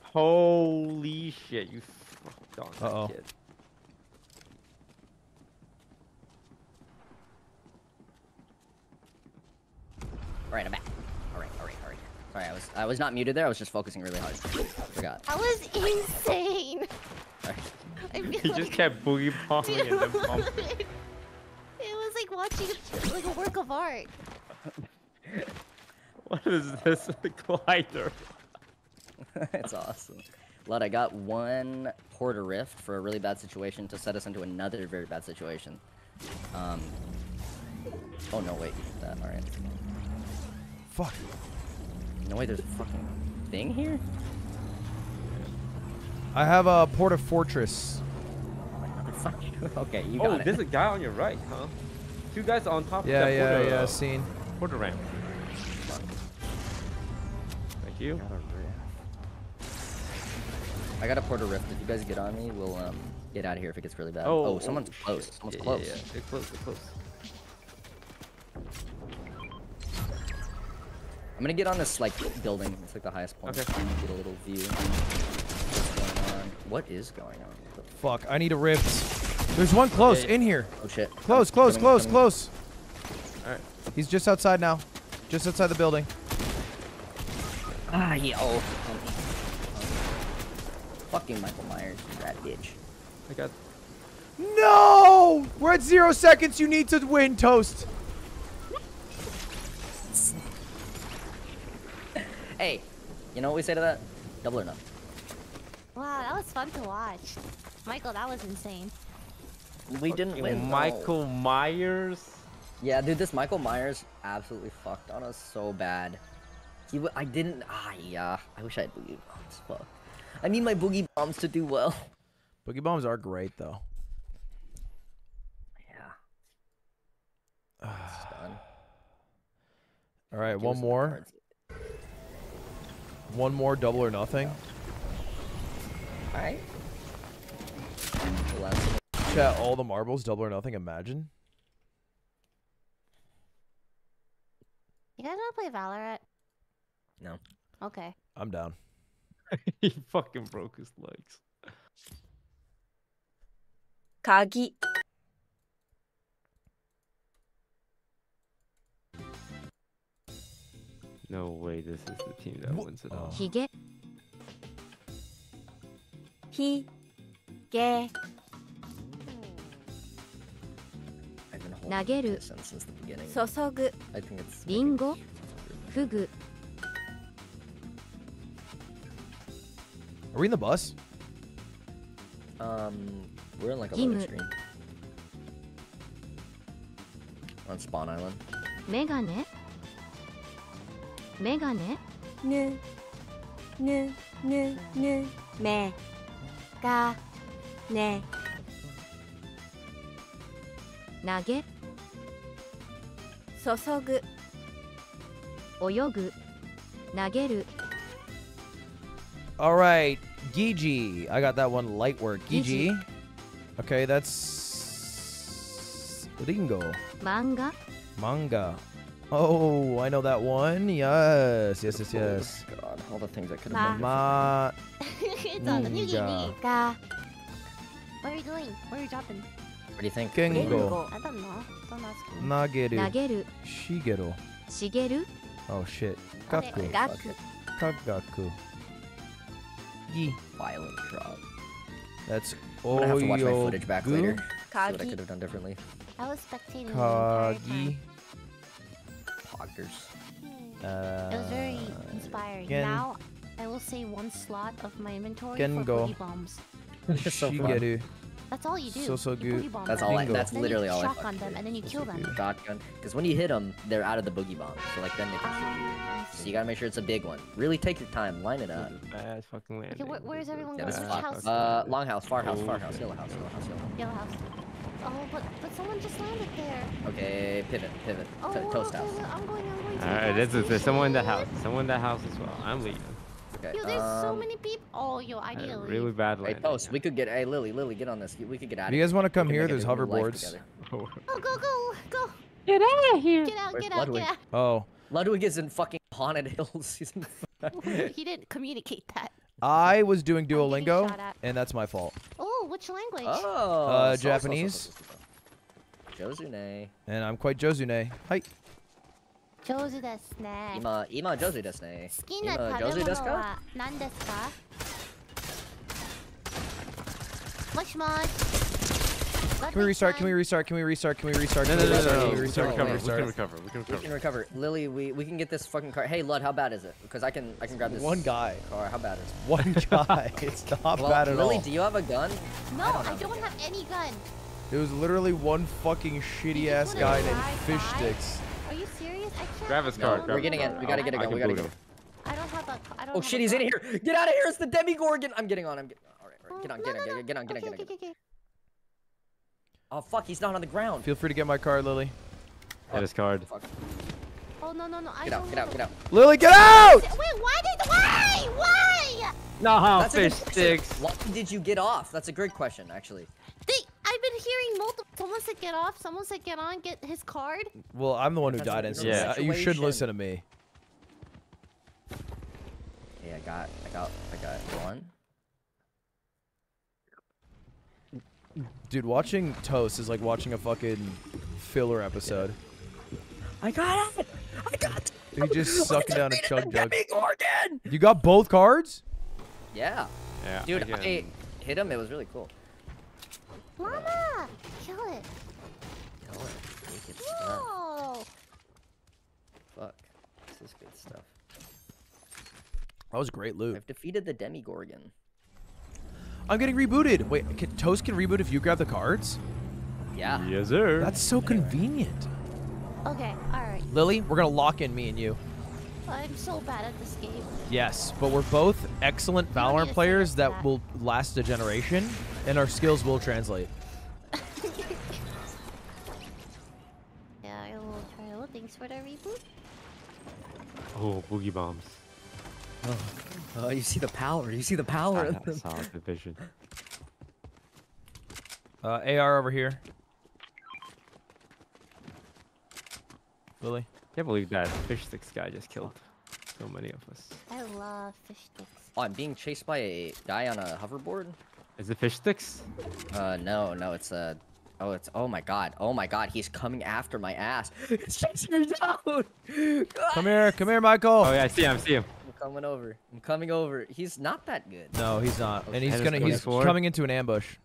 Holy shit, you fucked on that kid. Alright, I'm back. Alright. Sorry, I was not muted there, I was just focusing really hard. Forgot. That was insane! He just kept boogie bombing and then bumping. It was like watching a work of art. What is this? The glider. It's awesome. Lud, I got one Porter Rift for a really bad situation to set us into another very bad situation. Oh no, wait, you did that. Alright. Fuck. No way, there's a fucking thing here? I have a Porter Fortress. Fuck you. Okay, you got it. Oh, there's a guy on your right, huh? Two guys on top of that Porter. Yeah, seen. Porter ramp. Fuck. Thank you. I got a Porter Rift. If you guys get on me, we'll get out of here if it gets really bad. Oh someone's close. Someone's close. Yeah, they're close. I'm gonna get on this like building. It's like the highest point. Okay. Get a little view. What is going on? Fuck! I need a rift. There's one close in here. Oh shit! Close. All right. He's just outside now. Just outside the building. Ah yo. Fucking Michael Myers, that bitch. I got. No! We're at 0 seconds. You need to win, Toast. Hey, you know what we say to that? Double or nothing. Wow, that was fun to watch. Michael, that was insane. We didn't win. Michael Myers? Yeah, dude, this Michael Myers absolutely fucked on us so bad. I wish I had boogie bombs. Fuck. I need my boogie bombs to do well. Boogie bombs are great, though. Yeah. All right, one more. One more double or nothing. All right. Chat, all the marbles, double or nothing. Imagine. You guys wanna play Valorant? No. Okay. I'm down. He fucking broke his legs. Kagi. No way, this is the team that wins it all. Hige. Hige. I've been holding this since the beginning. Sosogu. I think it's Ringo. Fugu. Are we in the bus? We're in like a loading screen. We're on Spawn Island. Megane. Megane. No. No. No. No. Me. Ga. Ne. Nage. Sosogu. Oyogu. Nageru. All right, Gigi. I got that one light word. Gigi. Okay, that's Ringo. Manga. Manga. Oh, I know that one. Yes, yes, yes, yes. Oh, God, all the things I could have done. Ma. It's on the new Gigi. Ga. Where are you going? Where are you dropping? What do you think? Kengo. I don't know. Don't ask me. Nageru. Nageru. Shigeru. Shigeru. Oh shit. Gaku. Gaku. Kagaku. Ye. Violent crop. That's oh, I'm gonna have to watch my footage back later. Kagi. See what I could have done differently. I was spectating. Kagi. Poggers. It was very inspiring. Gen. Now I will say one slot of my inventory Gengo. For booty bombs. That's so fun. That's all you do. So so good. That's all. That's literally all. Shock on them and then you kill them. Shotgun. Because when you hit them, they're out of the boogie bomb. So like then they can shoot you. So you gotta make sure it's a big one. Really take your time. Line it up. Bad fucking landing. Okay, where's everyone going? House. Longhouse, farhouse, farhouse, yellow house, yellow house, yellow house. Oh, but someone just landed there. Okay, pivot, pivot. Toast house. All right, there's someone in the house. Someone in the house as well. I'm leaving. Okay. Yo, there's so many people. Oh, yo, I did really badly. Hey, Toast, we could get. Hey, Lily, Lily, get on this. We could get out. You guys want to come here? There's hoverboards. Oh, go, go, go! Get out of here! Get out! Where's get Ludwig? Out! Get out! Oh, Ludwig is in fucking Haunted Hills. He's in the... He didn't communicate that. I was doing Duolingo, and that's my fault. Oh, which language? Oh, Japanese. Jozune. And I'm quite Jozune. Hi. Jozu desu ne. Ima Jozu desu ne. Ima Jozu desu ka? Nan desu ka? Moshimosh. Can we restart? No. We can recover. Lily, we can get this fucking car. Hey, Lud, how bad is it? Because I can grab this. One guy. Car, how bad is it? One guy. It's not bad at all. Lily, do you have a gun? No, I don't have any gun. It was literally one fucking shitty ass guy named Fish Sticks. Are you serious? Grab his card. We're getting in. We gotta get it going. We gotta get it. I don't have a. I don't. Oh shit! He's in here. Get out of here! It's the Demigorgon. I'm getting on. All right. Get on. Oh fuck! He's not on the ground. Feel free to get my card, Lily. Get his card. Oh no! Get out! Lily, get out! Wait, why? No, Fish Sticks. Why did you get off? That's a great question, actually. I've been hearing multiple. Someone said get off. Someone said get on. Get his card. Well, I'm the one who died. Yeah, you should listen to me. Yeah, I got one. Dude, watching Toast is like watching a fucking filler episode. I got it. He just sucked down a chug jug. You got both cards? Yeah. Yeah. Dude, I hit him. It was really cool. Mama! Kill it. Make it stop. Fuck. This is good stuff. That was great loot. I've defeated the Demigorgon. I'm getting rebooted! Wait, Toast can reboot if you grab the cards? Yeah. Yes, sir. That's so convenient. Okay, alright. Lily, we're gonna lock in me and you. I'm so bad at this game. Yes, but we're both excellent Valorant players that will last a generation, and our skills will translate. Yeah, I will try. Oh, thanks for the reboot. Oh, boogie bombs. Oh, you see the power. I saw the vision. AR over here. Lily. I can't believe that Fish Sticks guy just killed so many of us. I love Fish Sticks. Oh, I'm being chased by a guy on a hoverboard. Is it Fish Sticks? No, it's a. Oh, it's. Oh my god, he's coming after my ass. It's chasing me down. Come here, Michael. Oh yeah, I see him. I'm coming over. He's not that good. No, he's not. Okay. And he's coming into an ambush.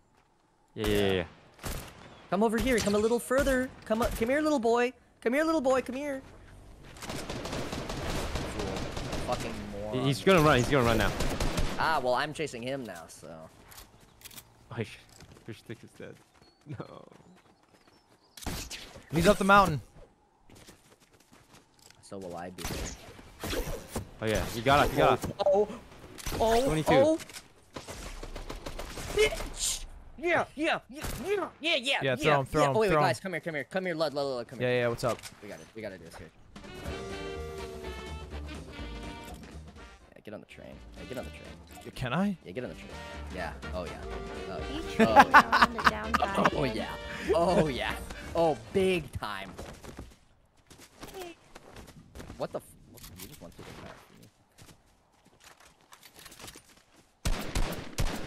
Yeah. Come over here. Come a little further. Come here, little boy. Fucking moron. He's gonna run now. Ah, well, I'm chasing him now, so. Oh, your stick is dead. No. He's up the mountain. So will I be there. Oh, yeah. You got it. You got it. Oh. Oh. 22. Oh. Bitch. Yeah. Yeah. Yeah. Yeah. Yeah. Yeah. Yeah. Throw him. Throw him. Oh, wait, guys. Come here. Come here. Come here. Lud. Come here. Yeah. Yeah. What's up? We got it. We got to do this here. Get on the train. Yeah, get on the train. Can I? Yeah, get on the train. Yeah. Oh, yeah. Oh, yeah. Oh, yeah. Oh, big time. What the f? You just went through the car.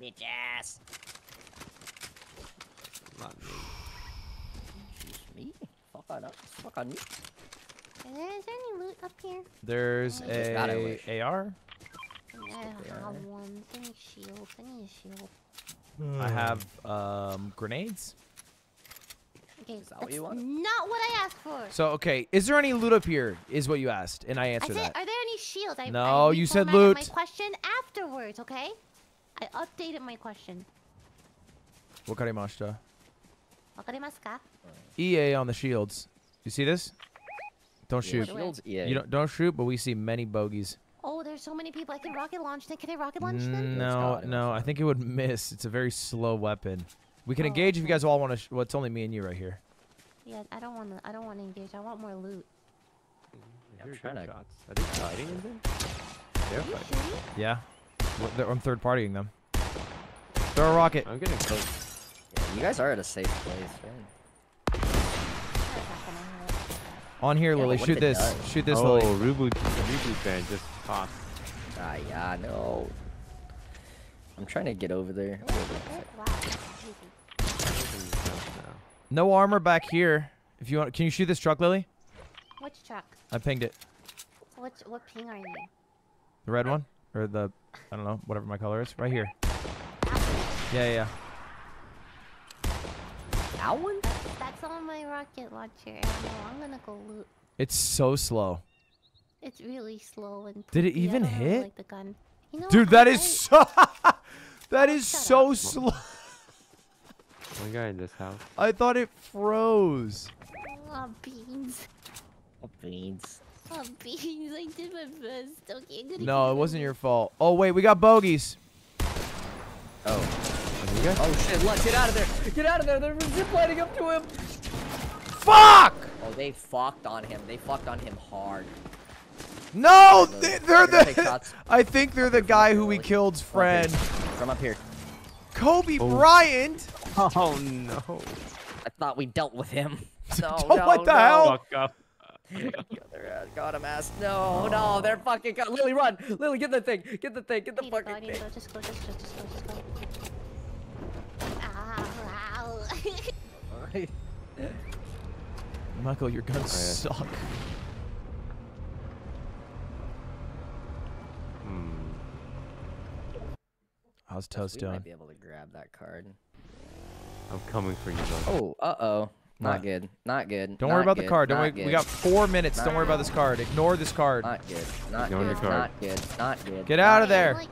Bitch ass. Not me. Excuse me? Fuck on up. Fuck on me. Is there any loot up here? There's a AR. I don't have one. I need shields. I need a shield. I have grenades. Okay, is that what you want? Not what I asked for. So okay, is there any loot up here? Is what you asked, and I answered that. Are there any shields? No, you said loot. My question afterwards, okay? I updated my question. Wakarimashita. Wakarimasuka. EA on the shields. You see this? Don't shoot. Yeah. You don't shoot, but we see many bogeys. Oh, there's so many people. I can rocket launch them. Can I rocket launch them? No, no. I think it would miss. It's a very slow weapon. We can engage if you guys all want to. Well, it's only me and you right here. Yeah, I don't want to. I don't want to engage. I want more loot. I'm trying to. Shots. Are they fighting in there? They're fighting. Yeah. I'm third partying them. Throw a rocket. I'm getting close. Yeah, you guys are at a safe place, man. On here, yeah, Lily. Shoot this. Shoot this, Lily. Oh, Rubu fan just popped. Ah, yeah, no. I'm trying to get over there. No armor back here. If you want, can you shoot this truck, Lily? Which truck? I pinged it. What ping are you? The red one, or the I don't know, whatever my color is. Right here. Yeah. That one? That's on my rocket launcher. I'm gonna go loot. It's so slow. It's really slow. And did it even hit? Like the gun. You know, dude, that is so. That is so slow. One guy in this house. I thought it froze. Oh, beans. Oh, beans. Oh, beans. I did my best. Okay, I'm gonna it wasn't your fault. Oh wait, we got bogeys. Oh. Oh shit, Lud, get out of there! Get out of there! They're ziplining up to him! Fuck! Oh, they fucked on him. They fucked on him hard. No! I think they're the guy who we killed's friend. From up here. Kobe Bryant! Oh no. I thought we dealt with him. No, what the hell? Fuck up. Got him ass. No, no, they're fucking got. Lily, run! Lily, get the thing! Get the thing! Get the fucking thing! Just go. Michael, your guns suck. How's Toast doing? I might be able to grab that card. I'm coming for you, though. Oh, uh-oh. Not good. Not good. Don't worry about the card. Don't worry. We got 4 minutes. Don't worry about this card. Ignore this card. Not good. Not good. Not good. Not good. Get out of there.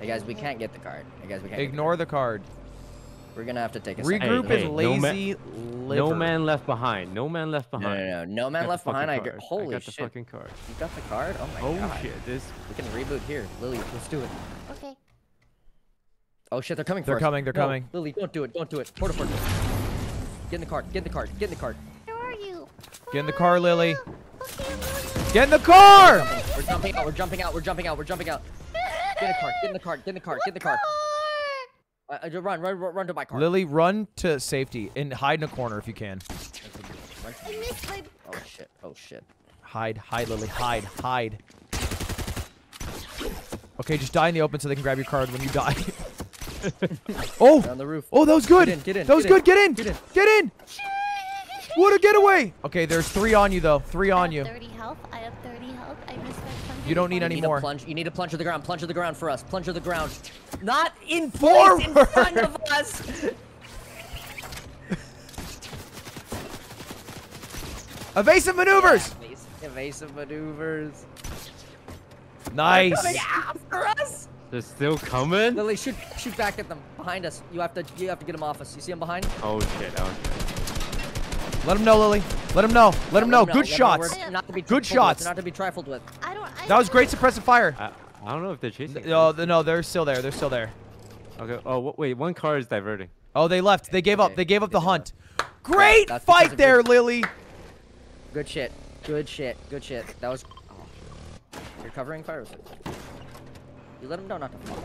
Hey, guys, we can't get the card. Hey, guys, we can't. Ignore the card. We're gonna have to take a second. Regroup is lazy. No man left behind. No man left behind. No man left behind. Holy shit! I got the fucking card. You got the card? Oh my god! Oh shit! This. We can reboot here, Lily. Let's do it. Okay. Oh shit! They're coming. They're coming. They're coming. Lily, don't do it. Don't do it. Port a port. Get in the cart. Get in the cart. Get in the cart. Where are you? Get in the car, Lily. Get in the car. We're jumping out. We're jumping out. We're jumping out. We're jumping out. Get in the cart. Get in the cart. Get in the cart. Get in the cart. Run to my car. Lily, run to safety and hide in a corner if you can. I missed my... Oh shit! Oh shit! Hide, Lily, hide. Okay, just die in the open so they can grab your card when you die. Oh! On the roof. Oh, that was good. Get in. That was good. Get in. What a getaway! Okay, there's 3 on you though. 3 on you. I have 30 health. I missed my plunge. You don't need any more. You need to plunge to the ground. Plunge to the ground for us. Plunge to the ground. Not in place in front of us. Evasive maneuvers. Yeah, evasive maneuvers. Nice. They're coming after us. They're still coming? Lily, shoot back at them. Behind us. You have to get them off us. You see them behind? Oh shit, okay. Let them know, Lily. Let them know. Let them know. Good shots. Good shots. Not to be trifled with. That was great suppressive fire. I don't know if they're chasing. No, they're still there. They're still there. Okay. Oh, wait. One car is diverting. Oh, they left. They gave up. They gave up the hunt. Great fight there, Lily. Good shit. Good shit. Good shit. That was... You're covering fire with it. You let him know not to fall.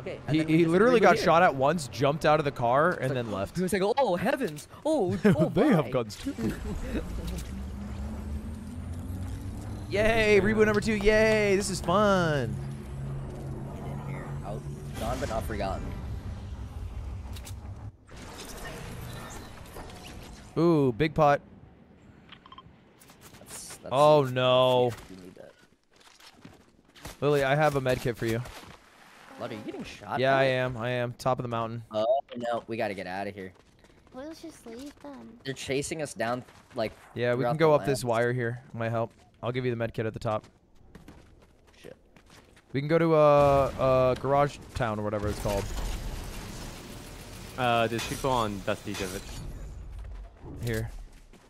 Okay. He literally got shot at once, jumped out of the car, and then left. He was like, oh, heavens. Oh, oh they have guns, too. Yay, reboot number 2. Yay, this is fun. Gone but not forgotten. Ooh, big pot. That's oh, no. Lily, I have a med kit for you. Lud, are you getting shot? Yeah, I am. I am. Top of the mountain. Oh, no. We got to get out of here. We'll just leave them. They're chasing us down, like... Yeah, we can go up this wire here. Might help. I'll give you the med kit at the top. Shit. We can go to, Garage Town or whatever it's called. There's people on Dusty Divot. Here.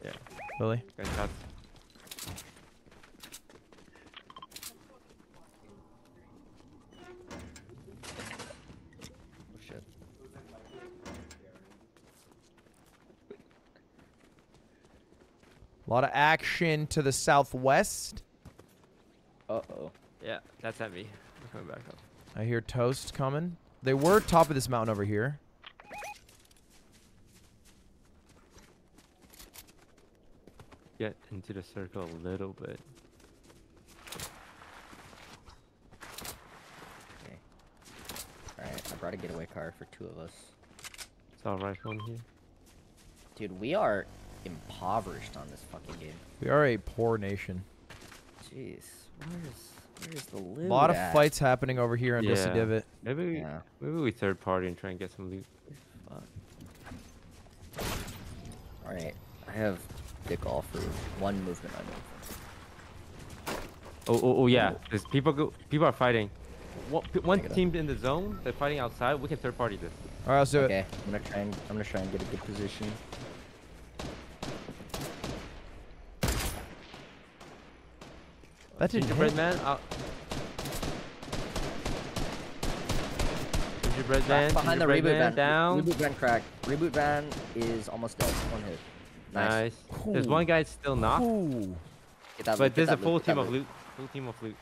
Yeah. Lily. Good shot. A lot of action to the southwest. Uh-oh. Yeah, that's heavy. I'm coming back up. I hear Toast coming. They were top of this mountain over here. Get into the circle a little bit. Okay. Alright, I brought a getaway car for two of us. It's alright from here. Dude, we are... impoverished on this fucking game. We are a poor nation. Jeez, where's the loot? A lot of fights happening over here in Dusty Divot. Maybe we third party and try and get some loot. All right, I have dick all for one movement. Oh yeah, there's people are fighting. One team in the zone, they're fighting outside. We can third party this. All right, let's do it. Okay, I'm gonna try and get a good position. That gingerbread man, gingerbread man, behind the reboot van. Down. Reboot van cracked. Reboot van is almost dead. One hit. Nice. Ooh. There's one guy still knocked. But there's a full team of loot. Full team of loot.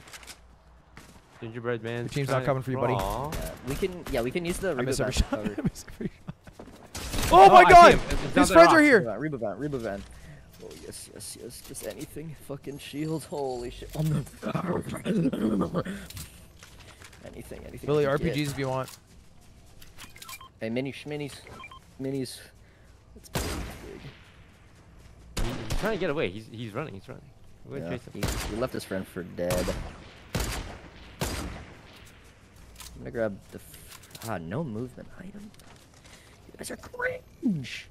Gingerbread man. The team's not coming for you, buddy. We can use the reboot van. Oh my god! His friends are here. Reboot van. Reboot van. Oh, yes. Just anything. Fucking shield. Holy shit. anything. Really, RPGs if you want. Hey, minis. That's pretty big. He's trying to get away. He's running. We're gonna chase him. He left his friend for dead. I'm gonna grab the... no movement item. You guys are cringe.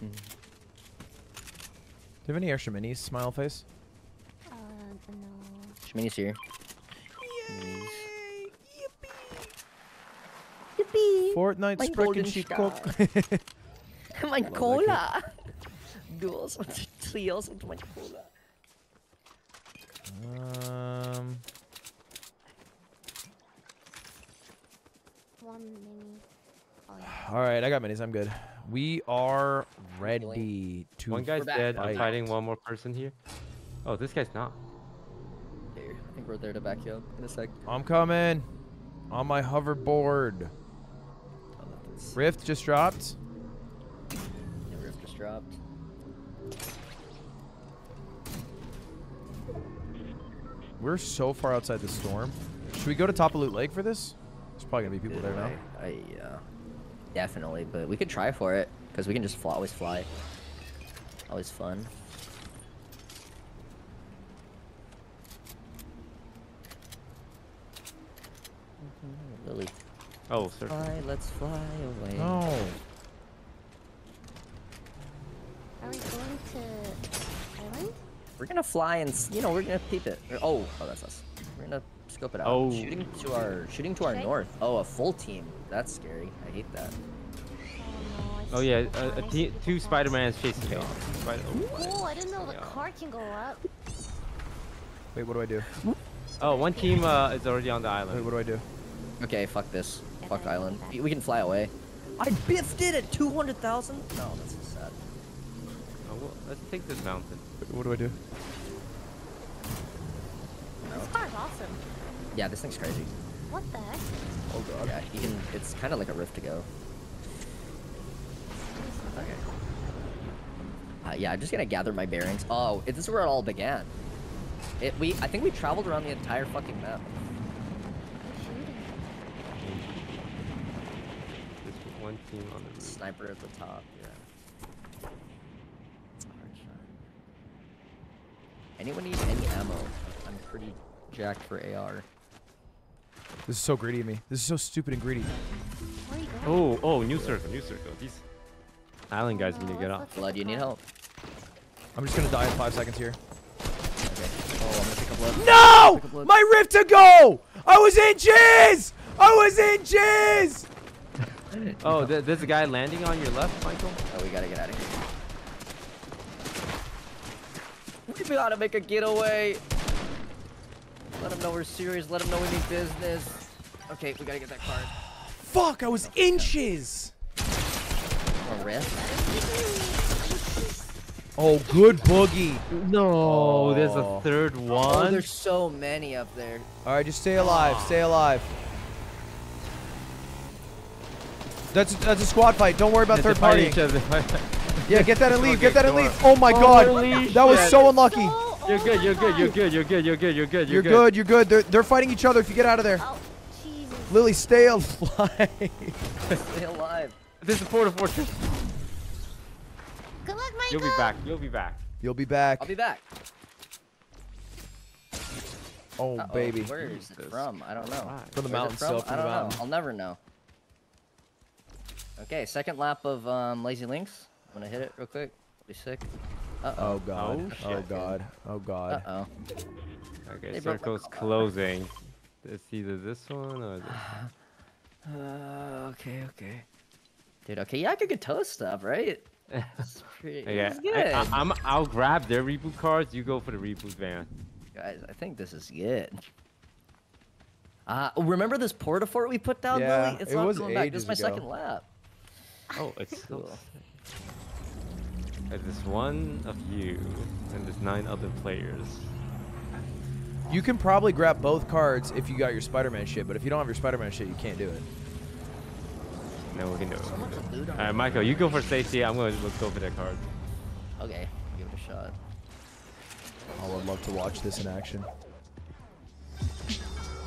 Do you have any extra minis, smile face? No. Shemini's here. Yay! Yippee! Fortnite sprechen Chico. Mein Cola! Duos und Trios und mein Cola. One mini. Oh, yeah. Alright, I got minis, I'm good. We are ready to One guy's dead. I'm fighting one more person here. Oh, this guy's not. Dude, I think we're there to back you up in a sec. I'm coming. On my hoverboard. Rift just dropped. Yeah, Rift just dropped. We're so far outside the storm. Should we go to Top of Loot Lake for this? There's probably going to be people there now. Definitely, but we could try for it because we can just always fly. Always fun. Lily. Oh, sir. Let's fly away. No. Are we going to? gonna fly and, you know, we're gonna peep it. Oh, oh, that's us. We're gonna scope it out. Oh. Shooting to our north. Oh, a full team. That's scary. I hate that. Oh yeah, two Spider-Mans chasing me. Oh, I didn't know the car can go up. Wait, what do I do? Oh, one team is already on the island. Wait, what do I do? Okay, fuck this. Fuck island. We can fly away. I biffed it at 200,000? No, that's so sad. Oh, well, let's take this mountain. Wait, what do I do? This car's awesome. Yeah, this thing's crazy. What the heck? Oh god. Yeah, you can, it's kind of like a rift to go. Okay. Yeah, I'm just gonna gather my bearings. Oh, this is where it all began. I think we traveled around the entire fucking map. There's one team on the roof. Sniper at the top. Yeah. Hard shot. Anyone need any ammo? I'm pretty jacked for AR. This is so greedy of me. This is so stupid and greedy. Oh, oh, new circle, new circle. These island guys need to get off. Blood, you need help. I'm just gonna die in 5 seconds here. Oh, I'm gonna pick up blood. No! Pick up blood. My rift to go! I was in jizz! I was in jizz! Oh, there's a guy landing on your left, Michael. Oh, we gotta get out of here. We gotta make a getaway. Let him know we're serious. Let him know we need business. Okay, we gotta get that card. Fuck, I was inches! A rift? Oh, good boogie. No, there's a third one. Oh, there's so many up there. All right, just stay alive. Aww. Stay alive. That's a squad fight. Don't worry about third party. Each other. Yeah, get that and leave. Get that and leave. Oh my god. That was so unlucky. You're good. You're good. You're good. You're good. You're good. You're good. You're good. You're good. They're fighting each other if you get out of there. Oh, Jesus. Lily, stay alive. Stay alive. This is Fortnite Fortress. Good luck, Michael. You'll be back. You'll be back. You'll be back. I'll be back. Oh, baby. Where is it from? I don't know. From the mountains. I don't know. I'll never know. Okay, second lap of Lazy Links. I'm gonna hit it real quick. I'll be sick. Uh-oh. Oh god. Oh god. Oh god. Uh oh. Okay, circle's closing. It's either this one or this one. Okay, okay. Dude, okay, yeah, I could get toast up, right? That's pretty, yeah, good. I'll grab their reboot cards. You go for the reboot van. Guys, I think this is good. Remember this porta fort we put down, yeah, Lily? It's not going back. This is my second lap. Oh, it's cool. There's one of you, and there's 9 other players. You can probably grab both cards if you got your Spider-Man shit, but if you don't have your Spider-Man shit, you can't do it. No, we can do it. All right, Michael, you go for safety. I'm going to go for that card. Okay, give it a shot. Oh, I'd love to watch this in action.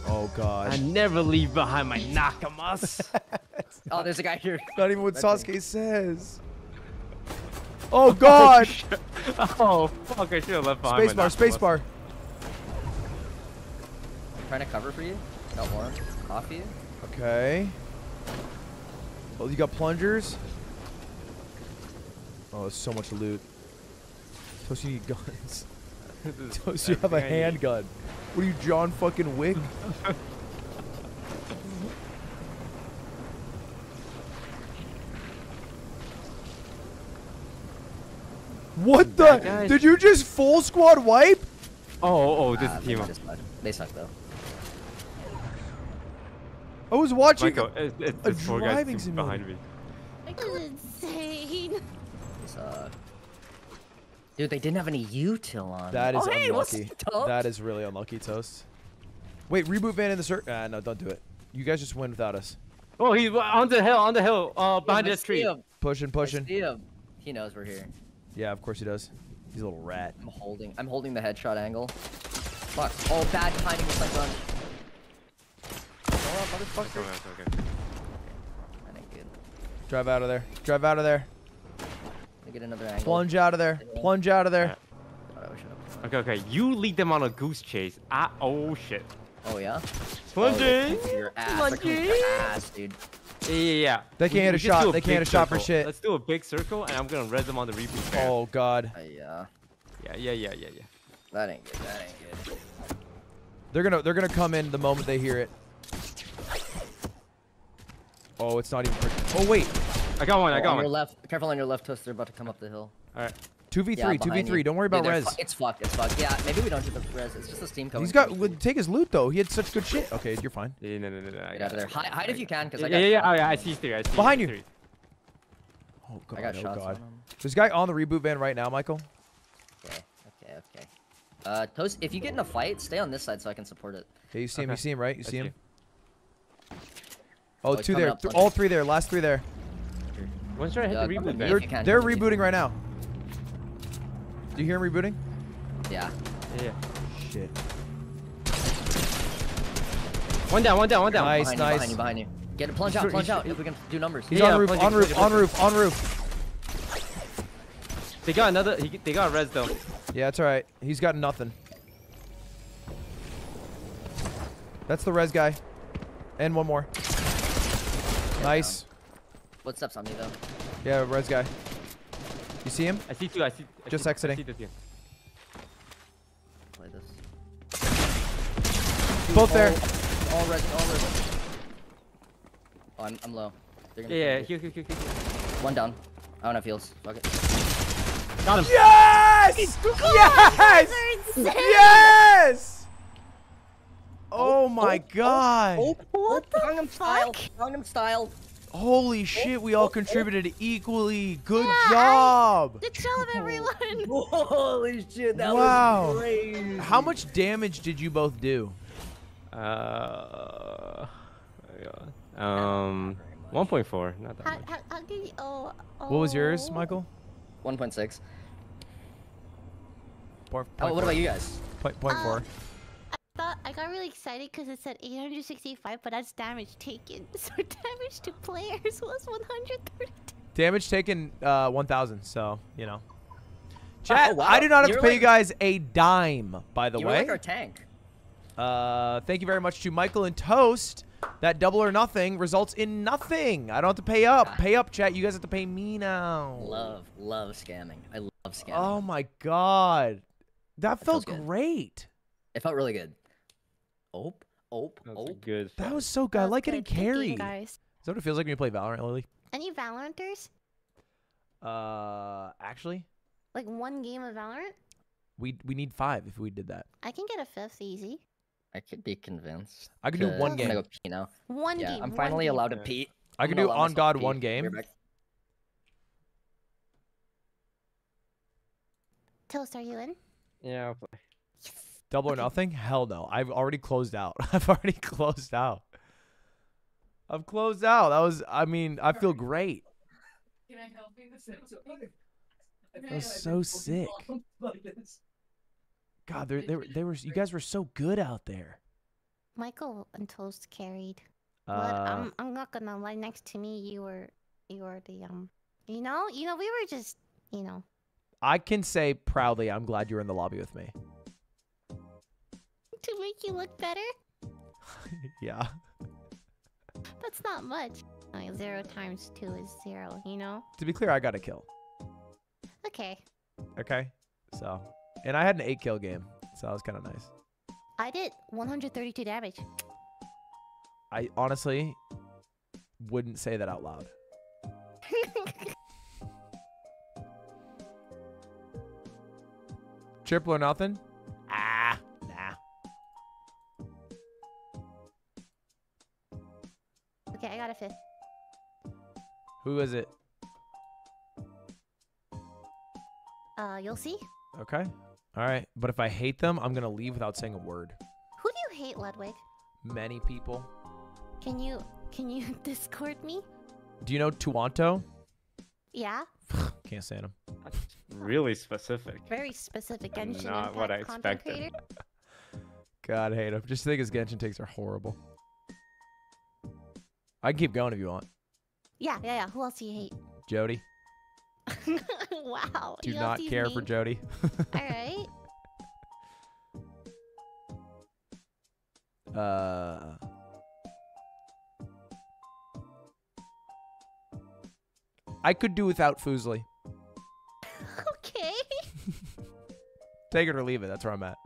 Oh, God. I never leave behind my nakamas. Oh, there's a guy here. Not even what Sasuke says. Oh, God. Oh, fuck. I should have left behind my nakamas. Space bar, space bar. I'm trying to cover for you. Got warm. Coffee. Okay. Oh, you got plungers? Oh, there's so much loot. Toast, you need guns. Toast, you have a handgun. What are you, John fucking Wick? What the? Guys. Did you just full squad wipe? Oh, this team up. They suck, though. I was watching a driving sim behind me. This is insane. Dude, they didn't have any util on. That is unlucky. Hey, that is really unlucky, Toast. Wait, reboot van in the circle. Ah, no, don't do it. You guys just win without us. Oh, he's on the hill, behind this tree. Pushing. I see him. He knows we're here. Yeah, of course he does. He's a little rat. I'm holding the headshot angle. Fuck. Oh, bad timing with my gun. Oh, motherfucker. Okay. That ain't good. Drive out of there. Drive out of there. Get another angle. Plunge out of there. Plunge out of there. Yeah. Oh, okay. You lead them on a goose chase. Oh shit. Oh yeah. Plunging. Plunging. Dude. Yeah. They can't hit a shot. They can't hit a shot for shit. Let's do a big circle, and I'm gonna res them on the reboot. Oh god. Yeah. Yeah. That ain't good. That ain't good. They're gonna come in the moment they hear it. Oh, it's not even. Oh wait, I got one. I got one. Your left. Careful on your left, Toast. They're about to come up the hill. All right. 2v3. Yeah, 2v3. Don't worry about res. It's fucked. It's fucked. Yeah, maybe we don't do the res. It's just the steam coming. He's got. Take his loot though. He had such good shit. Okay, you're fine. Yeah, no. I got there. Hide if you can, cause I got. Oh yeah, I see three. I see behind you. Oh god. I got shots on him. This guy on the reboot van right now, Michael. Okay. Toast, if you get in a fight, stay on this side so I can support it. Okay, you see him, okay. You see him, right? You see him? Oh, two there. All three there. Last three there. One's trying to hit the reboot van. They're rebooting right now. Do you hear him rebooting? Yeah. Yeah. Shit. One down. Nice, nice. Behind you. Get it. Plunge out. If we can do numbers. He's on roof. They got another. They got a res though. Yeah, it's all right. He's got nothing. That's the res guy, and one more. Nice. Footsteps on me though. Yeah, res guy. You see him? I see two. Just exiting. I see this. Play this. Both there. All res. Oh, I'm low. Yeah. Heal. One down. I don't have heals. Fuck it. Got him. Yes! God, yes! Oh my god. What the fuck? Gangnam style. Holy shit, we all contributed equally. Good job. Good job, everyone. Holy shit, that was crazy. How much damage did you both do? 1.4, not that much. I'll give you, what was yours, Michael? 1.6. Oh, what about you guys? 0.4. I thought I got really excited because it said 865, but that's damage taken. So damage to players was 130. Damage taken 1,000. So you know. Chat. Oh, wow. I do not have to pay you guys a dime. By the way, you like our tank. Thank you very much to Michael and Toast. That double or nothing results in nothing. I don't have to pay up. Pay up, chat. You guys have to pay me now. Love scamming. I love scamming. Oh my god. That felt great. It felt really good. Good. That was so good. I like getting carried. Is that what it feels like when you play Valorant, Lily? Any Valoranters? Actually? Like one game of Valorant? We need 5 if we did that. I can get a 5th easy. I could be convinced. I could do one game. One game. I'm finally allowed to pee. I could do on God one game. Toast, are you in? Yeah, I'll play. Yes. Double or nothing? Hell no. I've already closed out. I've closed out. That was, I mean, I feel great. Can I help you? That was so sick. God, they were. You guys were so good out there. Michael and Toast carried. I'm not gonna lie. Next to me, you were the you know, we were just, you know. I can say proudly, I'm glad you were in the lobby with me. To make you look better. Yeah. That's not much. Like 0 times 2 is 0. You know. To be clear, I got a kill. Okay. Okay. So. And I had an 8-kill game, so that was kind of nice. I did 132 damage. I honestly wouldn't say that out loud. Triple or nothing? Ah, nah. Okay, I got a 5th. Who is it? You'll see. Okay. All right, but if I hate them, I'm gonna leave without saying a word. Who do you hate, Ludwig? Many people. Can you Discord me? Do you know Tuanto? Yeah. Can't stand him. That's really specific. Very specific. Genshin. Not what I expected. God, I hate him. Just think his Genshin takes are horrible. I can keep going if you want. Yeah. Who else do you hate? Jody. Wow. Do not care for Jody. All right. I could do without Foosley. Okay. Take it or leave it. That's where I'm at.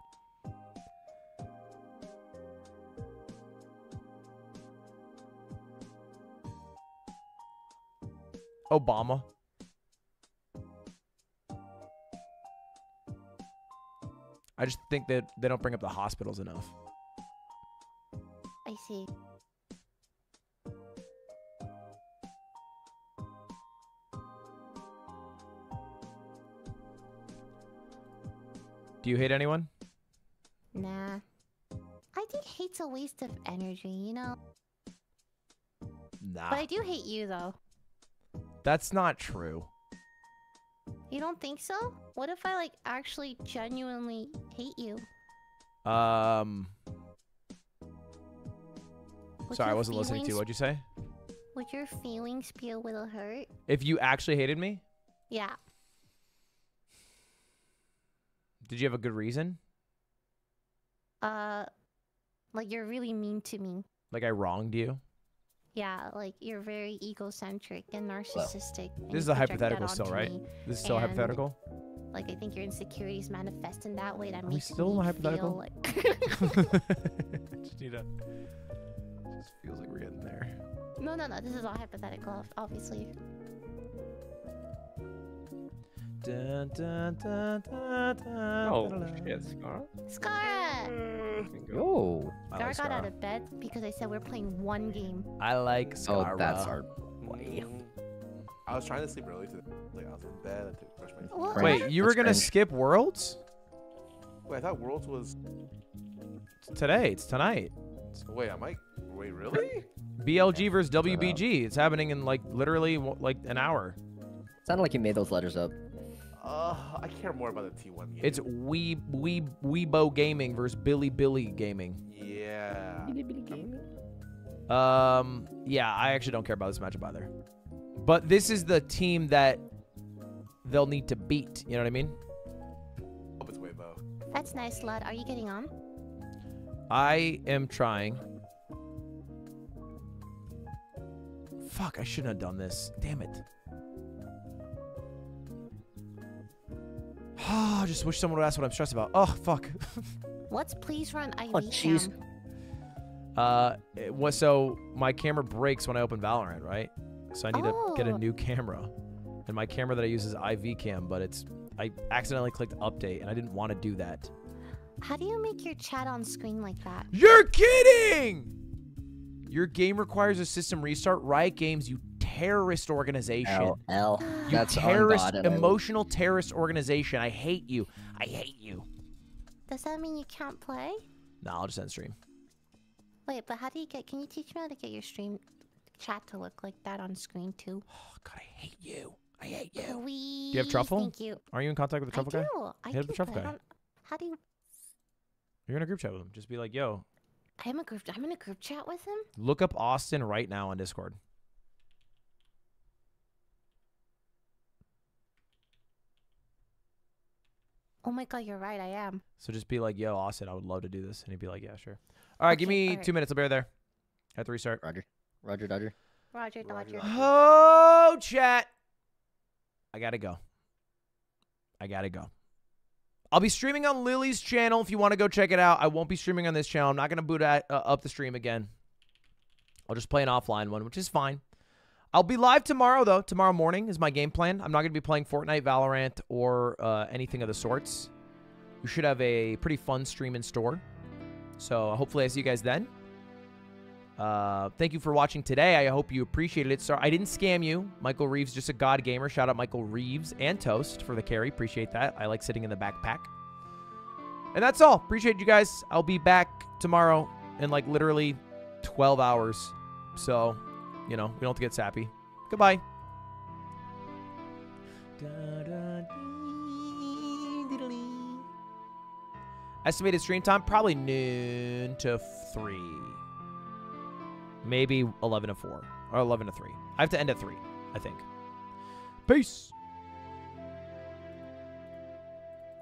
Obama. I just think that they don't bring up the hospitals enough. I see. Do you hate anyone? Nah. I think hate's a waste of energy, you know? Nah. But I do hate you, though. That's not true. You don't think so? What if I, like, actually genuinely hate you? Sorry, I wasn't listening to you. What'd you say? Would your feelings be a little hurt? If you actually hated me? Yeah. Did you have a good reason? Like, you're really mean to me. Like, I wronged you? Yeah, like, you're very egocentric and narcissistic. Well, and this is a hypothetical still, right? This is still hypothetical? Like, I think your insecurities manifest in that way that makes me feel like... Just need a... Just feels like we're getting there. No, no, no. This is all hypothetical, obviously. Dun, dun, dun, dun, dun, oh, shit, Scarra. Scarra! Oh, Scarra got out of bed because I said we're playing one game. I like Scarra. Oh, that's our boy. I was trying to sleep early today. Like, I was in bed. I took brush my teeth. Wait, you were going to skip Worlds? Wait, I thought Worlds was... It's today. It's tonight. Wait, I might... Wait, really? BLG versus WBG. It's happening in, like, literally, like, an hour. Sounded like you made those letters up. I care more about the T1 game. It's Weibo Gaming versus Billy Billy Gaming. Yeah. Billy Billy Gaming? Yeah, I actually don't care about this matchup either. But this is the team that they'll need to beat. You know what I mean? Hope it's Weibo. That's nice, Lud. Are you getting on? I am trying. Fuck, I shouldn't have done this. Damn it. Oh, I just wish someone would ask what I'm stressed about. Oh, fuck. What's please run IV oh, jeez. So my camera breaks when I open Valorant, right? So I need to get a new camera. And my camera that I use is IV cam, but it's... I accidentally clicked update, and I didn't want to do that. How do you make your chat on screen like that? You're kidding! Your game requires a system restart. Riot Games, you... terrorist organization. That's terrorist, emotional terrorist organization. I hate you. I hate you. Does that mean you can't play? No, I'll just end stream. Wait, but how do you get... Can you teach me how to get your stream chat to look like that on screen too? Oh, God, I hate you. I hate you. Please, do you have truffle? Thank you. Are you in contact with the truffle guy? I do. Hit up the truffle guy. How do you... You're in a group chat with him. Just be like, yo. I'm in a group chat with him? Look up Austin right now on Discord. Oh my God, you're right. I am. So just be like, yo, Austin, I would love to do this. And he'd be like, yeah, sure. All right, okay, give me 2 minutes. I'll be right there. I have to restart. Roger. Roger, Dodger. Roger, Dodger. Oh, chat. I got to go. I got to go. I'll be streaming on Lily's channel if you want to go check it out. I won't be streaming on this channel. I'm not going to boot up the stream again. I'll just play an offline one, which is fine. I'll be live tomorrow, though. Tomorrow morning is my game plan. I'm not going to be playing Fortnite, Valorant, or anything of the sorts. We should have a pretty fun stream in store. So hopefully I see you guys then. Thank you for watching today. I hope you appreciated it. Sorry, I didn't scam you. Michael Reeves, just a god gamer. Shout out Michael Reeves and Toast for the carry. Appreciate that. I like sitting in the backpack. And that's all. Appreciate you guys. I'll be back tomorrow in like literally 12 hours. So... You know, we don't have to get sappy. Goodbye. Estimated stream time, probably noon to 3. Maybe 11 to 4. Or 11 to 3. I have to end at 3, I think. Peace.